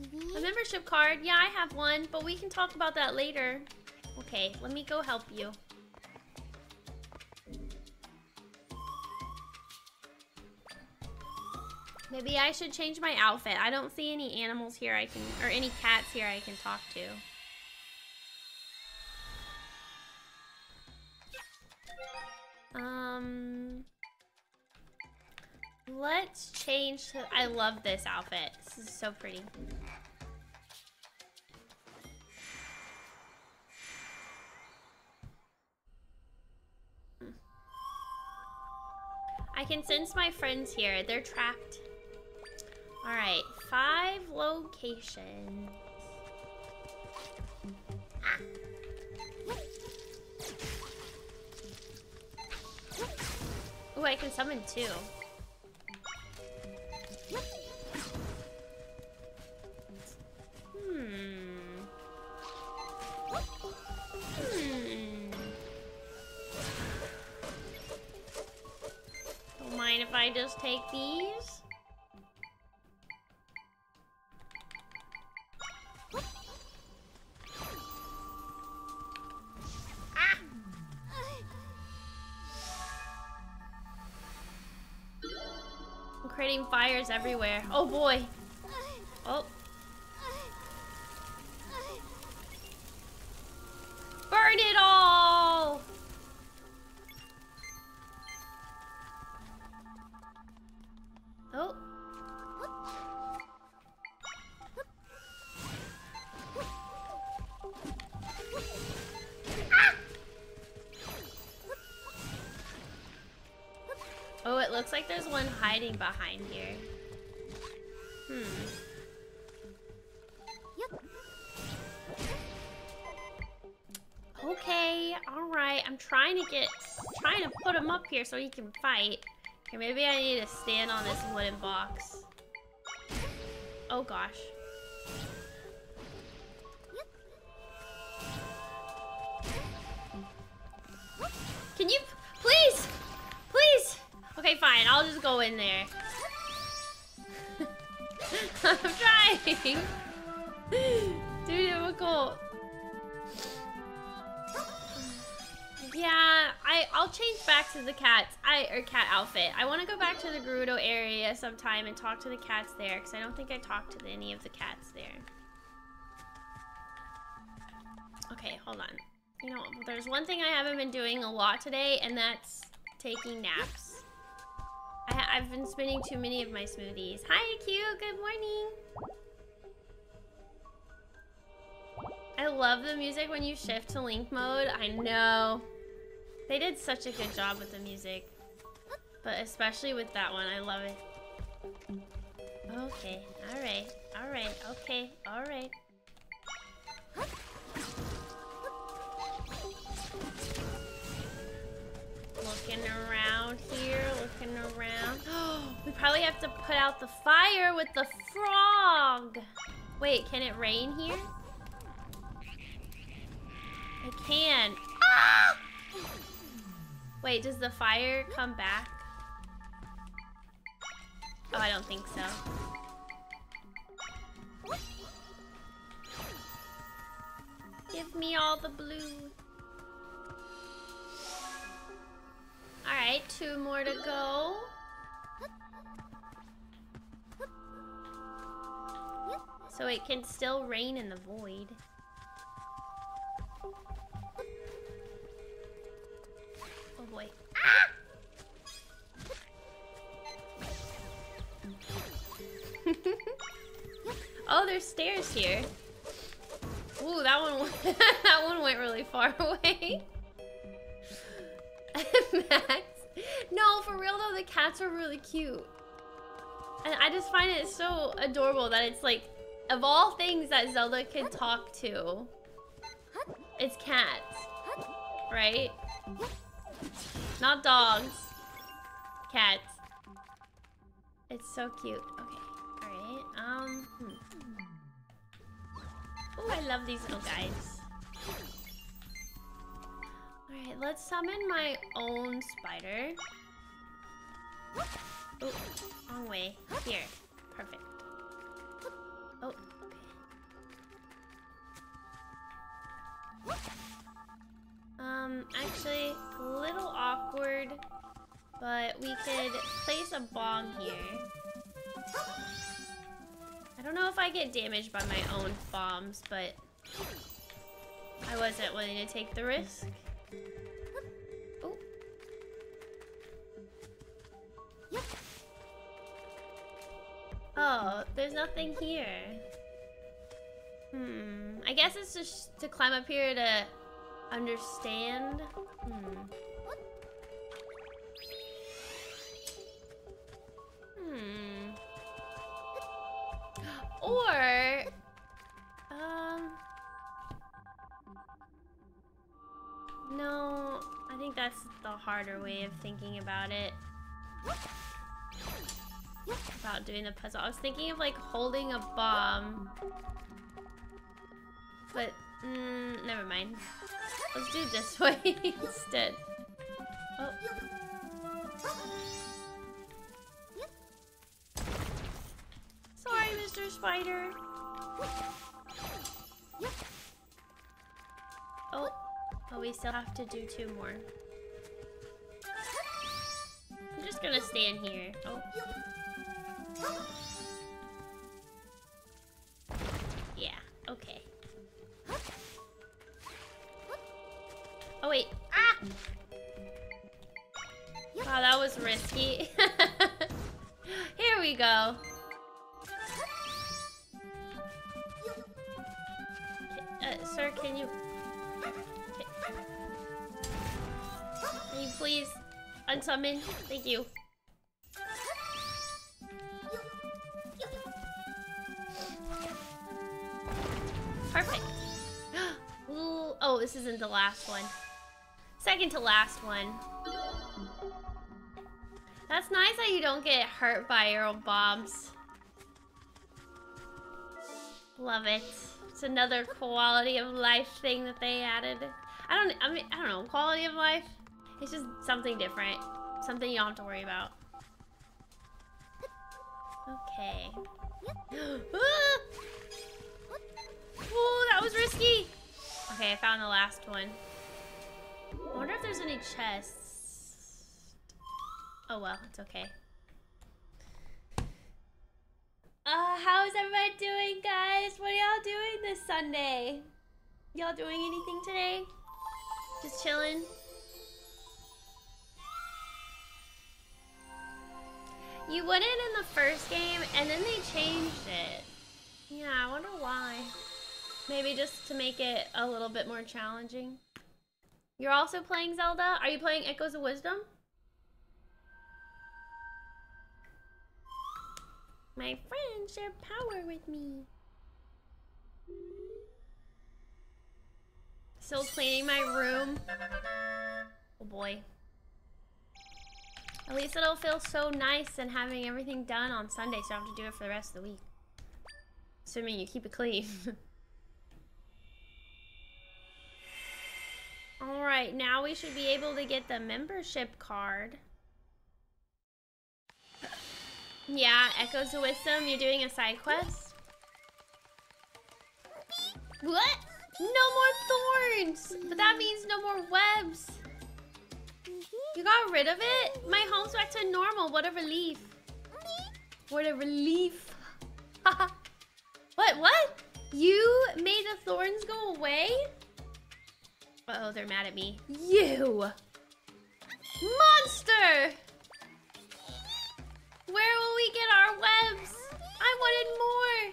Mm-hmm. A membership card? Yeah, I have one, but we can talk about that later. Okay, let me go help you. Maybe I should change my outfit. I don't see any animals here I can, or any cats here I can talk to. Um, let's change to, I love this outfit. This is so pretty. I can sense my friends here. They're trapped. All right, five locations. Ah. Ooh, I can summon two. Hmm. Hmm. Don't mind if I just take these? Creating fires everywhere. Oh boy. Oh. Burn it all. Oh. Ah! Oh, it looks like there's one hiding behind here. Hmm. Yep. Okay, all right. I'm trying to get, trying to put him up here so he can fight. Okay, maybe I need to stand on this wooden box. Oh gosh. Can you, please, please. Okay, fine. I'll just go in there. I'm trying. Too difficult. Yeah, I I'll change back to the cats. I or cat outfit. I want to go back to the Gerudo area sometime and talk to the cats there, because I don't think I talked to any of the cats there. Okay, hold on. You know, there's one thing I haven't been doing a lot today, and that's taking naps. I, I've been spinning too many of my smoothies. Hi, Q. Good morning. I love the music when you shift to Link mode. I know. They did such a good job with the music. But especially with that one. I love it. Okay. All right. All right. Okay. All right. Looking around here, looking around. Oh, we probably have to put out the fire with the frog. Wait, can it rain here? It can. Ah! Wait, does the fire come back? Oh, I don't think so. Give me all the blue. All right, two more to go. So it can still rain in the void. Oh boy. Ah! Oh, there's stairs here. Ooh, that one that one went really far away. Max. No, for real though, the cats are really cute. And I just find it so adorable that it's like, of all things that Zelda could talk to, it's cats, right? Not dogs, cats. It's so cute. Okay, all right. Um. Hmm. Oh, I love these little guys. Alright, let's summon my own spider. Oh, wrong way. Here. Perfect. Oh, okay. Um, actually, a little awkward, but we could place a bomb here. don't know if I get damaged by my own bombs, but I wasn't willing to take the risk. Oh. Oh, there's nothing here. Hmm. I guess it's just to climb up here to understand. Hmm. Hmm. Or, um, no, I think that's the harder way of thinking about it. About doing the puzzle. I was thinking of like holding a bomb, but mm, never mind. Let's do it this way instead. Oh. Sorry, Mister Spider. Oh, oh, we still have to do two more. I'm just gonna stand here. Oh. Yeah, okay. Oh wait, ah! Wow, that was risky. Here we go. Uh, sir, can you... Okay. Can you please unsummon? Thank you. Perfect. Ooh, oh, this isn't the last one. Second to last one. That's nice that you don't get hurt by your own bombs. Love it. It's another quality of life thing that they added. I don't, I mean, I don't know, quality of life? It's just something different. Something you don't have to worry about. Okay. Ah! Oh, that was risky. Okay, I found the last one. I wonder if there's any chests. Oh well, it's okay. Uh, how is everybody doing, guys? What are y'all doing this Sunday? Y'all doing anything today? Just chilling? You wouldn't in the first game, and then they changed it. Yeah, I wonder why. Maybe just to make it a little bit more challenging. You're also playing Zelda? Are you playing Echoes of Wisdom? My friends share power with me. Still cleaning my room. Oh boy. At least it'll feel so nice and having everything done on Sunday, so I don't have to do it for the rest of the week. Assuming you keep it clean. Alright, now we should be able to get the membership card. Yeah, Echoes of Wisdom, you're doing a side quest? What? No more thorns! But that means no more webs! You got rid of it? My home's back to normal, what a relief. What a relief. Haha. What, what? You made the thorns go away? Uh-oh, they're mad at me. You! Monster! Where will we get our webs? I wanted more!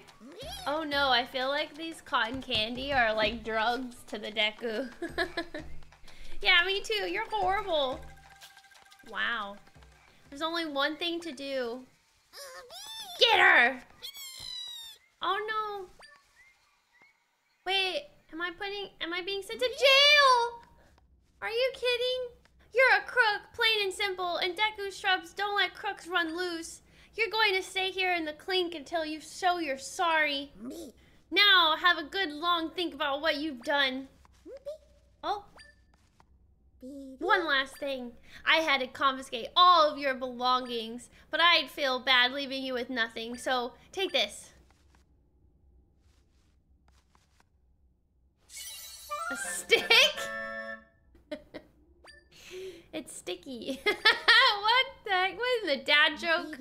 Oh no, I feel like these cotton candy are like drugs to the Deku. Yeah, me too, you're horrible. Wow. There's only one thing to do. Get her! Oh no! Wait, am I putting? Am I being sent to jail? Are you kidding? You're a crook, plain and simple. And Deku Scrubs don't let crooks run loose. You're going to stay here in the clink until you show you're sorry. Now have a good long think about what you've done. Oh. One last thing. I had to confiscate all of your belongings, but I'd feel bad leaving you with nothing. So take this. A stick? It's sticky. What the heck? What is the dad joke?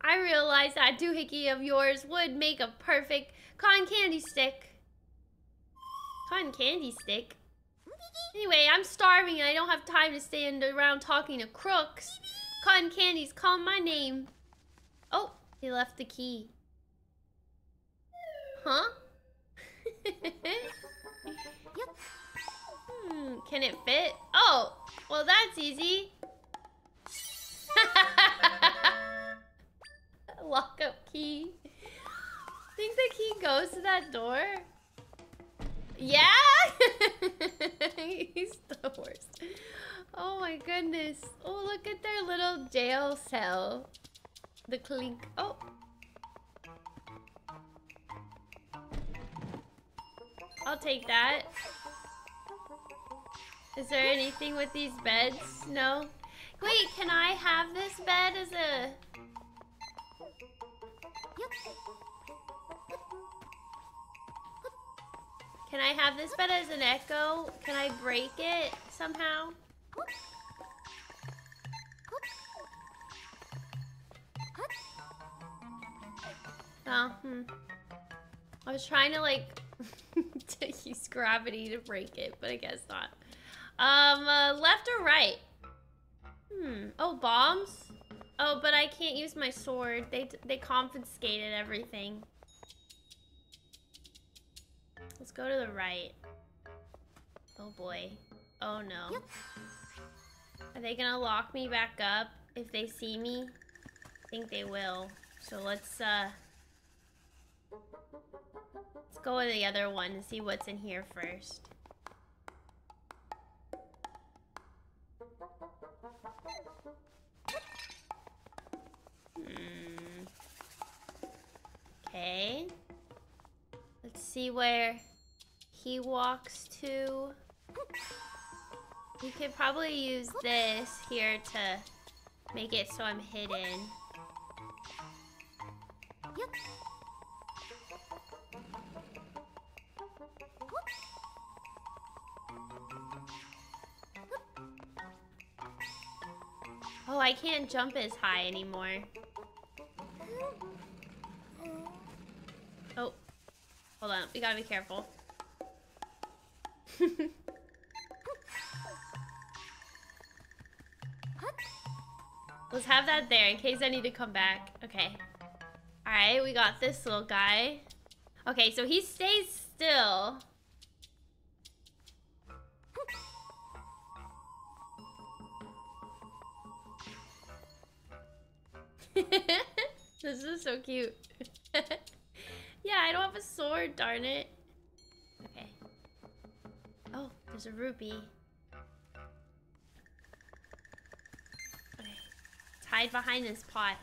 I realized that doohickey of yours would make a perfect cotton candy stick. Cotton candy stick? Anyway, I'm starving and I don't have time to stand around talking to crooks. Cotton candies, call my name. Oh, he left the key. Huh? Hmm, can it fit? Oh, well that's easy. Lock up key. Think the key goes to that door? Yeah? He's the worst. Oh my goodness. Oh, look at their little jail cell. The clink. Oh. I'll take that. Is there anything with these beds? No? Wait, can I have this bed as a... Can I have this bed as an echo? Can I break it somehow? Oh, hmm. I was trying to like to use gravity to break it, but I guess not. Um, uh, left or right? Hmm. Oh, bombs? Oh, but I can't use my sword. They they confiscated everything. Let's go to the right. Oh boy. Oh no. Are they gonna lock me back up if they see me? I think they will. So let's uh let's go with the other one and see what's in here first. Hmm. Okay. Let's see where he walks to. We could probably use this here to make it so I'm hidden. Oh, I can't jump as high anymore. Oh. Hold on, we gotta be careful. Let's have that there in case I need to come back. Okay. Alright, we got this little guy. Okay, so he stays still. This is so cute. Yeah, I don't have a sword, darn it. Okay. Oh, there's a rupee. Okay. Let's hide behind this pot.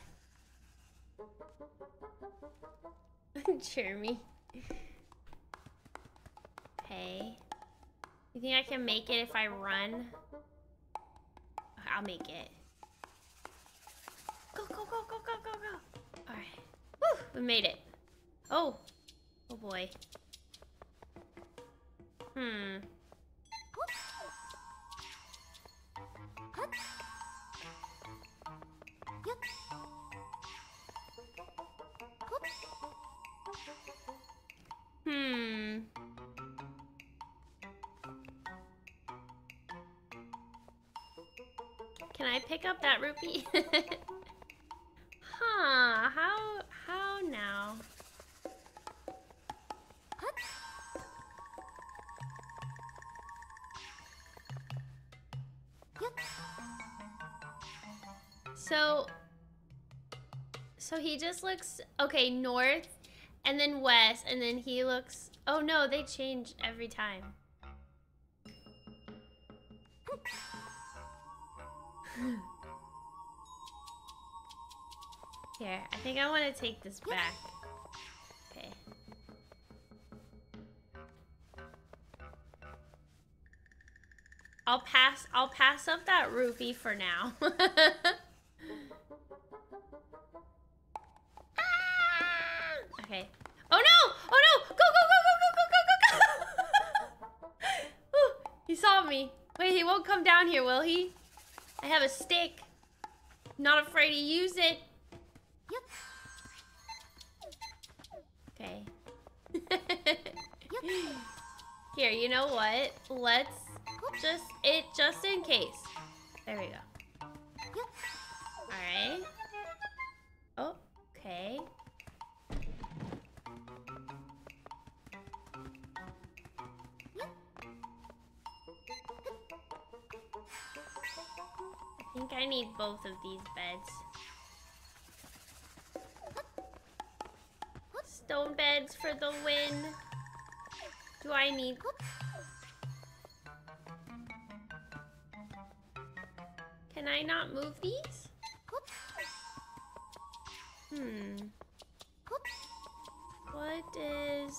Cheer me. Okay. You think I can make it if I run? I'll make it. Go, go, go, go, go, go, go. Alright. Woo! We made it. Oh! Oh boy. Hmm. Hmm. Can I pick up that rupee? Huh, how, how now? So, so he just looks, okay, north, and then west, and then he looks, oh no, they change every time. Here, I think I want to take this back. Okay. I'll pass, I'll pass up that rupee for now. Okay. Oh no! Oh no! Go, go, go, go, go, go, go, go, go! Ooh, he saw me. Wait, he won't come down here, will he? I have a stick. Not afraid to use it. Yep. Here, you know what? Let's just, it just in case. There we go. Alright. Oh, okay. I think I need both of these beds. Stone beds for the win. Do I need... Can I not move these? Hmm. What is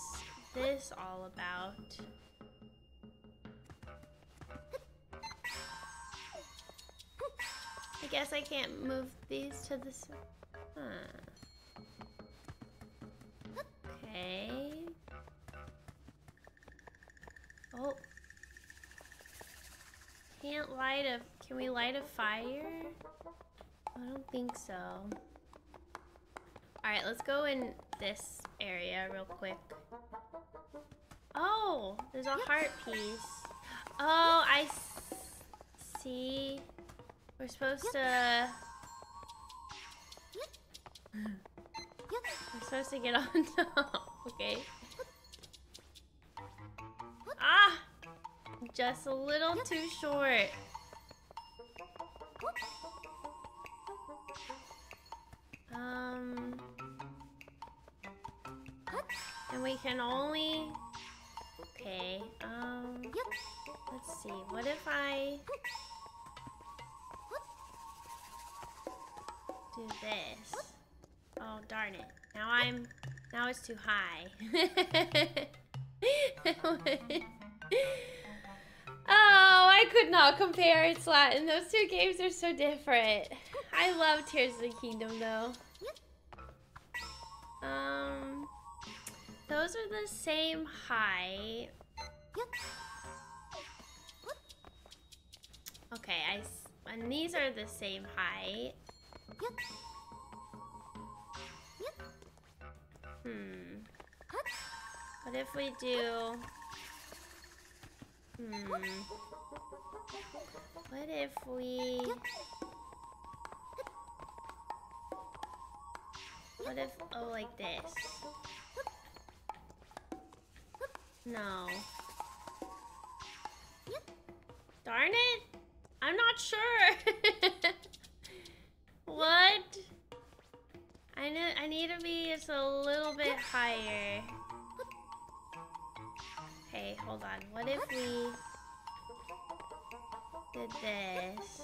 this all about? I guess I can't move these to the side. Huh. Okay. Oh. Can't light a... Can we light a fire? I don't think so. Alright, let's go in this area real quick. Oh! There's a heart piece. Oh, I see. We're supposed to... We're supposed to get on top. Okay. Ah! Just a little too short. Um... And we can only... Okay, um... Let's see, what if I... do this. Oh, darn it. Now I'm... Now it's too high. Oh, I could not compare its Latin. Those two games are so different. I love Tears of the Kingdom, though. Um... Those are the same height. Okay, I... And these are the same height. Hmm. What if we do... Hmm. What if we... What if... Oh, like this. No. Darn it! I'm not sure! What? I know, I need to be just a little bit higher. Okay, hold on. What if we did this?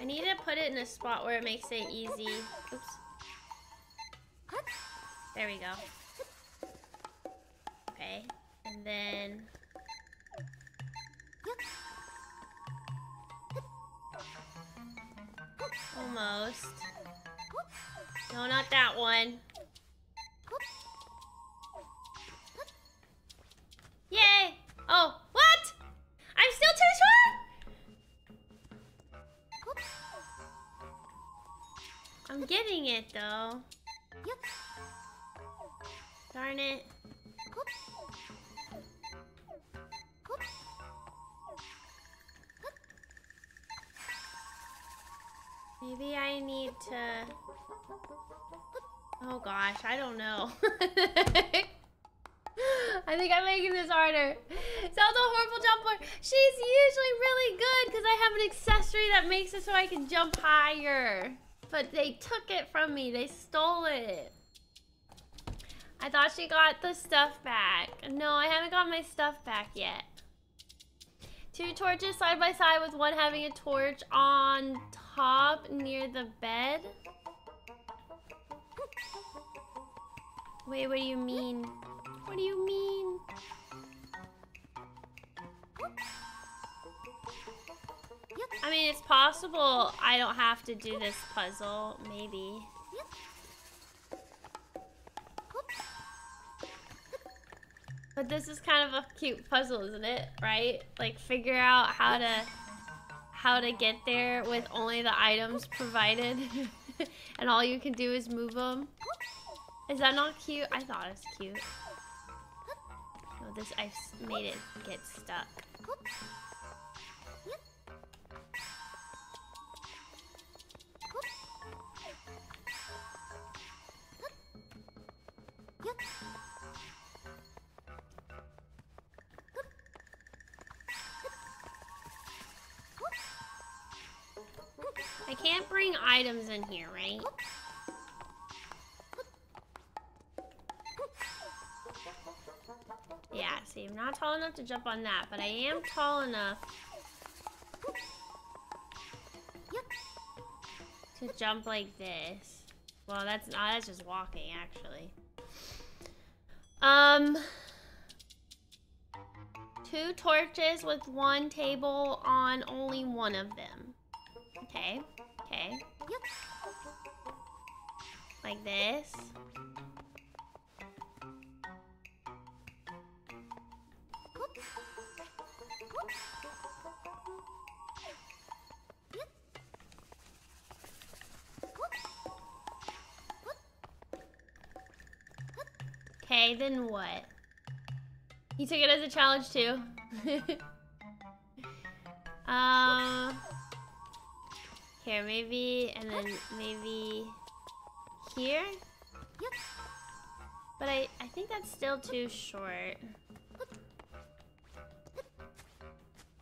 I need to put it in a spot where it makes it easy. Oops. There we go. Okay. And then... Almost. No, not that one. Yay! Oh, what? I'm still too short! I'm getting it, though. Darn it. Maybe I need to... Oh gosh, I don't know. I think I'm making this harder. Zelda horrible jump board. She's usually really good because I have an accessory that makes it so I can jump higher. But they took it from me. They stole it. I thought she got the stuff back. No, I haven't got my stuff back yet. Two torches side by side with one having a torch on top near the bed. Wait, what do you mean? What do you mean? I mean, it's possible I don't have to do this puzzle, maybe. But this is kind of a cute puzzle, isn't it? Right? Like, figure out how to how to get there with only the items provided. and all you can do is move them. Is that not cute? I thought it was cute. Oh, this, I made it get stuck. I can't bring items in here, right? Yeah, see, I'm not tall enough to jump on that, but I am tall enough to jump like this. Well, that's not, that's just walking, actually. Um, two torches with one table on only one of them. Okay, okay. Like this. Okay, then what? You took it as a challenge too. um Here, maybe, and then maybe here? Yep. But I, I think that's still too short.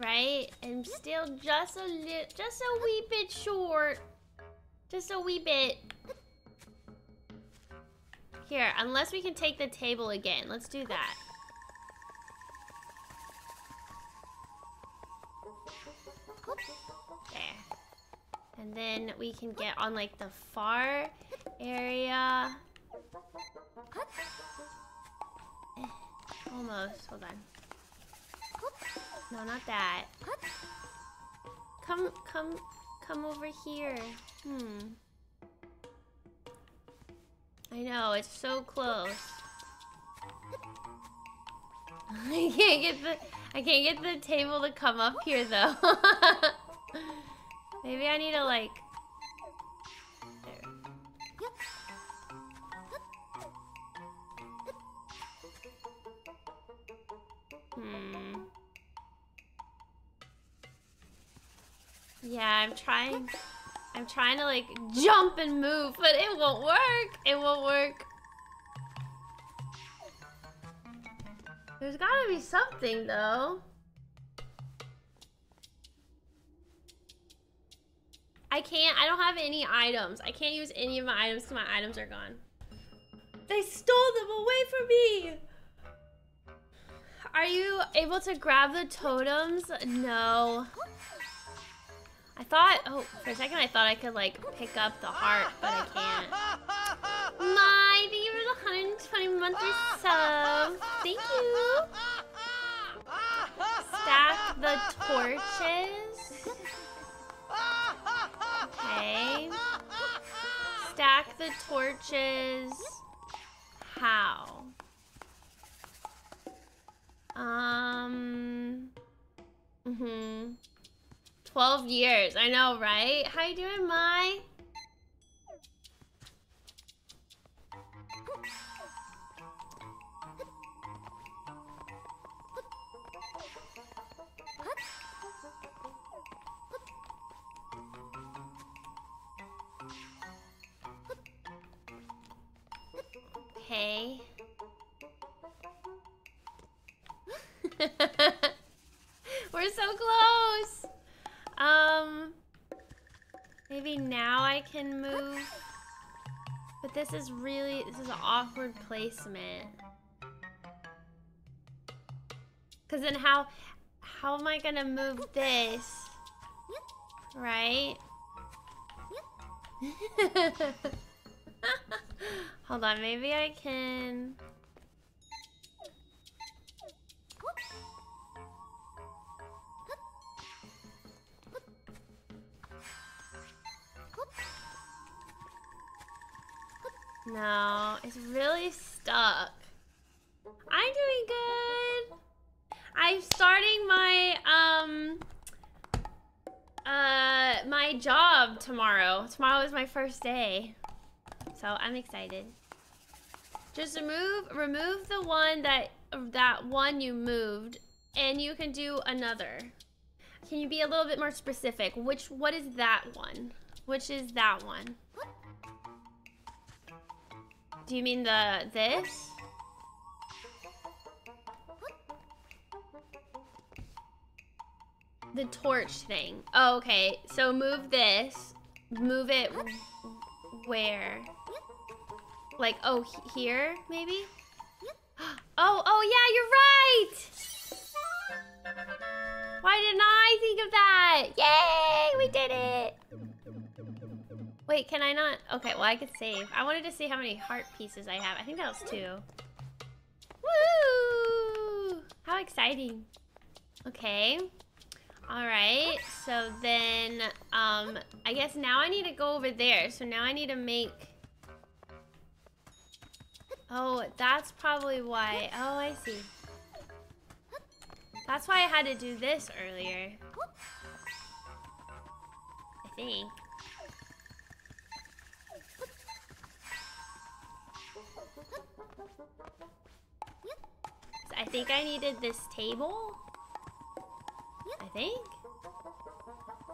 Right? I'm still just a li- just a wee bit short. Just a wee bit. Here, unless we can take the table again. Let's do that. There. And then we can get on like the far area. Almost, hold on. No, not that. Come, come, come over here. Hmm. I know, it's so close. I can't get the, I can't get the table to come up here though. Maybe I need to like... There. Hmm. Yeah, I'm trying... I'm trying to like jump and move, but it won't work! It won't work. There's gotta be something though. I can't, I don't have any items. I can't use any of my items because my items are gone. They stole them away from me! Are you able to grab the totems? No. I thought, oh, for a second I thought I could like pick up the heart, but I can't. My, thank you for the one hundred twenty month or so. Thank you. Stack the torches. Okay. Stack the torches. How? Um. Mhm. Twelve years. I know, right? How you doing, Mai? Okay. We're so close. Um, maybe now I can move. But this is really, this is an awkward placement. Cause then how, how am I gonna move this? Right? Hold on, maybe I can... No, it's really stuck. I'm doing good! I'm starting my, um... Uh, my job tomorrow. Tomorrow is my first day. So I'm excited. Just remove remove the one that that one you moved, and you can do another. Can you be a little bit more specific? Which what is that one? Which is that one? Do you mean the this? The torch thing. Oh, okay, so move this. Move it where? Like, oh, here, maybe? Oh, oh yeah, you're right! Why didn't I think of that? Yay, we did it! Wait, can I not? Okay, well I could save. I wanted to see how many heart pieces I have. I think that was two. Woo! How exciting. Okay. All right, so then, um, I guess now I need to go over there. So now I need to make... Oh, that's probably why. Oh, I see. That's why I had to do this earlier. I think. So I think I needed this table. I think.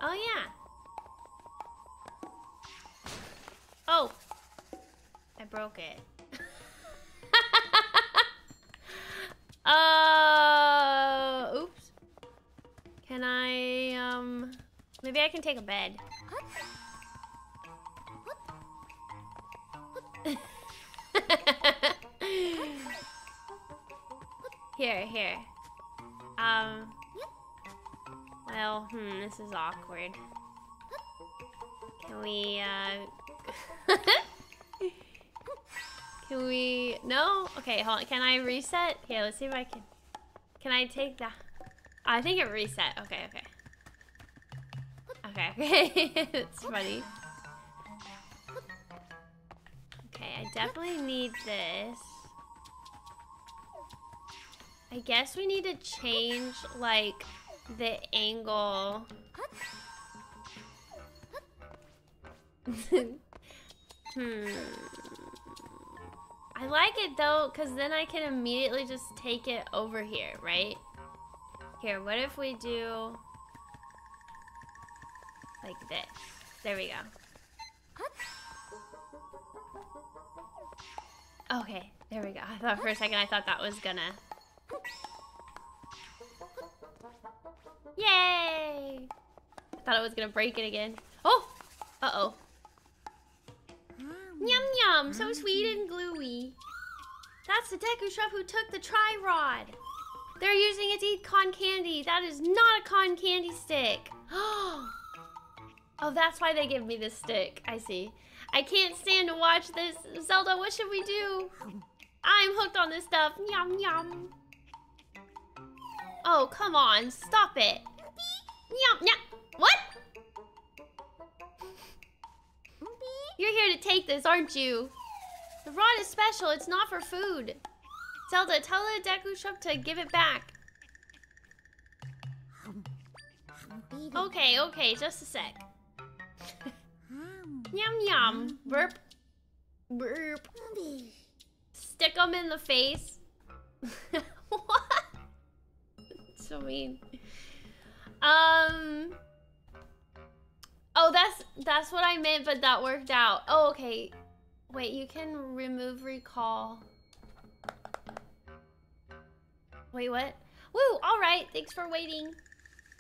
Oh, yeah. Oh. I broke it. Oh, uh, oops. Can I, um, maybe I can take a bed. Here, here. Um, well, hmm, this is awkward. Can we, uh... Can we... No? Okay, hold on. Can I reset? Here, let's see if I can... Can I take that? Oh, I think it reset. Okay, okay. Okay, okay. It's funny. Okay, I definitely need this. I guess we need to change, like... the angle. Hmm. I like it though, because then I can immediately just take it over here, right? Here, what if we do like this? There we go. Okay, there we go. I thought for a second, I thought that was gonna... Yay! I thought I was gonna break it again. Oh! Uh-oh. Yum yum! So sweet and gluey. That's the Deku Scrub who took the tri-rod. They're using it to eat con candy. That is not a con candy stick. Oh, that's why they give me this stick. I see. I can't stand to watch this. Zelda, what should we do? I'm hooked on this stuff. Yum yum. Oh, come on. Stop it. Yum, yum. What? You're here to take this, aren't you? The rod is special. It's not for food. Zelda, tell the Deku Scrub to give it back. Okay, okay. Just a sec. Yum, yum. Burp. Burp. Stick them in the face. What? So mean. Um. Oh, that's that's what I meant, but that worked out. Oh, okay. Wait, you can remove recall. Wait, what? Woo! All right. Thanks for waiting.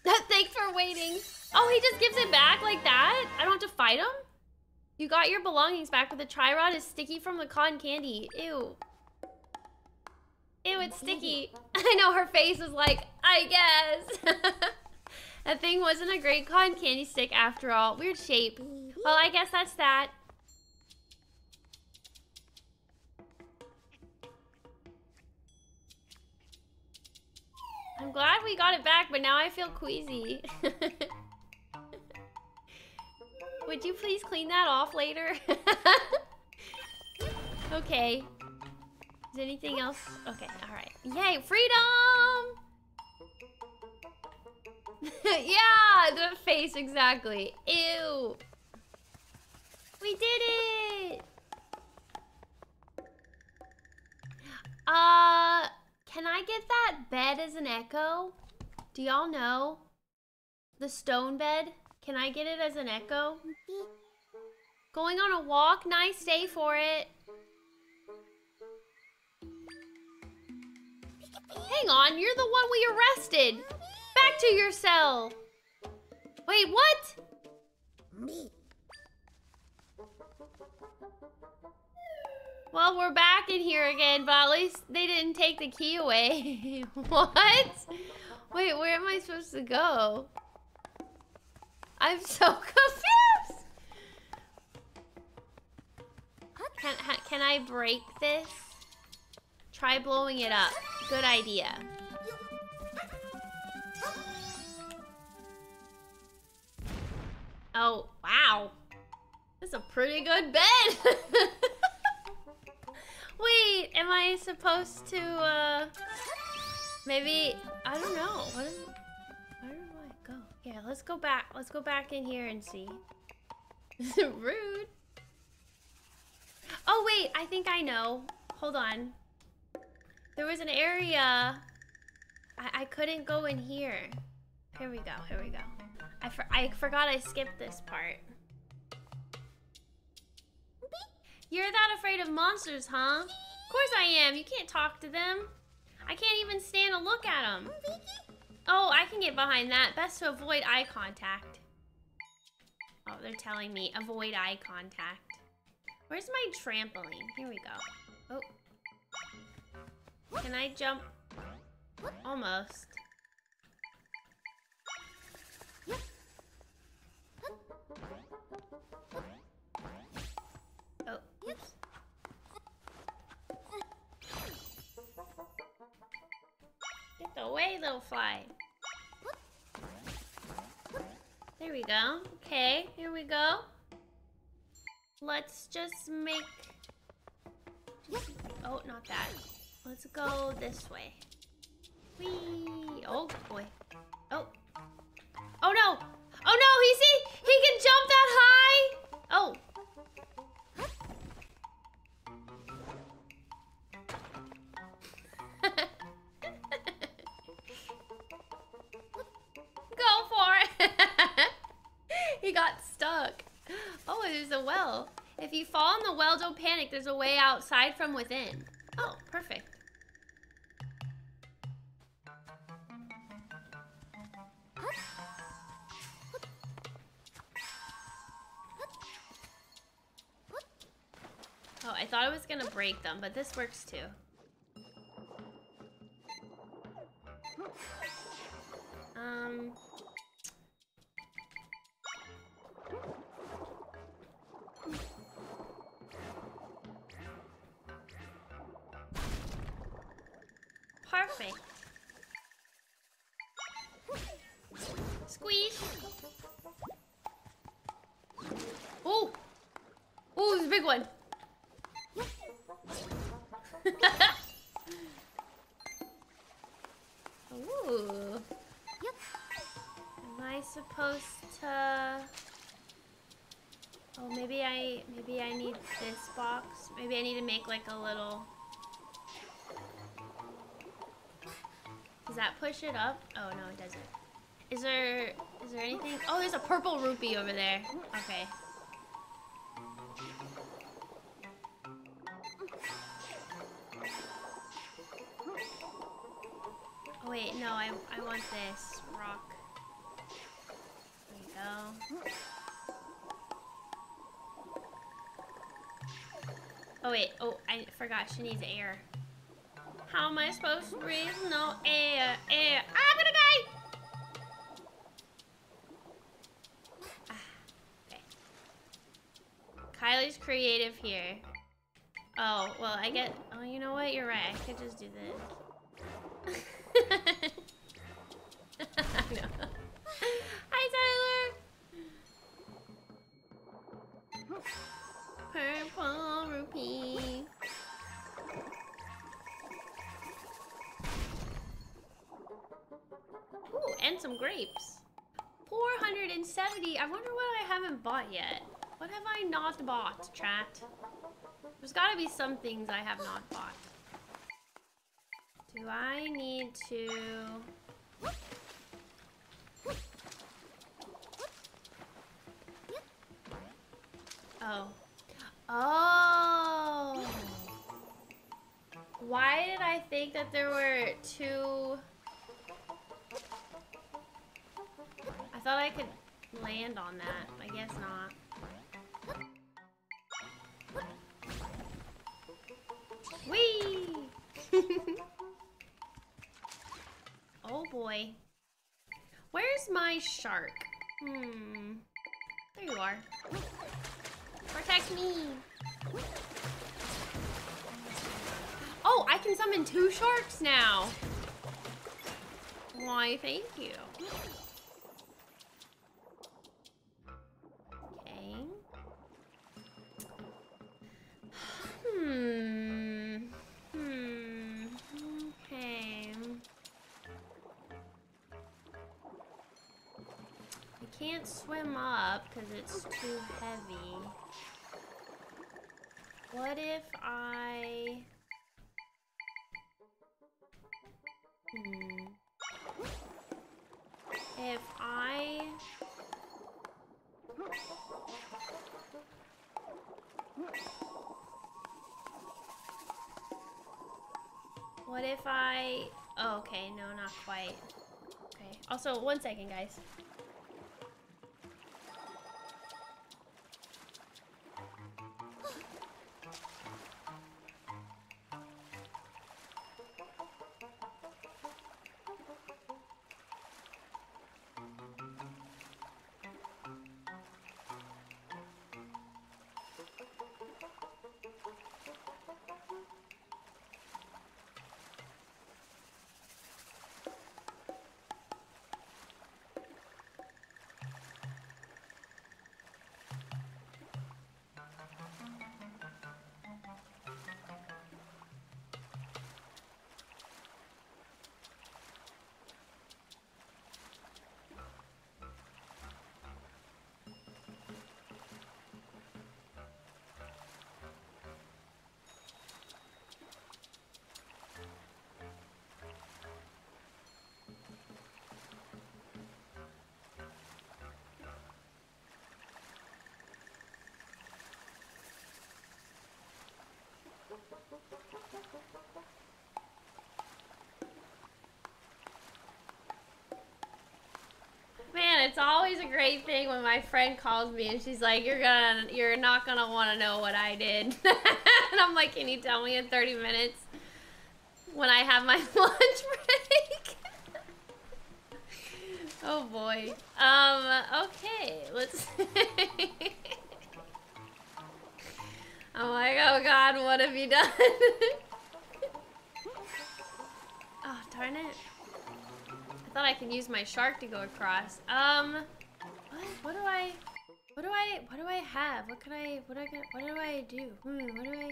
Thanks for waiting. Oh, he just gives it back like that? I don't have to fight him? You got your belongings back, but the tri-rod is sticky from the cotton candy. Ew. Ew, it's sticky. I know, her face was like, I guess. That thing wasn't a great cotton candy stick after all. Weird shape. Well, I guess that's that. I'm glad we got it back, but now I feel queasy. Would you please clean that off later? Okay. Is anything else? Okay, all right. Yay, freedom! Yeah, the face, exactly. Ew. We did it! Uh, can I get that bed as an echo? Do y'all know? The stone bed? Can I get it as an echo? Going on a walk? Nice day for it. Hang on, you're the one we arrested. Back to your cell. Wait, what? Well, we're back in here again, but at least they didn't take the key away. What? Wait, where am I supposed to go? I'm so confused. Can, can I break this? Try blowing it up. Good idea. Oh, wow. This is a pretty good bed. Wait, am I supposed to, uh... maybe... I don't know. What is, where do I go? Yeah, let's go back. Let's go back in here and see. This is rude. Oh, wait. I think I know. Hold on. There was an area... I, I couldn't go in here. Here we go. Here we go. I, for I forgot I skipped this part. You're that afraid of monsters, huh? Of course I am. You can't talk to them. I can't even stand to look at them. Oh, I can get behind that. Best to avoid eye contact. Oh, they're telling me avoid eye contact. Where's my trampoline? Here we go. Oh. Can I jump? Almost. Oh, oops. Get away, little fly. There we go. Okay, here we go. Let's just make... Oh, not that. Let's go this way. Whee! Oh, boy. Oh. Oh, no! Oh, no! He see? He can jump that high! Oh. He got stuck. Oh, there's a well. If you fall in the well, don't panic. There's a way outside from within. Oh, perfect. Oh, I thought I was gonna break them, but this works too. Um... Perfect. Squeeze. Oh, oh, it's a big one. Ooh. Am I supposed to? Oh, maybe I, maybe I need this box. Maybe I need to make like a little. Does that push it up? Oh, no, it doesn't. Is there, is there anything? Oh, there's a purple rupee over there. Okay. Oh, wait, no, I, I want this rock. There you go. Oh, wait, oh, I forgot she needs air. How am I supposed to breathe? No air, air. I'm gonna die! Ah, okay. Kylie's creative here. Oh, well, I get... Oh, you know what? You're right. I could just do this. I know. Hi, Tyler! Purple rupee. Ooh, and some grapes. and seventy. I wonder what I haven't bought yet. What have I not bought, chat? There's gotta be some things I have not bought. Do I need to... Oh. Oh! Why did I think that there were two... I thought I could land on that. I guess not. Whee! Oh boy. Where's my shark? Hmm. There you are. Protect me! Oh, I can summon two sharks now! Why, thank you. Okay. Hmm. Hmm. Okay. I can't swim up because it's too heavy. What if I... Hmm. If I... What if I... Oh, okay, no, not quite. Okay, also, one second, guys. Man, it's always a great thing when my friend calls me and she's like, "You're gonna, you're not gonna want to know what I did," and I'm like, "Can you tell me in thirty minutes when I have my lunch break?" Oh boy. Um. Okay. Let's. I'm like, oh god, what have you done? Oh, darn it. I thought I could use my shark to go across. Um, what, what do I, what do I, what do I have? What can I, what do I, what do I do? Hmm, what do I,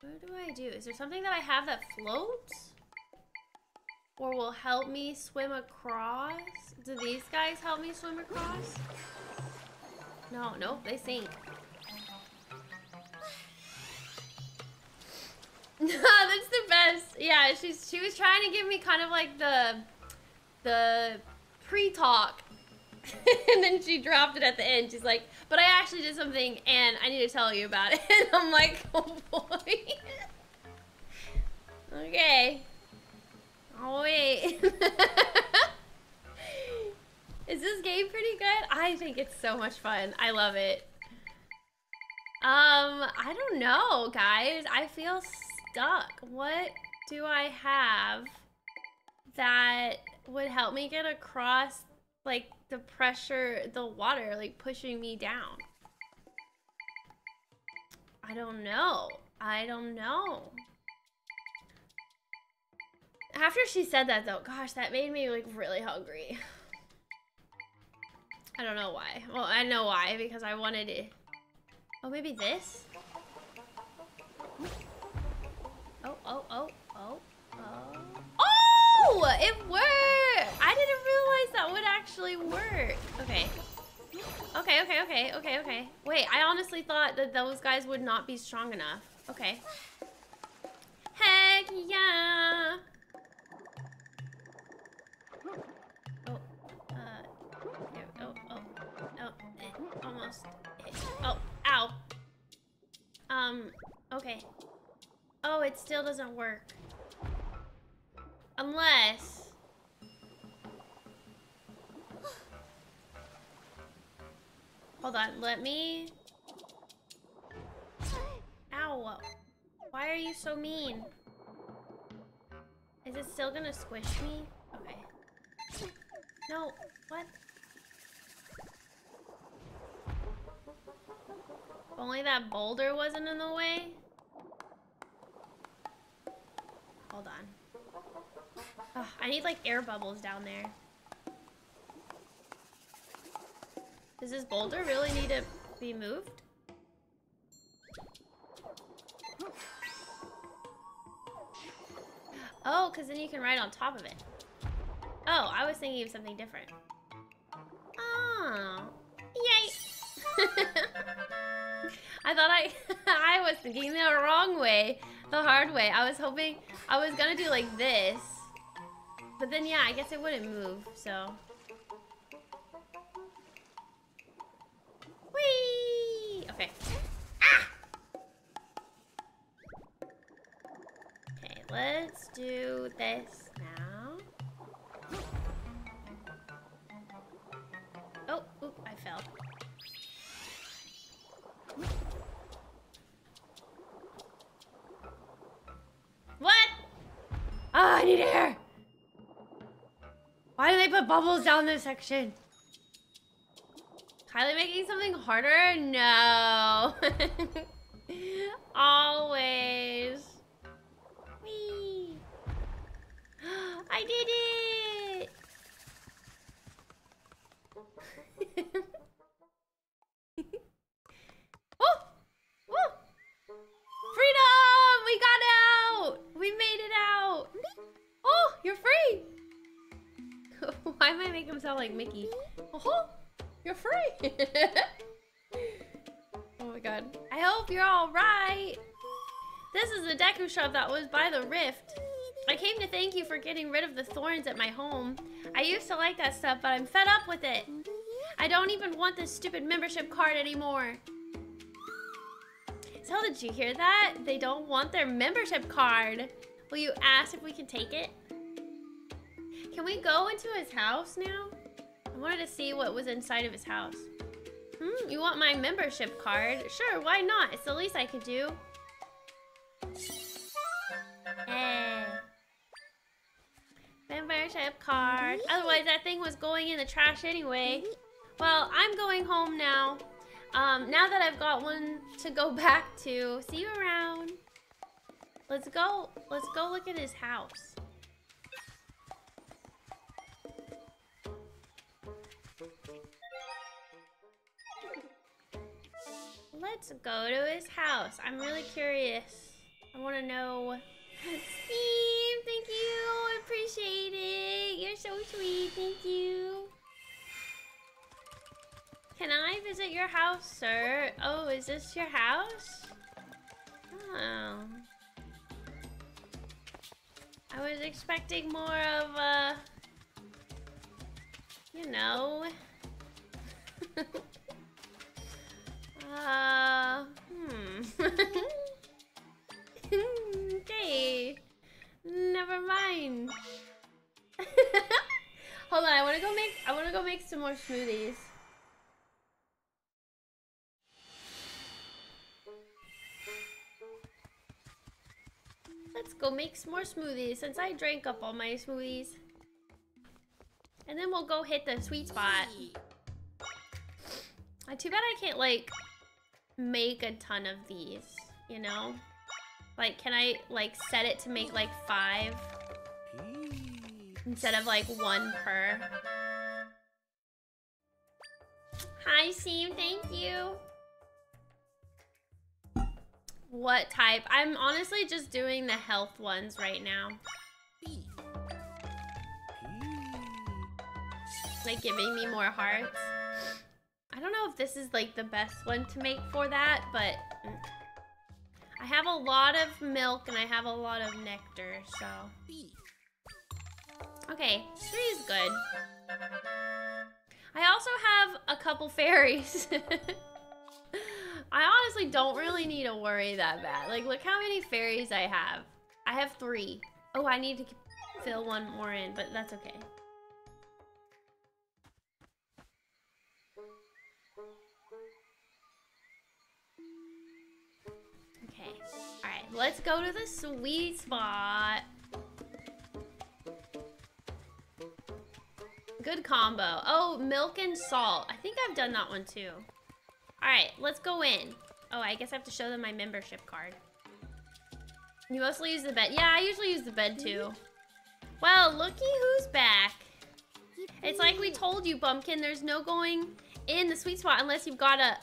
what do I do? Is there something that I have that floats? Or will help me swim across? Do these guys help me swim across? No, nope, they sink. No, that's the best. Yeah, she's she was trying to give me kind of like the the pre-talk, and then she dropped it at the end. She's like, "But I actually did something, and I need to tell you about it." And I'm like, "Oh boy." Okay. Oh wait. Is this game pretty good? I think it's so much fun. I love it. Um, I don't know, guys. I feel stuck. What do I have that would help me get across, like, the pressure, the water, like, pushing me down? I don't know. I don't know. After she said that, though, gosh, that made me, like, really hungry. I don't know why. Well, I know why, because I wanted to... Oh, maybe this? Oh, oh, oh, oh, oh. Oh! It worked! I didn't realize that would actually work. Okay. Okay, okay, okay, okay, okay. Wait, I honestly thought that those guys would not be strong enough. Okay. Heck yeah! Oh, uh, there, oh, oh, oh, eh, almost. Eh, oh, ow. Um, okay. Oh, it still doesn't work. Unless... Hold on, let me... Ow! Why are you so mean? Is it still gonna squish me? Okay. No, what? If only that boulder wasn't in the way? Hold on. Ugh, I need like air bubbles down there. Does this boulder really need to be moved? Oh, because then you can ride on top of it. Oh, I was thinking of something different. Oh, yay! I thought I, I was thinking the wrong way, the hard way. I was hoping I was gonna do like this, but then yeah, I guess it wouldn't move, so. Whee! Okay. Ah! Okay, let's do this now. Oh, oop, I fell. What? Oh, I need air! Why do they put bubbles down this section? Kylie making something harder? No. Always. Whee. I did it. Oh! Oh! Freedom! We got out! We made it out! Oh, you're free! Why am I making him sound like Mickey? Oh-ho! You're free! Oh my god. I hope you're alright! This is the Deku shop that was by the rift. I came to thank you for getting rid of the thorns at my home. I used to like that stuff, but I'm fed up with it. I don't even want this stupid membership card anymore. So did you hear that? They don't want their membership card. Will you ask if we can take it? Can we go into his house now? I wanted to see what was inside of his house. Hmm, you want my membership card? Sure, why not? It's the least I could do. Hey. Membership card. Otherwise, that thing was going in the trash anyway. Well, I'm going home now. Um, now that I've got one to go back to. See you around. Let's go, let's go look at his house. Let's go to his house. I'm really curious. I want to know. Steve, thank you. I appreciate it. You're so sweet. Thank you. Can I visit your house, sir? Oh, is this your house? Oh. I was expecting more of a... You know... Uh, hmm. Okay. Never mind. Hold on, I wanna go make I wanna go make some more smoothies. Let's go make some more smoothies since I drank up all my smoothies. And then we'll go hit the sweet spot. Uh, too bad I can't like make a ton of these, you know? Like, can I, like, set it to make, like, five? Instead of, like, one per. Hi, Seam, thank you. What type? I'm honestly just doing the health ones right now. Like, giving me more hearts. I don't know if this is like the best one to make for that, but I have a lot of milk and I have a lot of nectar, so. Okay, three is good. I also have a couple fairies. I honestly don't really need to worry that bad. Like, look how many fairies I have. I have three. Oh, I need to fill one more in, but that's okay. Okay, all right, let's go to the sweet spot. Good combo. Oh, milk and salt. I think I've done that one too. All right, let's go in. Oh, I guess I have to show them my membership card. You mostly use the bed. Yeah, I usually use the bed too. Well, looky who's back. It's like we told you, Bumpkin, there's no going in the sweet spot unless you've got a...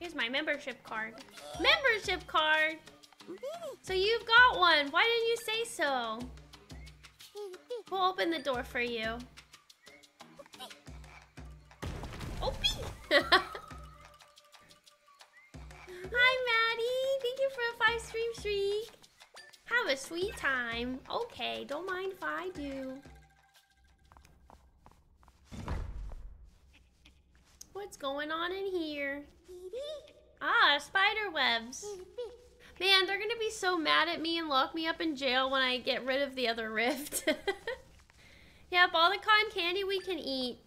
Here's my membership card. Membership card! So you've got one. Why didn't you say so? We'll open the door for you. Opie! Hi, Maddie. Thank you for a five stream streak. Have a sweet time. Okay, don't mind if I do. What's going on in here? Ah, spider webs. Man, they're gonna be so mad at me and lock me up in jail when I get rid of the other rift. Yep, all the cotton candy we can eat.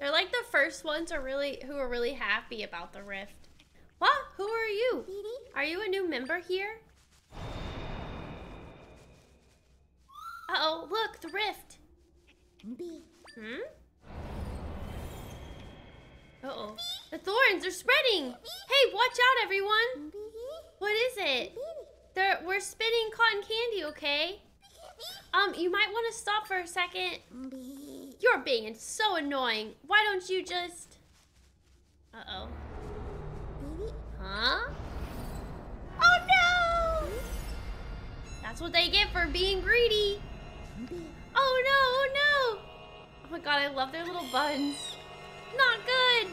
They're like the first ones are really who are really happy about the rift. What? Who are you? Are you a new member here? Uh-oh, look, the rift. Hmm? Uh-oh. The thorns are spreading! Hey, watch out, everyone! What is it? They're, we're spitting cotton candy, okay? Um, you might want to stop for a second. You're being so annoying. Why don't you just... Uh-oh. Huh? Oh, no! That's what they get for being greedy. Oh, no, oh, no! Oh, my God, I love their little buns. Not good!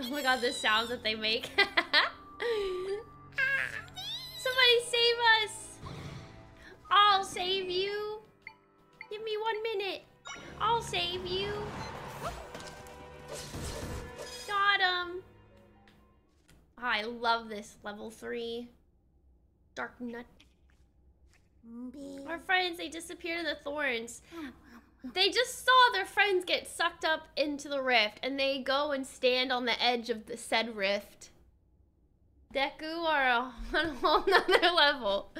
Oh my God, the sounds that they make. Somebody save us! I'll save you! Give me one minute! I'll save you! Got him! Oh, I love this level three. Dark Nut. Our friends, they disappeared in the thorns. They just saw their friends get sucked up into the rift, and they go and stand on the edge of the said rift. Deku are on a whole nother level.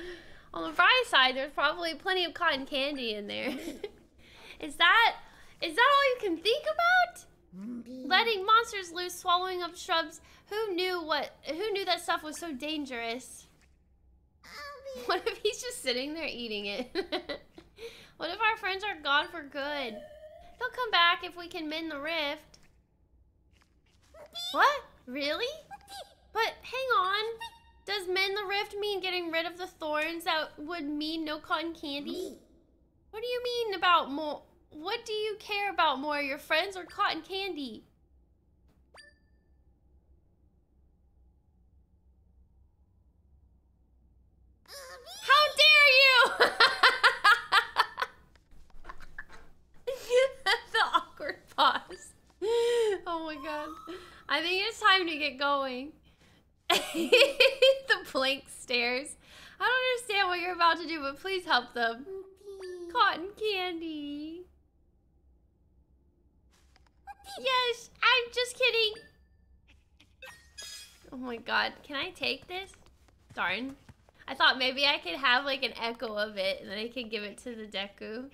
On the fry side, there's probably plenty of cotton candy in there. Is that, is that all you can think about? Letting monsters loose, swallowing up shrubs. Who knew what? Who knew that stuff was so dangerous? What if he's just sitting there eating it? What if our friends are gone for good? They'll come back if we can mend the rift. What? Really? But hang on. Does mend the rift mean getting rid of the thorns that would mean no cotton candy? What do you mean about more? What do you care about more, your friends or cotton candy? How dare you! The awkward pause. Oh my God. I think it's time to get going. The blank stares. I don't understand what you're about to do, but please help them. Cotton candy. Yes, I'm just kidding. Oh my God. Can I take this? Darn. I thought maybe I could have like an echo of it and then I could give it to the Deku.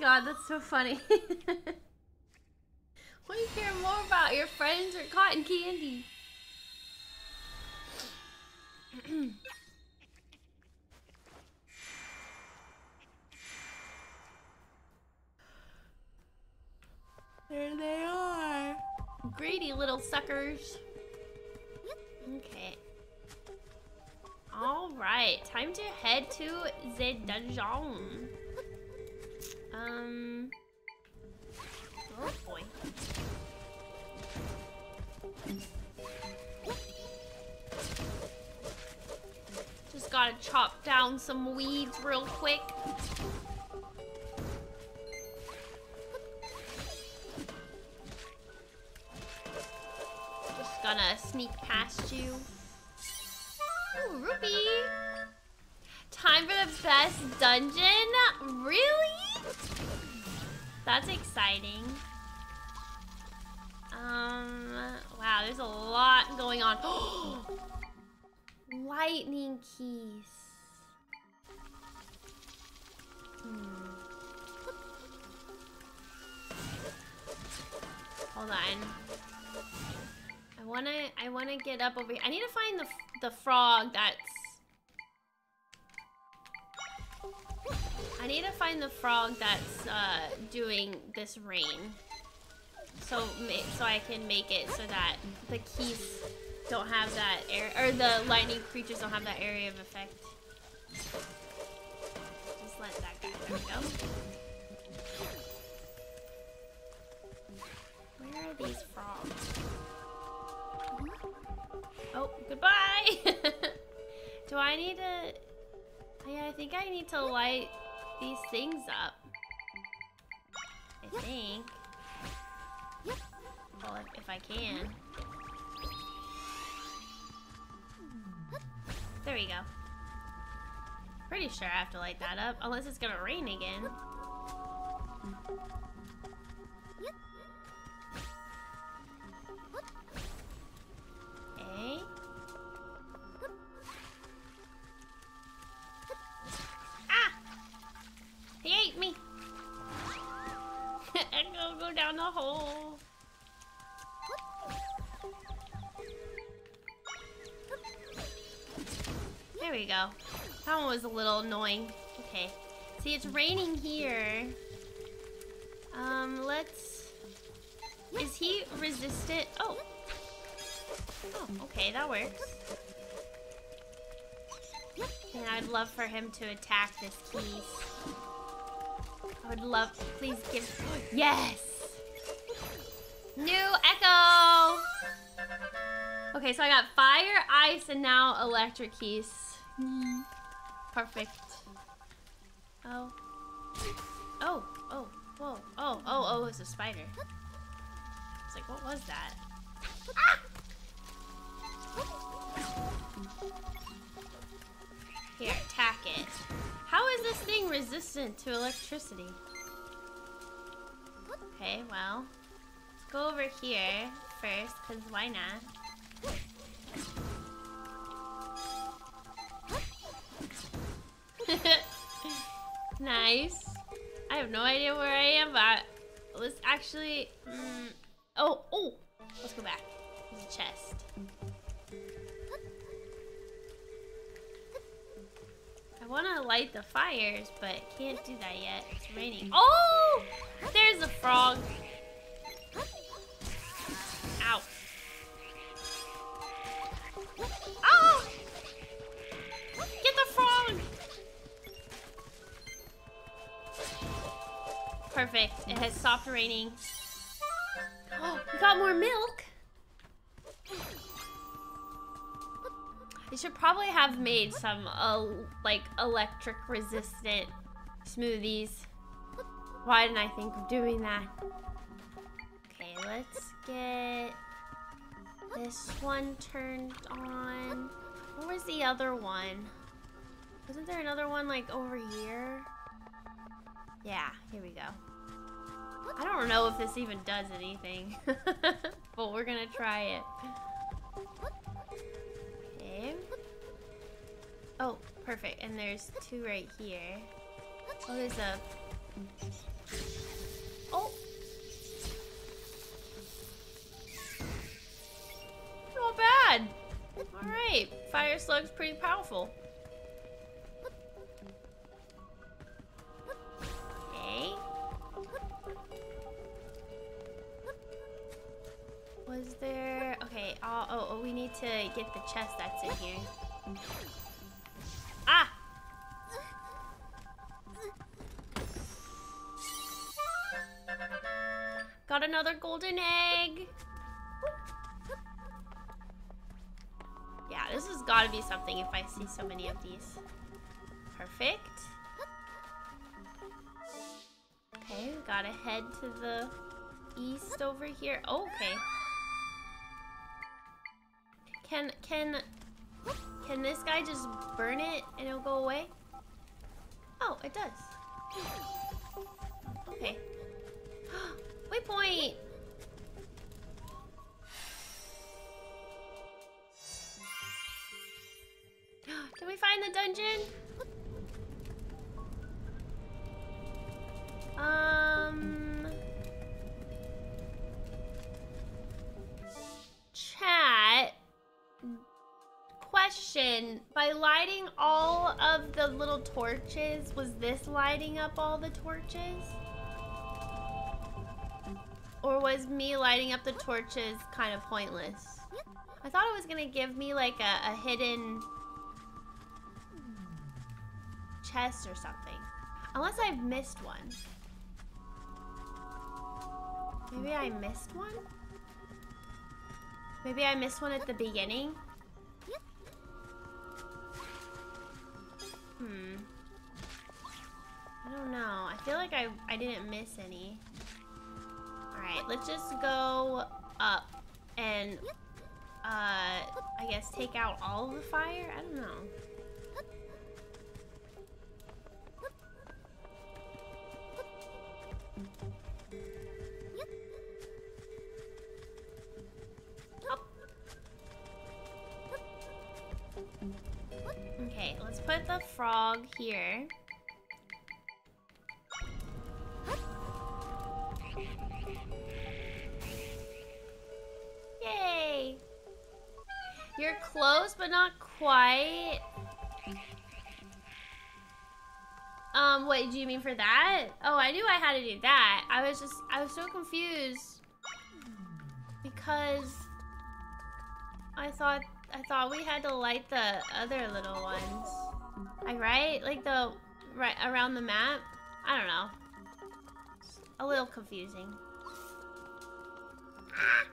God, that's so funny. What do you care more about, your friends or cotton candy? There they are. Greedy little suckers. Okay. All Alright, time to head to the dungeon. Um... Oh boy. Just gotta chop down some weeds real quick. Just gonna sneak past you. Ooh, rupee! Time for the best dungeon? Really? That's exciting. Um, wow, there's a lot going on. Lightning keys. Hmm. Hold on. I wanna, I wanna get up over here. I need to find the the frog that's. I need to find the frog that's uh, doing this rain. So, so I can make it so that the keys don't have that air, or the lightning creatures don't have that area of effect. Just let that guy, there we go. Where are these frogs? Oh, goodbye! Do I need to, yeah, I think I need to light these things up. I think. Well, if, if I can. There we go. Pretty sure I have to light that up, unless it's gonna rain again. Okay. Ah! He ate me! I'm gonna go down the hole. There we go. That one was a little annoying. Okay. See, it's raining here. Um, let's... Is he resistant? Oh. Oh, okay, that works. And I'd love for him to attack this, please. I would love... Please give... Yes! New Echo! Okay, so I got fire, ice, and now electric keys. Mm. Perfect. Oh. Oh, oh, whoa. Oh, oh, oh, it's a spider. It's like, what was that? Ah! Here, attack it. How is this thing resistant to electricity? Okay, well. Let's go over here first, because why not? Nice. I have no idea where I am, but let's actually. Mm, oh, oh! Let's go back. There's a chest. I want to light the fires, but can't do that yet. It's raining. Oh! There's a frog. Ow. Oh! Get the frog! Perfect. It has stopped raining. Oh, we got more milk. They should probably have made some uh, like electric resistant smoothies. Why didn't I think of doing that? Okay, let's get this one turned on. Where was the other one? Wasn't there another one like over here? Yeah, here we go. I don't know if this even does anything, but we're gonna try it. Okay. Oh, perfect. And there's two right here. Oh, there's a... Oh! Not bad! Alright, fire slug's pretty powerful. Okay. Was there... Okay, oh, oh, oh, we need to get the chest that's in here. got another golden egg. Yeah, this has got to be something if I see so many of these. Perfect. Okay, we gotta head to the east over here. Oh, okay. Can, can, can this guy just burn it and it'll go away? Oh, it does. Okay. Waypoint! Did we find the dungeon? Um... Chat... Question, by lighting all of the little torches, was this lighting up all the torches? Or was me lighting up the torches kind of pointless? I thought it was gonna give me like a, a hidden chest or something. Unless I've missed one. Maybe I missed one? Maybe I missed one at the beginning? Hmm. I don't know. I feel like I, I didn't miss any. Alright, let's just go up and, uh, I guess take out all of the fire? I don't know. Okay, let's put the frog here. Yay! You're close, but not quite. Um, what do you mean for that? Oh, I knew I had to do that. I was just, I was so confused because I thought, I thought we had to light the other little ones. I right? Like the, right around the map? I don't know. It's a little confusing. Ah!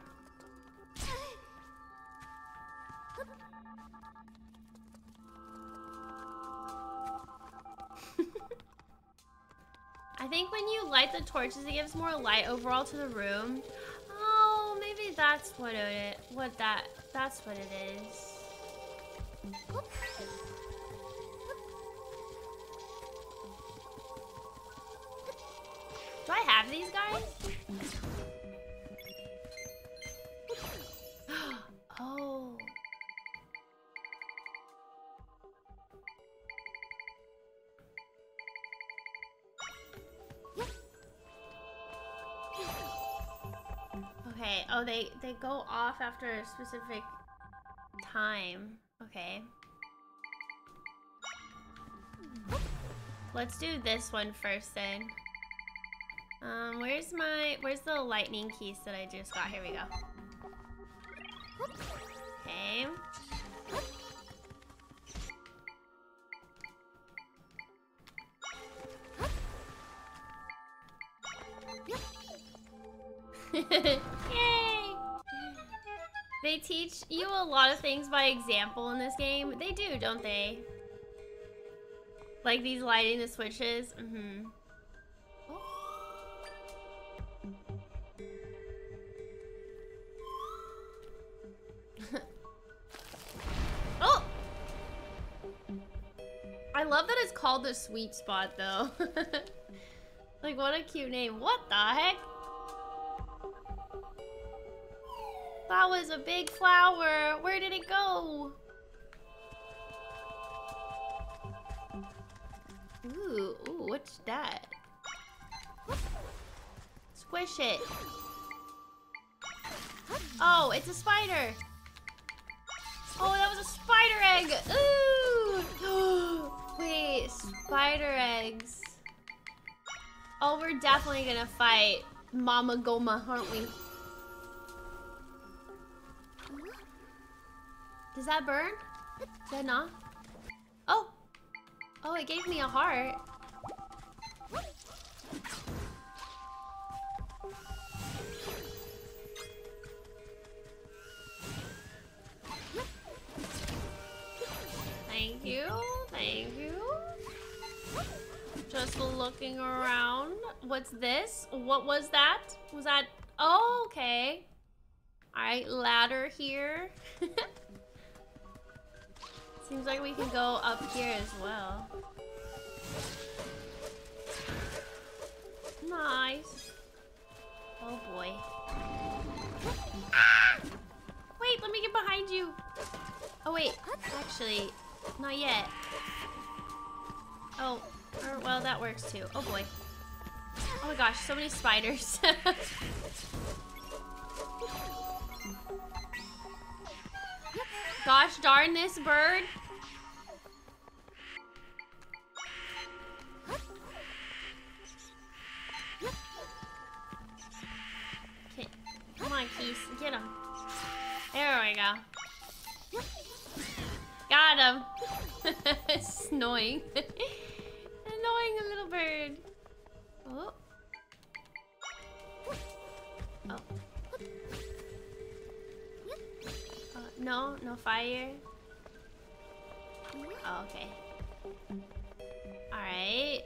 I think when you light the torches, it gives more light overall to the room. Oh, maybe that's what it, what that, that's what it is. Do I have these guys? Oh. Okay, oh, they, they go off after a specific time. Okay. Let's do this one first then. Um, where's my, where's the lightning keys that I just got? Here we go. Okay. Yay! They teach you a lot of things by example in this game. They do, don't they? Like these lighting the switches. Mm-hmm. Oh. Oh! I love that it's called the sweet spot though. Like what a cute name. What the heck? That was a big flower. Where did it go? Ooh, ooh, what's that? Squish it. Oh, it's a spider. Oh, that was a spider egg. Ooh. Wait, spider eggs. Oh, we're definitely gonna fight Mama Gohma, aren't we? Does that burn? Does that not? Oh! Oh, it gave me a heart. Just looking around. What's this? What was that? Was that? Oh, okay. All right, ladder here. Seems like we can go up here as well. Nice. Oh boy. Ah! Wait, let me get behind you. Oh wait, actually, not yet. Oh, or, well that works too. Oh boy. Oh my gosh, so many spiders. Gosh darn this bird. Okay. Come on, Keys. Get him. There we go. Got him. It's annoying. Annoying little bird. Oh. Oh. Uh, no, no fire. Oh, okay. All right.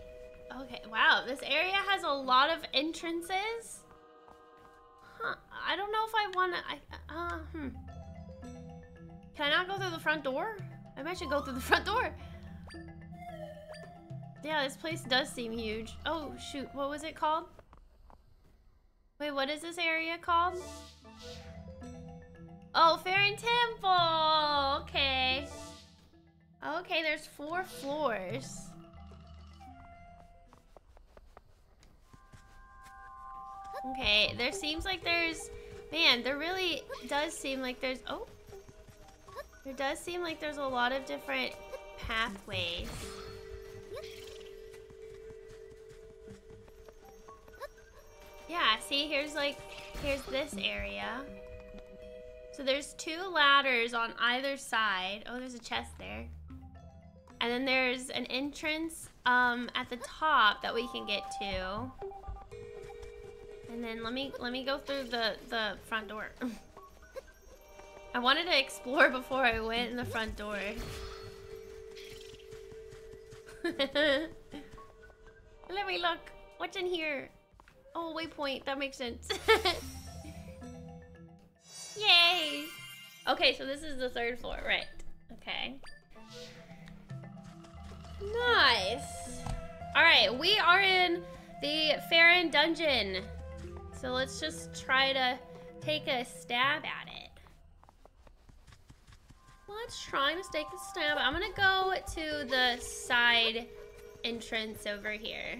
Okay, wow, this area has a lot of entrances. Huh, I don't know if I wanna, I, uh, hmm. Can I not go through the front door? I might should go through the front door. Yeah, this place does seem huge. Oh, shoot, what was it called? Wait, what is this area called? Oh, Faron Temple, okay. Okay, there's four floors. Okay, there seems like there's... Man, there really does seem like there's... Oh! There does seem like there's a lot of different pathways. Yeah, see, here's like... Here's this area. So there's two ladders on either side. Oh, there's a chest there. And then there's an entrance um, at the top that we can get to. And then let me let me go through the the front door. I wanted to explore before I went in the front door. Let me look. What's in here? Oh, waypoint. That makes sense. Yay! Okay, so this is the third floor, right? Okay. Nice. All right, we are in the Faron dungeon. So let's just try to take a stab at it. Let's try to take a stab. I'm gonna go to the side entrance over here.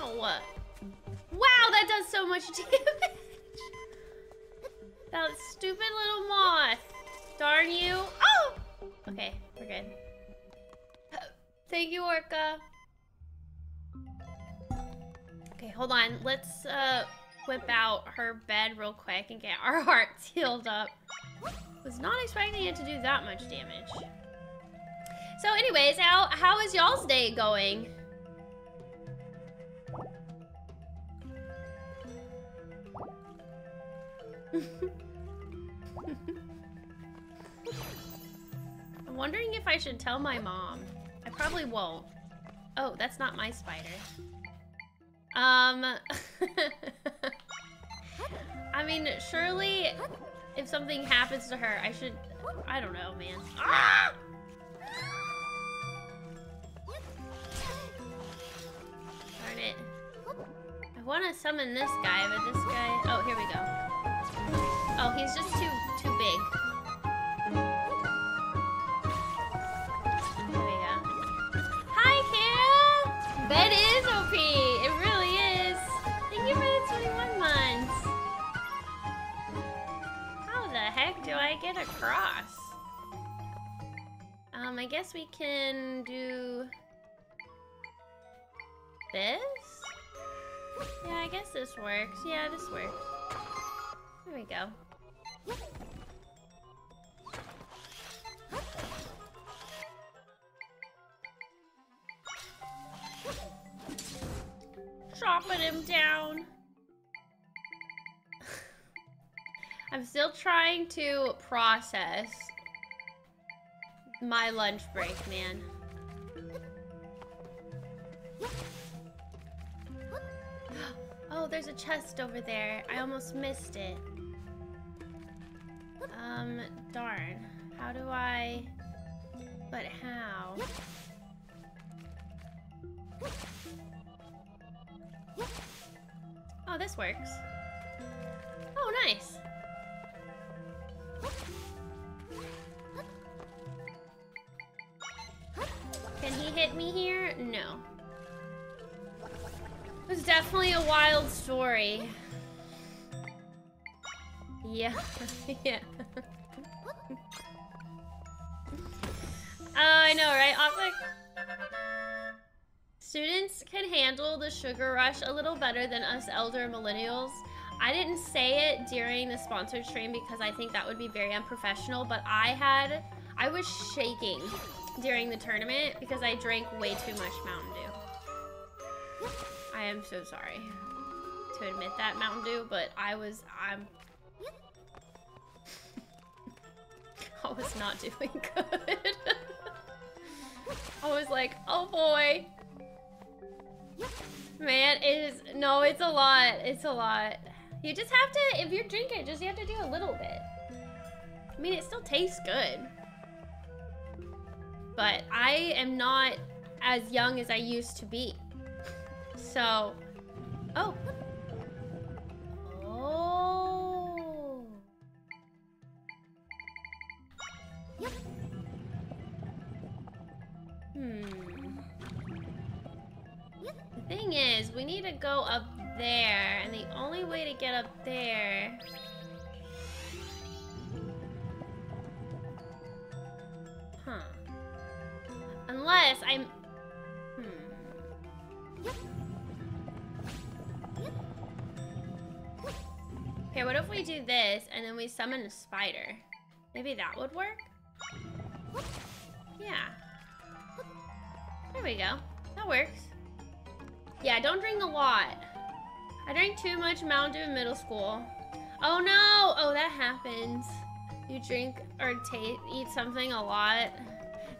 Ow. Wow, that does so much damage. That stupid little moth. Darn you. Oh! Okay, we're good. Thank you, Orca. Okay, hold on. Let's uh, whip out her bed real quick and get our hearts healed up. Was not expecting it to do that much damage. So anyways, how, how is y'all's day going? I'm wondering if I should tell my mom. I probably won't. Oh, that's not my spider. Um, I mean, surely if something happens to her, I should, I don't know, man. Ah! Darn it. I want to summon this guy, but this guy, oh, here we go. Oh, he's just too, too big. There we go. Hi, Kara! Bed is O P! It really do I get across? Um, I guess we can do this? Yeah, I guess this works. Yeah, this works. There we go. Chopping him down. I'm still trying to process my lunch break, man. there's a chest over there. I almost missed it. Um, darn. How do I... But how? Oh, this works. Oh, nice. Can he hit me here? No. It was definitely a wild story. Yeah, yeah. Oh, I know, right? Like, students can handle the sugar rush a little better than us elder millennials. I didn't say it during the sponsored stream because I think that would be very unprofessional, but I had, I was shaking during the tournament because I drank way too much Mountain Dew. I am so sorry to admit that, Mountain Dew, but I was, I'm, I was not doing good. I was like, oh boy. Man, it is, no, it's a lot, it's a lot. You just have to, if you're drinking, just you have to do a little bit. I mean, it still tastes good. But I am not as young as I used to be. So, oh. Oh. Hmm. The thing is, we need to go up there, and the only way to get up there... Huh. Unless I'm... Hmm. Okay, what if we do this, and then we summon a spider? Maybe that would work? Yeah. There we go. That works. Yeah, don't drink a lot. I drank too much Mountain Dew in middle school. Oh no! Oh, that happens. You drink or t eat something a lot.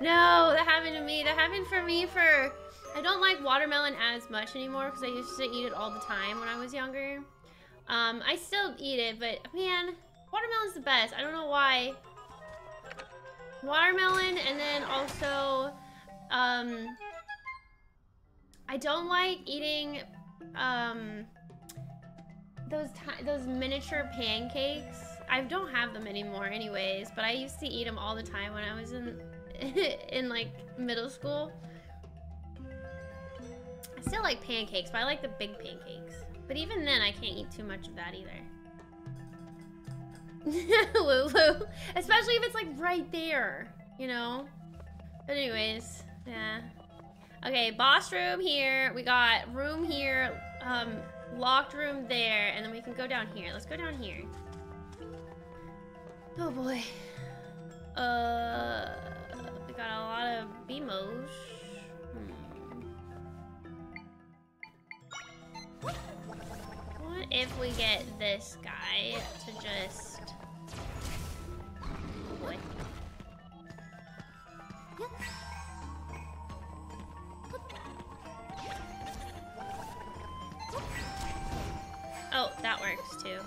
No, that happened to me. That happened for me for... I don't like watermelon as much anymore because I used to eat it all the time when I was younger. Um, I still eat it, but man, watermelon's the best. I don't know why. Watermelon, and then also... Um, I don't like eating um, those those miniature pancakes. I don't have them anymore, anyways. But I used to eat them all the time when I was in in like middle school. I still like pancakes, but I like the big pancakes. But even then, I can't eat too much of that either. Lulu, especially if it's like right there, you know. But anyways. Yeah. Okay, boss room here. We got room here, um, locked room there, and then we can go down here. Let's go down here. Oh boy. Uh, we got a lot of B M Os. Hmm. What if we get this guy to just... Oh boy. Oh, that works too.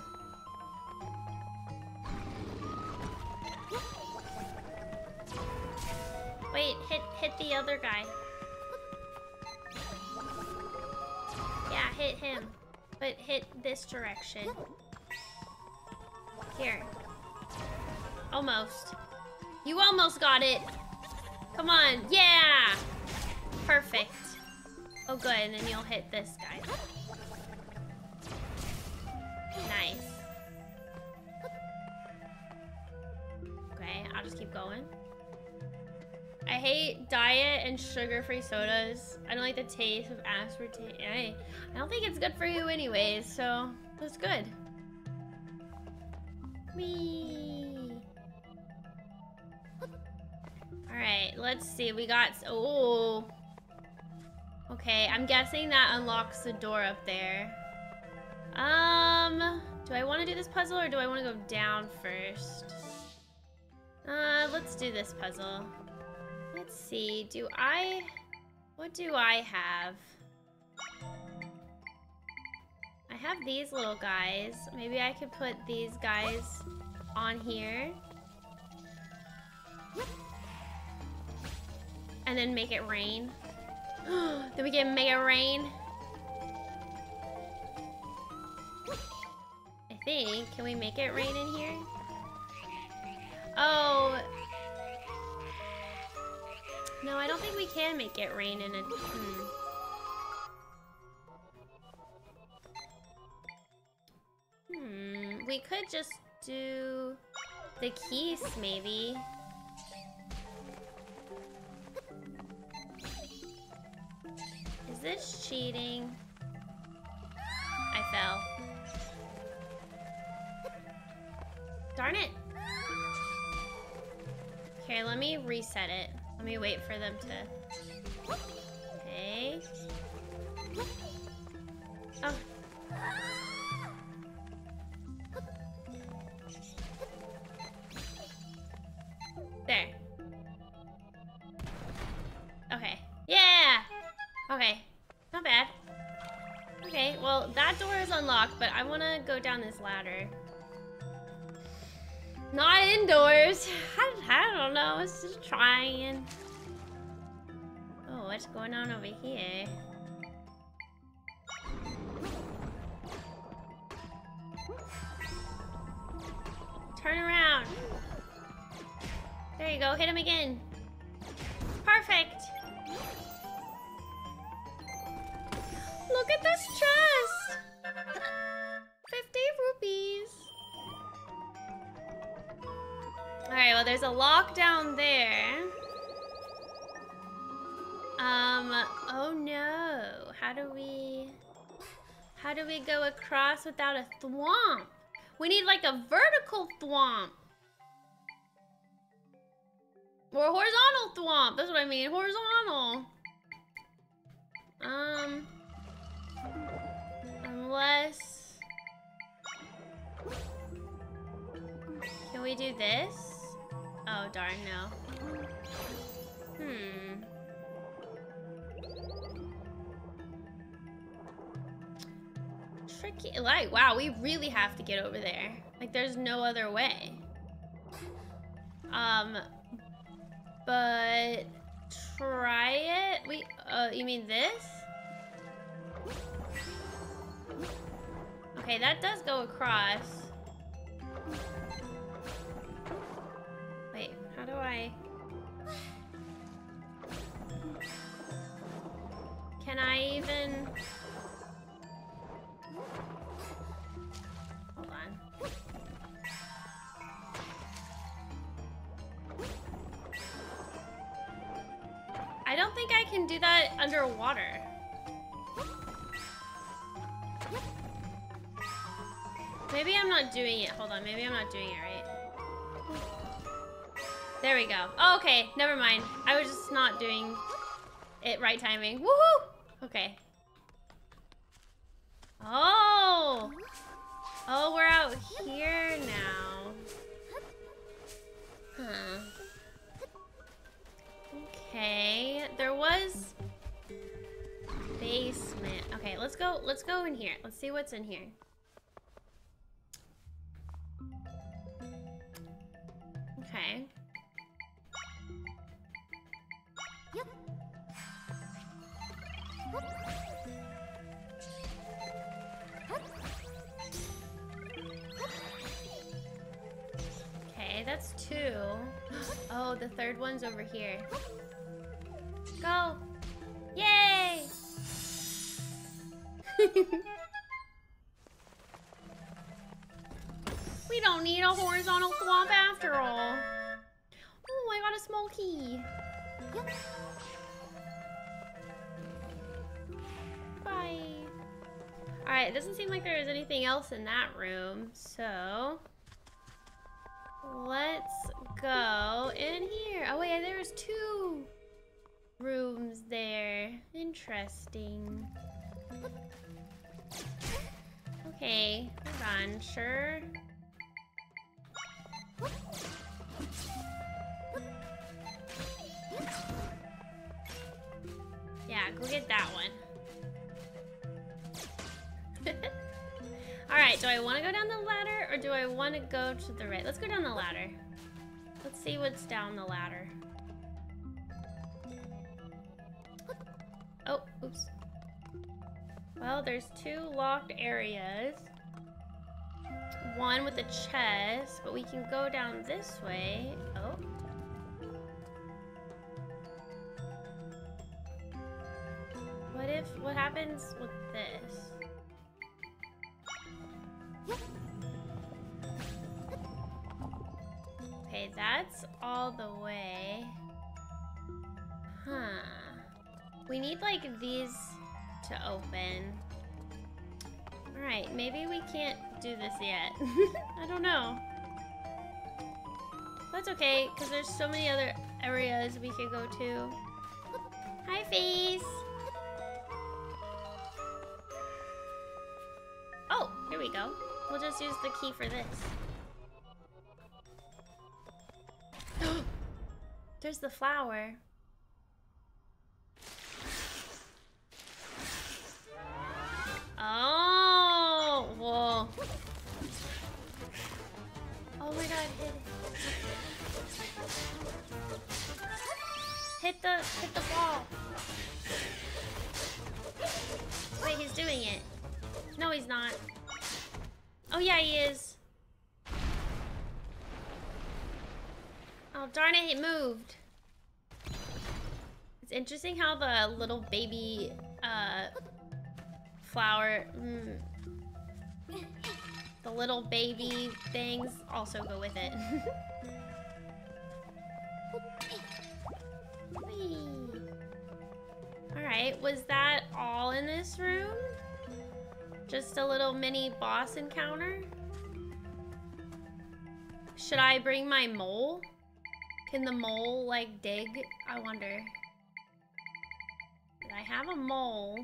Wait, hit hit the other guy. Yeah, hit him. But hit this direction. Here. Almost. You almost got it. Come on, yeah! Perfect. Oh good, and then you'll hit this guy. Nice. Okay, I'll just keep going. I hate diet and sugar-free sodas. I don't like the taste of aspartame. I, I don't think it's good for you anyways, so that's good. Whee! Alright, let's see. We got... Oh! Okay, I'm guessing that unlocks the door up there. Um, do I want to do this puzzle or do I want to go down first? Uh, let's do this puzzle. Let's see, do I... What do I have? I have these little guys. Maybe I could put these guys on here. And then make it rain. Then we can make it rain. I think. Can we make it rain in here? Oh. No, I don't think we can make it rain in a... Hmm. Hmm. We could just do the keys, maybe. Is this cheating? I fell. Darn it! Okay, let me reset it. Let me wait for them to... Okay. Oh. There. Okay. Yeah! Okay. Not bad. Okay, well, that door is unlocked, but I want to go down this ladder. Not indoors. I, I don't know. It's just trying. Oh, what's going on over here? Turn around. There you go. Hit him again. Perfect. Look at this chest. fifty rupees. Alright, well, there's a lock down there. Um, oh no. How do we... How do we go across without a thwomp? We need, like, a vertical thwomp. Or a horizontal thwomp. That's what I mean. Horizontal. Um... Unless... Can we do this? Oh, darn, no. Hmm. Tricky. Like, wow, we really have to get over there. Like, there's no other way. Um, but try it. We, uh, you mean this? Okay, that does go across. Wait, how do I... Can I even... Hold on. I don't think I can do that underwater. Maybe I'm not doing it. Hold on, maybe I'm not doing it right. There we go. Oh, okay, never mind. I was just not doing it right timing. Woohoo! Okay. Oh! Oh, we're out here now. Huh. Okay. There was basement. Okay, let's go let's go in here. Let's see what's in here. Okay. Okay, that's two. Oh, the third one's over here. Go! Yay! We don't need a horizontal thwomp after all. Oh, I got a small key. Bye. Alright, it doesn't seem like there is anything else in that room, so let's go in here. Oh wait, there's two rooms there. Interesting. Okay, hold on, sure. Yeah, go get that one. Alright, do I want to go down the ladder or do I want to go to the right? Let's go down the ladder. Let's see what's down the ladder. Oh, oops. Well, there's two locked areas. One with a chest, but we can go down this way. Oh. What if, what happens with this? Okay, that's all the way. Huh. We need like these to open. All right, maybe we can't do this yet. I don't know. That's okay, because there's so many other areas we could go to. Hi, Face. Oh, here we go. We'll just use the key for this. There's the flower. Oh, whoa. Oh my god, hit it. Hit the, hit the ball. Wait, he's doing it. No, he's not. Oh yeah, he is. Oh darn it, it moved. It's interesting how the little baby, uh, flower, mm. the little baby things also go with it. Alright, was that all in this room? Just a little mini boss encounter? Should I bring my mole? Can the mole, like, dig? I wonder. Did I have a mole?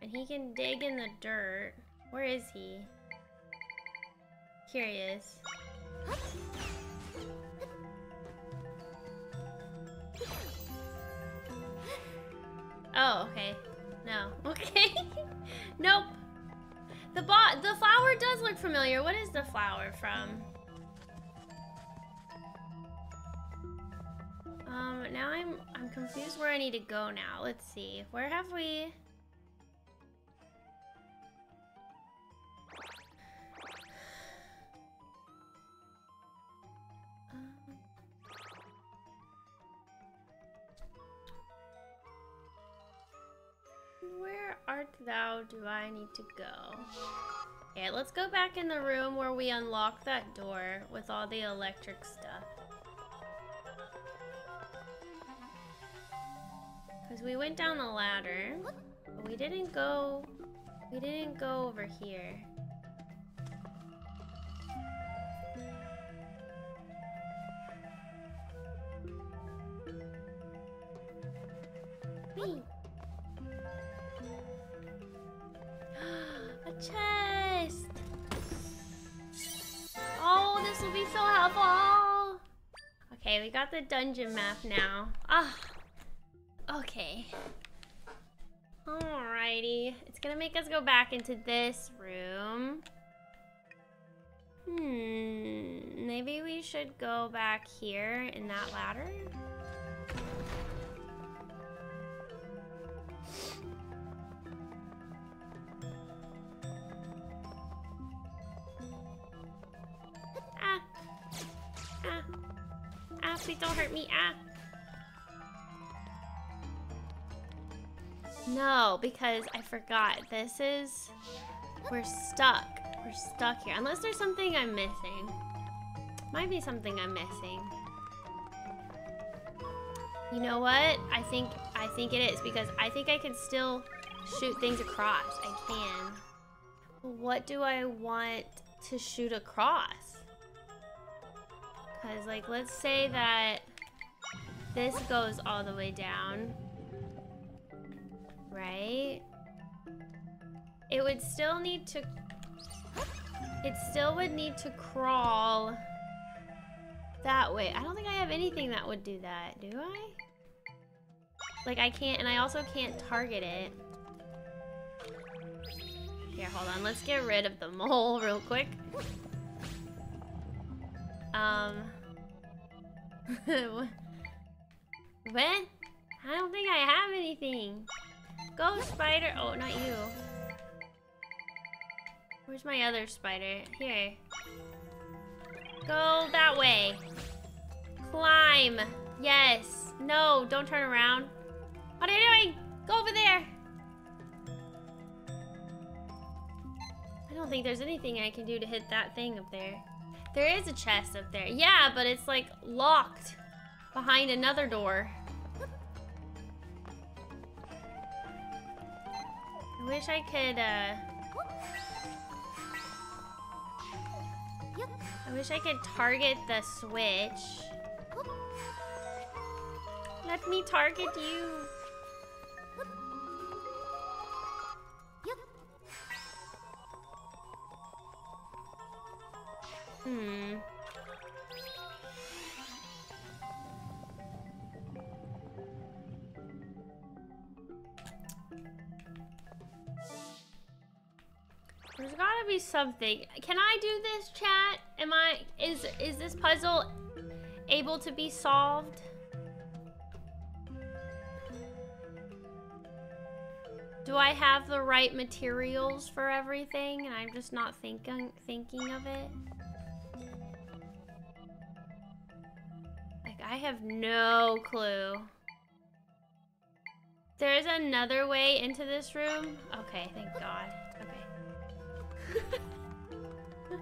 And he can dig in the dirt. Where is he? Here he is. Oh, okay. No. Okay. Nope. The bo- the flower does look familiar. What is the flower from? Um, now I'm I'm confused where I need to go now. Let's see. Where have we... Where art thou do I need to go? Okay, let's go back in the room where we unlocked that door with all the electric stuff. Because we went down the ladder, but we didn't go, we didn't go over here. Whee! Chest! Oh, this will be so helpful! Okay, we got the dungeon map now. Ah! Oh, okay. Alrighty. It's gonna make us go back into this room. Hmm. Maybe we should go back here in that ladder? Ah, ah, please don't hurt me, ah. No, because I forgot. This is, we're stuck. We're stuck here, unless there's something I'm missing. Might be something I'm missing. You know what? I think, I think it is, because I think I can still shoot things across. I can. What do I want to shoot across? Because, like, let's say that this goes all the way down, right? It would still need to, it still would need to crawl that way. I don't think I have anything that would do that, do I? Like, I can't, and I also can't target it. Here, hold on. Let's get rid of the mole real quick. Um. What? I don't think I have anything. Go, spider. Oh, not you. Where's my other spider? Here. Go that way. Climb. Yes. No, don't turn around. What are you doing? Go over there. I don't think there's anything I can do to hit that thing up there. There is a chest up there. Yeah, but it's like locked behind another door. I wish I could, uh... I wish I could target the switch. Let me target you. Hmm. There's gotta be something. Can I do this, chat? Am I is is this puzzle able to be solved? Do I have the right materials for everything and I'm just not thinking thinking of it? I have no clue. There is another way into this room? Okay, thank God. Okay.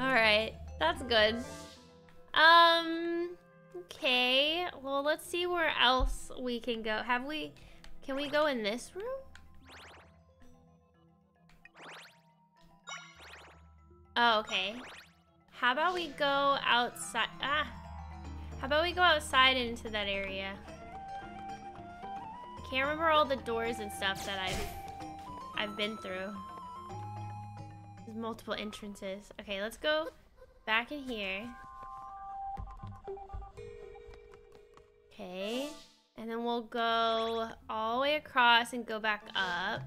Alright, that's good. Um, okay. Well, let's see where else we can go. Have we... Can we go in this room? Oh, okay. How about we go outside? Ah, how about we go outside into that area? I can't remember all the doors and stuff that I've I've been through. There's multiple entrances. Okay, let's go back in here. Okay, and then we'll go all the way across and go back up.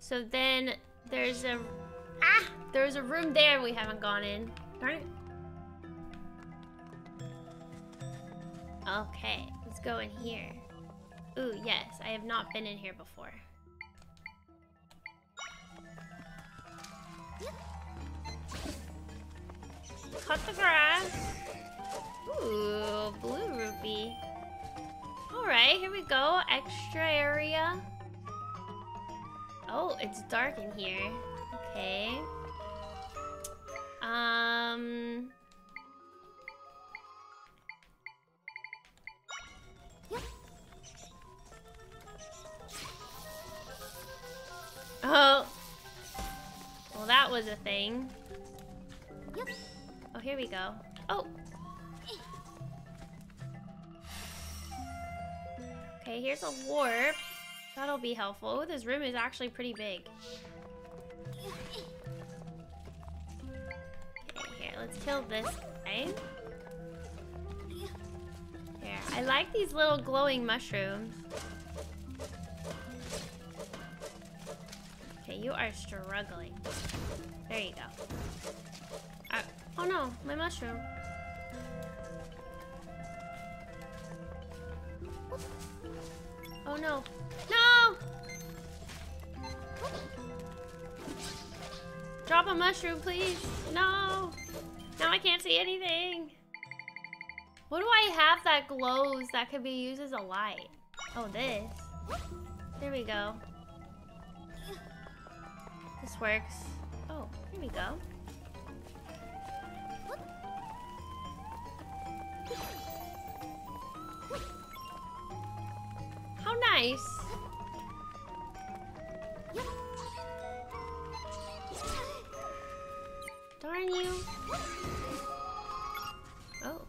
So then there's a ah there's a room there we haven't gone in. Darn it. Okay, let's go in here. Ooh, yes, I have not been in here before. Cut the grass. Ooh, blue rupee. All right, here we go. Extra area. Oh, it's dark in here. Okay. Um. Oh. Well, that was a thing. Oh, here we go. Oh. Okay, here's a warp. That'll be helpful. Ooh, this room is actually pretty big. Okay, here, let's kill this guy. Here, I like these little glowing mushrooms. Okay, you are struggling. There you go. Uh, oh no, my mushroom. Oh no. No! Drop a mushroom, please. No! Now I can't see anything. What do I have that glows that could be used as a light? Oh, this. There we go. This works. Oh, here we go. How nice. Darn you. Oh.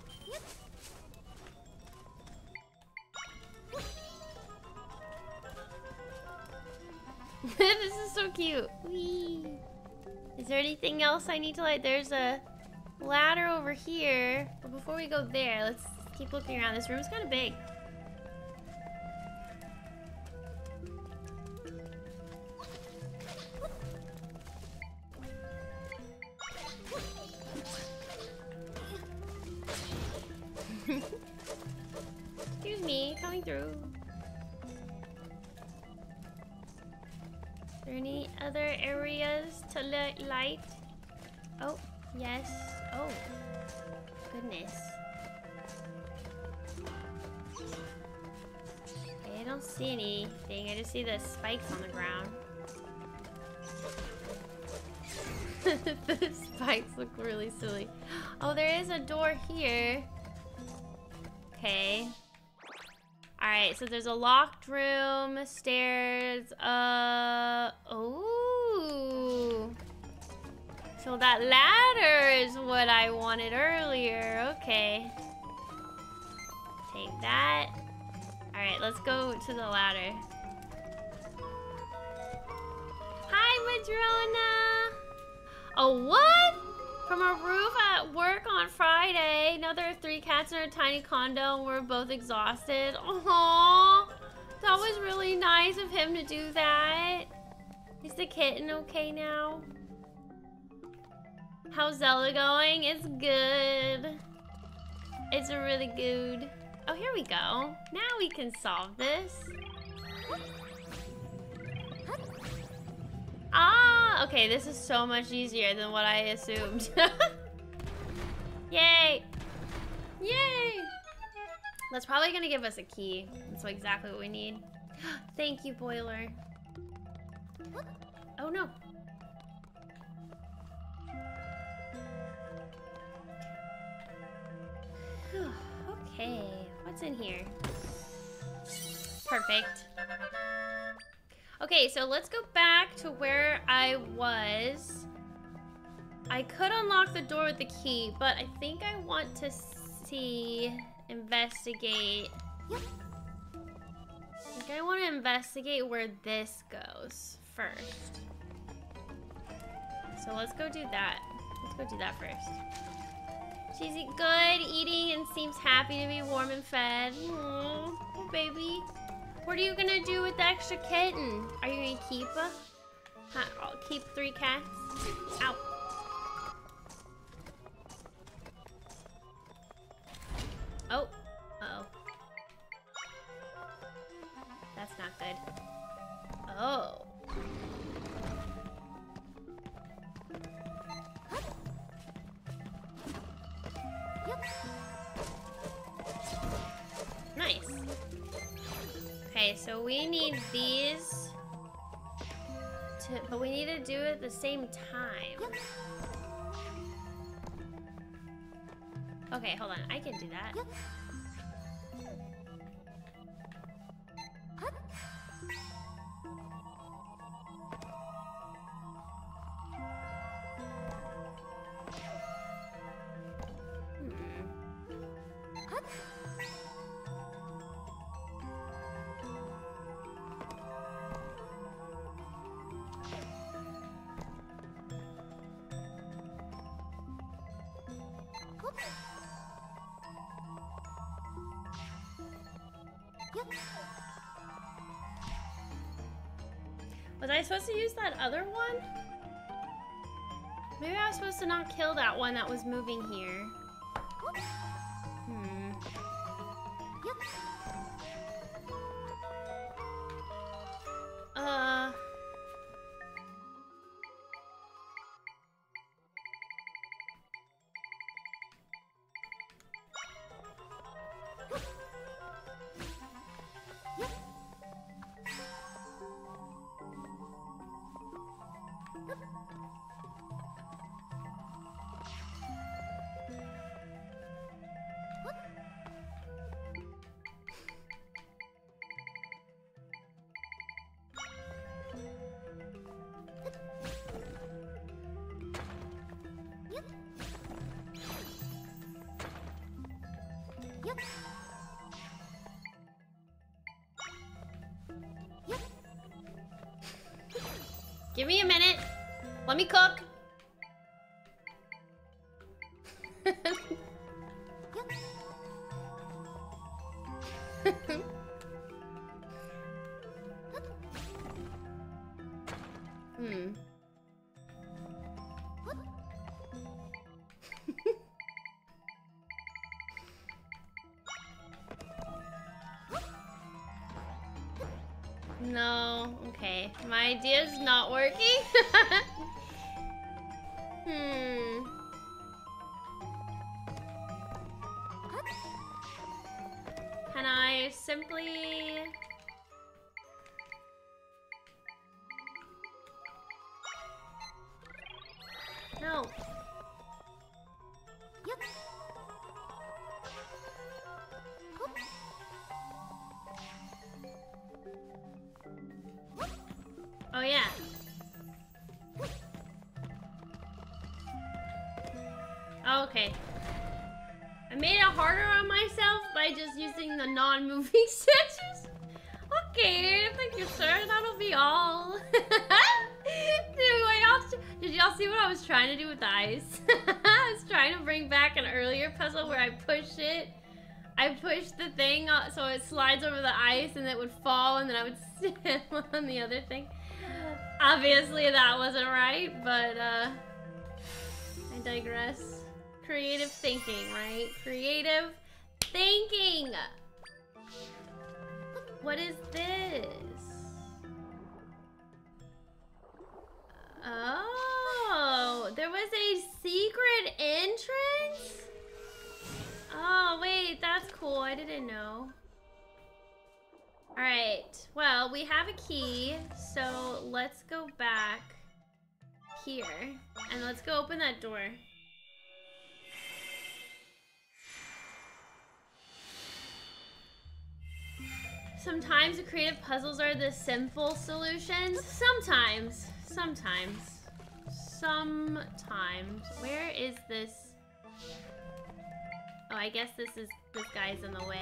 This is so cute. Whee. Is there anything else I need to like? There's a ladder over here. But before we go there, let's keep looking around. This room's kind of big. Excuse me, coming through. Are there any other areas to light? Oh, yes. Oh, goodness. I don't see anything. I just see the spikes on the ground. The spikes look really silly. Oh, there is a door here. Okay. Alright, so there's a locked room, stairs, uh... ooh! So that ladder is what I wanted earlier, okay. Take that. Alright, let's go to the ladder. Hi, Madrona! A what? From a roof at work on Friday. Now there are three cats in our tiny condo and we're both exhausted. Aww. That was really nice of him to do that. Is the kitten okay now? How's Zelda going? It's good. It's really good. Oh, here we go. Now we can solve this. Ah, okay, this is so much easier than what I assumed. Yay! Yay! That's probably gonna give us a key. That's exactly what we need. Thank you, Boiler. Oh no. Okay, what's in here? Perfect. Okay, so let's go back to where I was. I could unlock the door with the key, but I think I want to see, investigate. Yep. I think I want to investigate where this goes first. So let's go do that. Let's go do that first. She's good, eating, and seems happy to be warm and fed. Aww, oh baby. What are you gonna do with the extra kitten? Are you gonna keep her? Huh, I'll keep three cats. Ow. Oh. Uh-oh. That's not good. Oh. Nice. Okay, so we need these, to, but we need to do it at the same time. Okay, hold on, I can do that. Was I supposed to use that other one? Maybe I was supposed to not kill that one that was moving here. Hmm. Uh. What? Give me a minute. Let me cook. Hmm. No, okay. My idea is not working. Hmm. Can I simply... No. Oh yeah. Oh, okay. I made it harder on myself by just using the non-moving statues. Okay, thank you, sir. That'll be all. Did y'all see what I was trying to do with the ice? I was trying to bring back an earlier puzzle where I pushed it. I pushed the thing so it slides over the ice and it would fall and then I would stand on the other thing. Obviously that wasn't right, but uh, I digress. Creative thinking, right? Creative thinking! What is this? Oh, there was a secret entrance? Oh, wait, that's cool. I didn't know. All right, well, we have a key, so let's go back here and let's go open that door. Sometimes the creative puzzles are the simple solutions. Sometimes. Sometimes. Sometimes. Where is this? Oh, I guess this is this guy's in the way.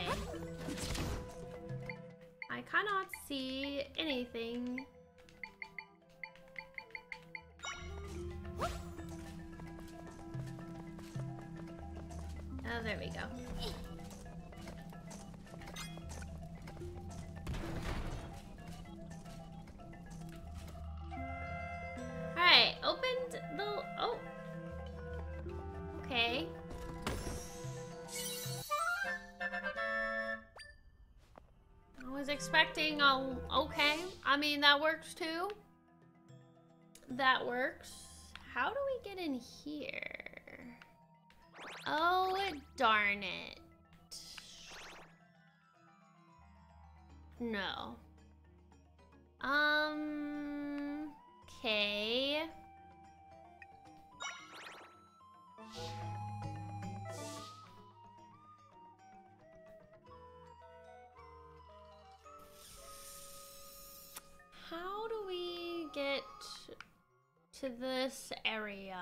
I cannot see anything. Oh, there we go. Alright, opened the... Oh. Okay. I was expecting a... Okay. I mean, that works too. That works. How do we get in here? Oh, darn it. No. Um... Okay. How do we get to this area?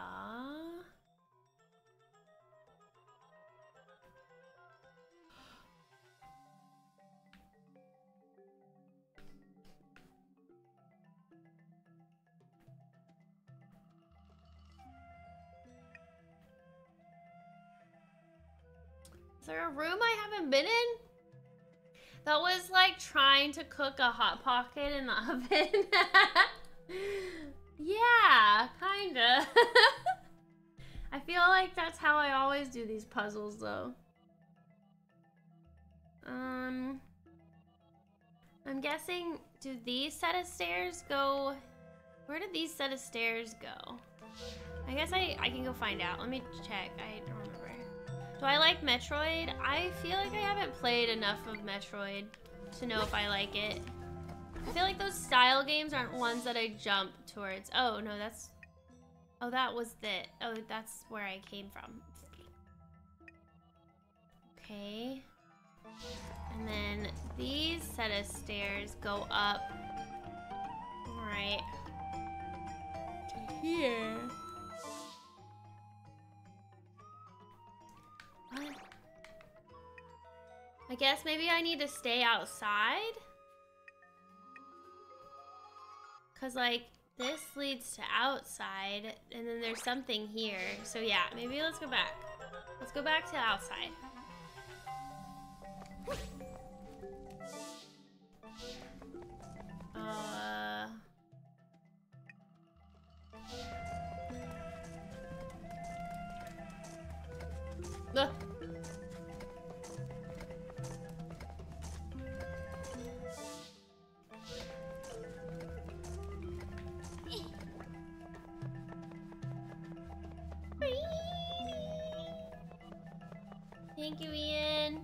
Is there a room I haven't been in? That was like trying to cook a Hot Pocket in the oven. Yeah, kinda. I feel like that's how I always do these puzzles though. Um, I'm guessing, do these set of stairs go, where did these set of stairs go? I guess I, I can go find out. Let me check, I don't remember. Do I like Metroid? I feel like I haven't played enough of Metroid to know if I like it. I feel like those style games aren't ones that I jump towards. Oh, no, that's... Oh, that was it. Oh, that's where I came from. Okay. And then these set of stairs go up right to here. What? guess maybe I need to stay outside? Because, like, this leads to outside, and then there's something here. So, yeah, maybe let's go back. Let's go back to outside. Uh... Ugh. Thank you, Ian.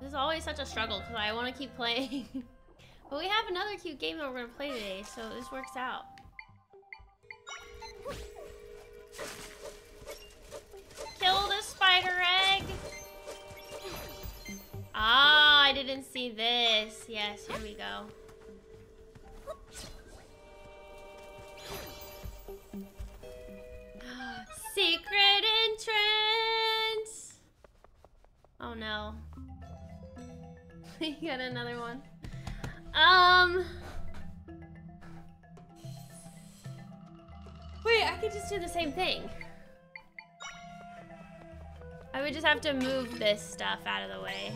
This is always such a struggle because I want to keep playing. But we have another cute game that we're going to play today, so this works out. Kill the spider egg! Ah, I didn't see this. Yes, here we go. Secret entrance! Oh no. We got another one. Um. Wait, I could just do the same thing. I would just have to move this stuff out of the way.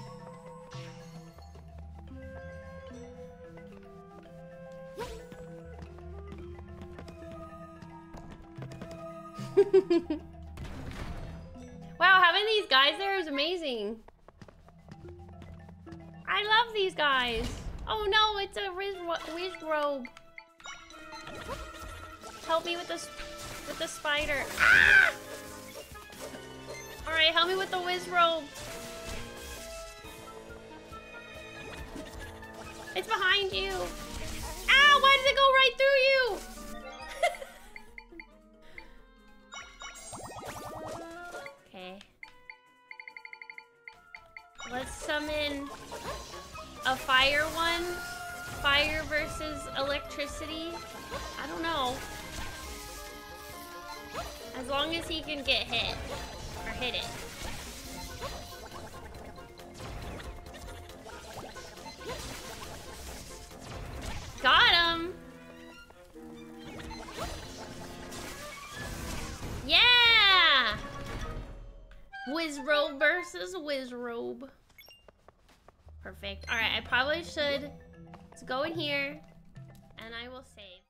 Wow, having these guys there is amazing. I love these guys. Oh no, it's a wizrobe. Help me with the with the spider. Ah! All right, help me with the wizrobe. It's behind you. Ow! Why did it go right through you? Let's summon a fire one. Fire versus electricity. I don't know. As long as he can get hit. Or hit it. Got him! Yeah! Wizrobe versus Wizrobe. Perfect. All right, I probably should go in here and I will save.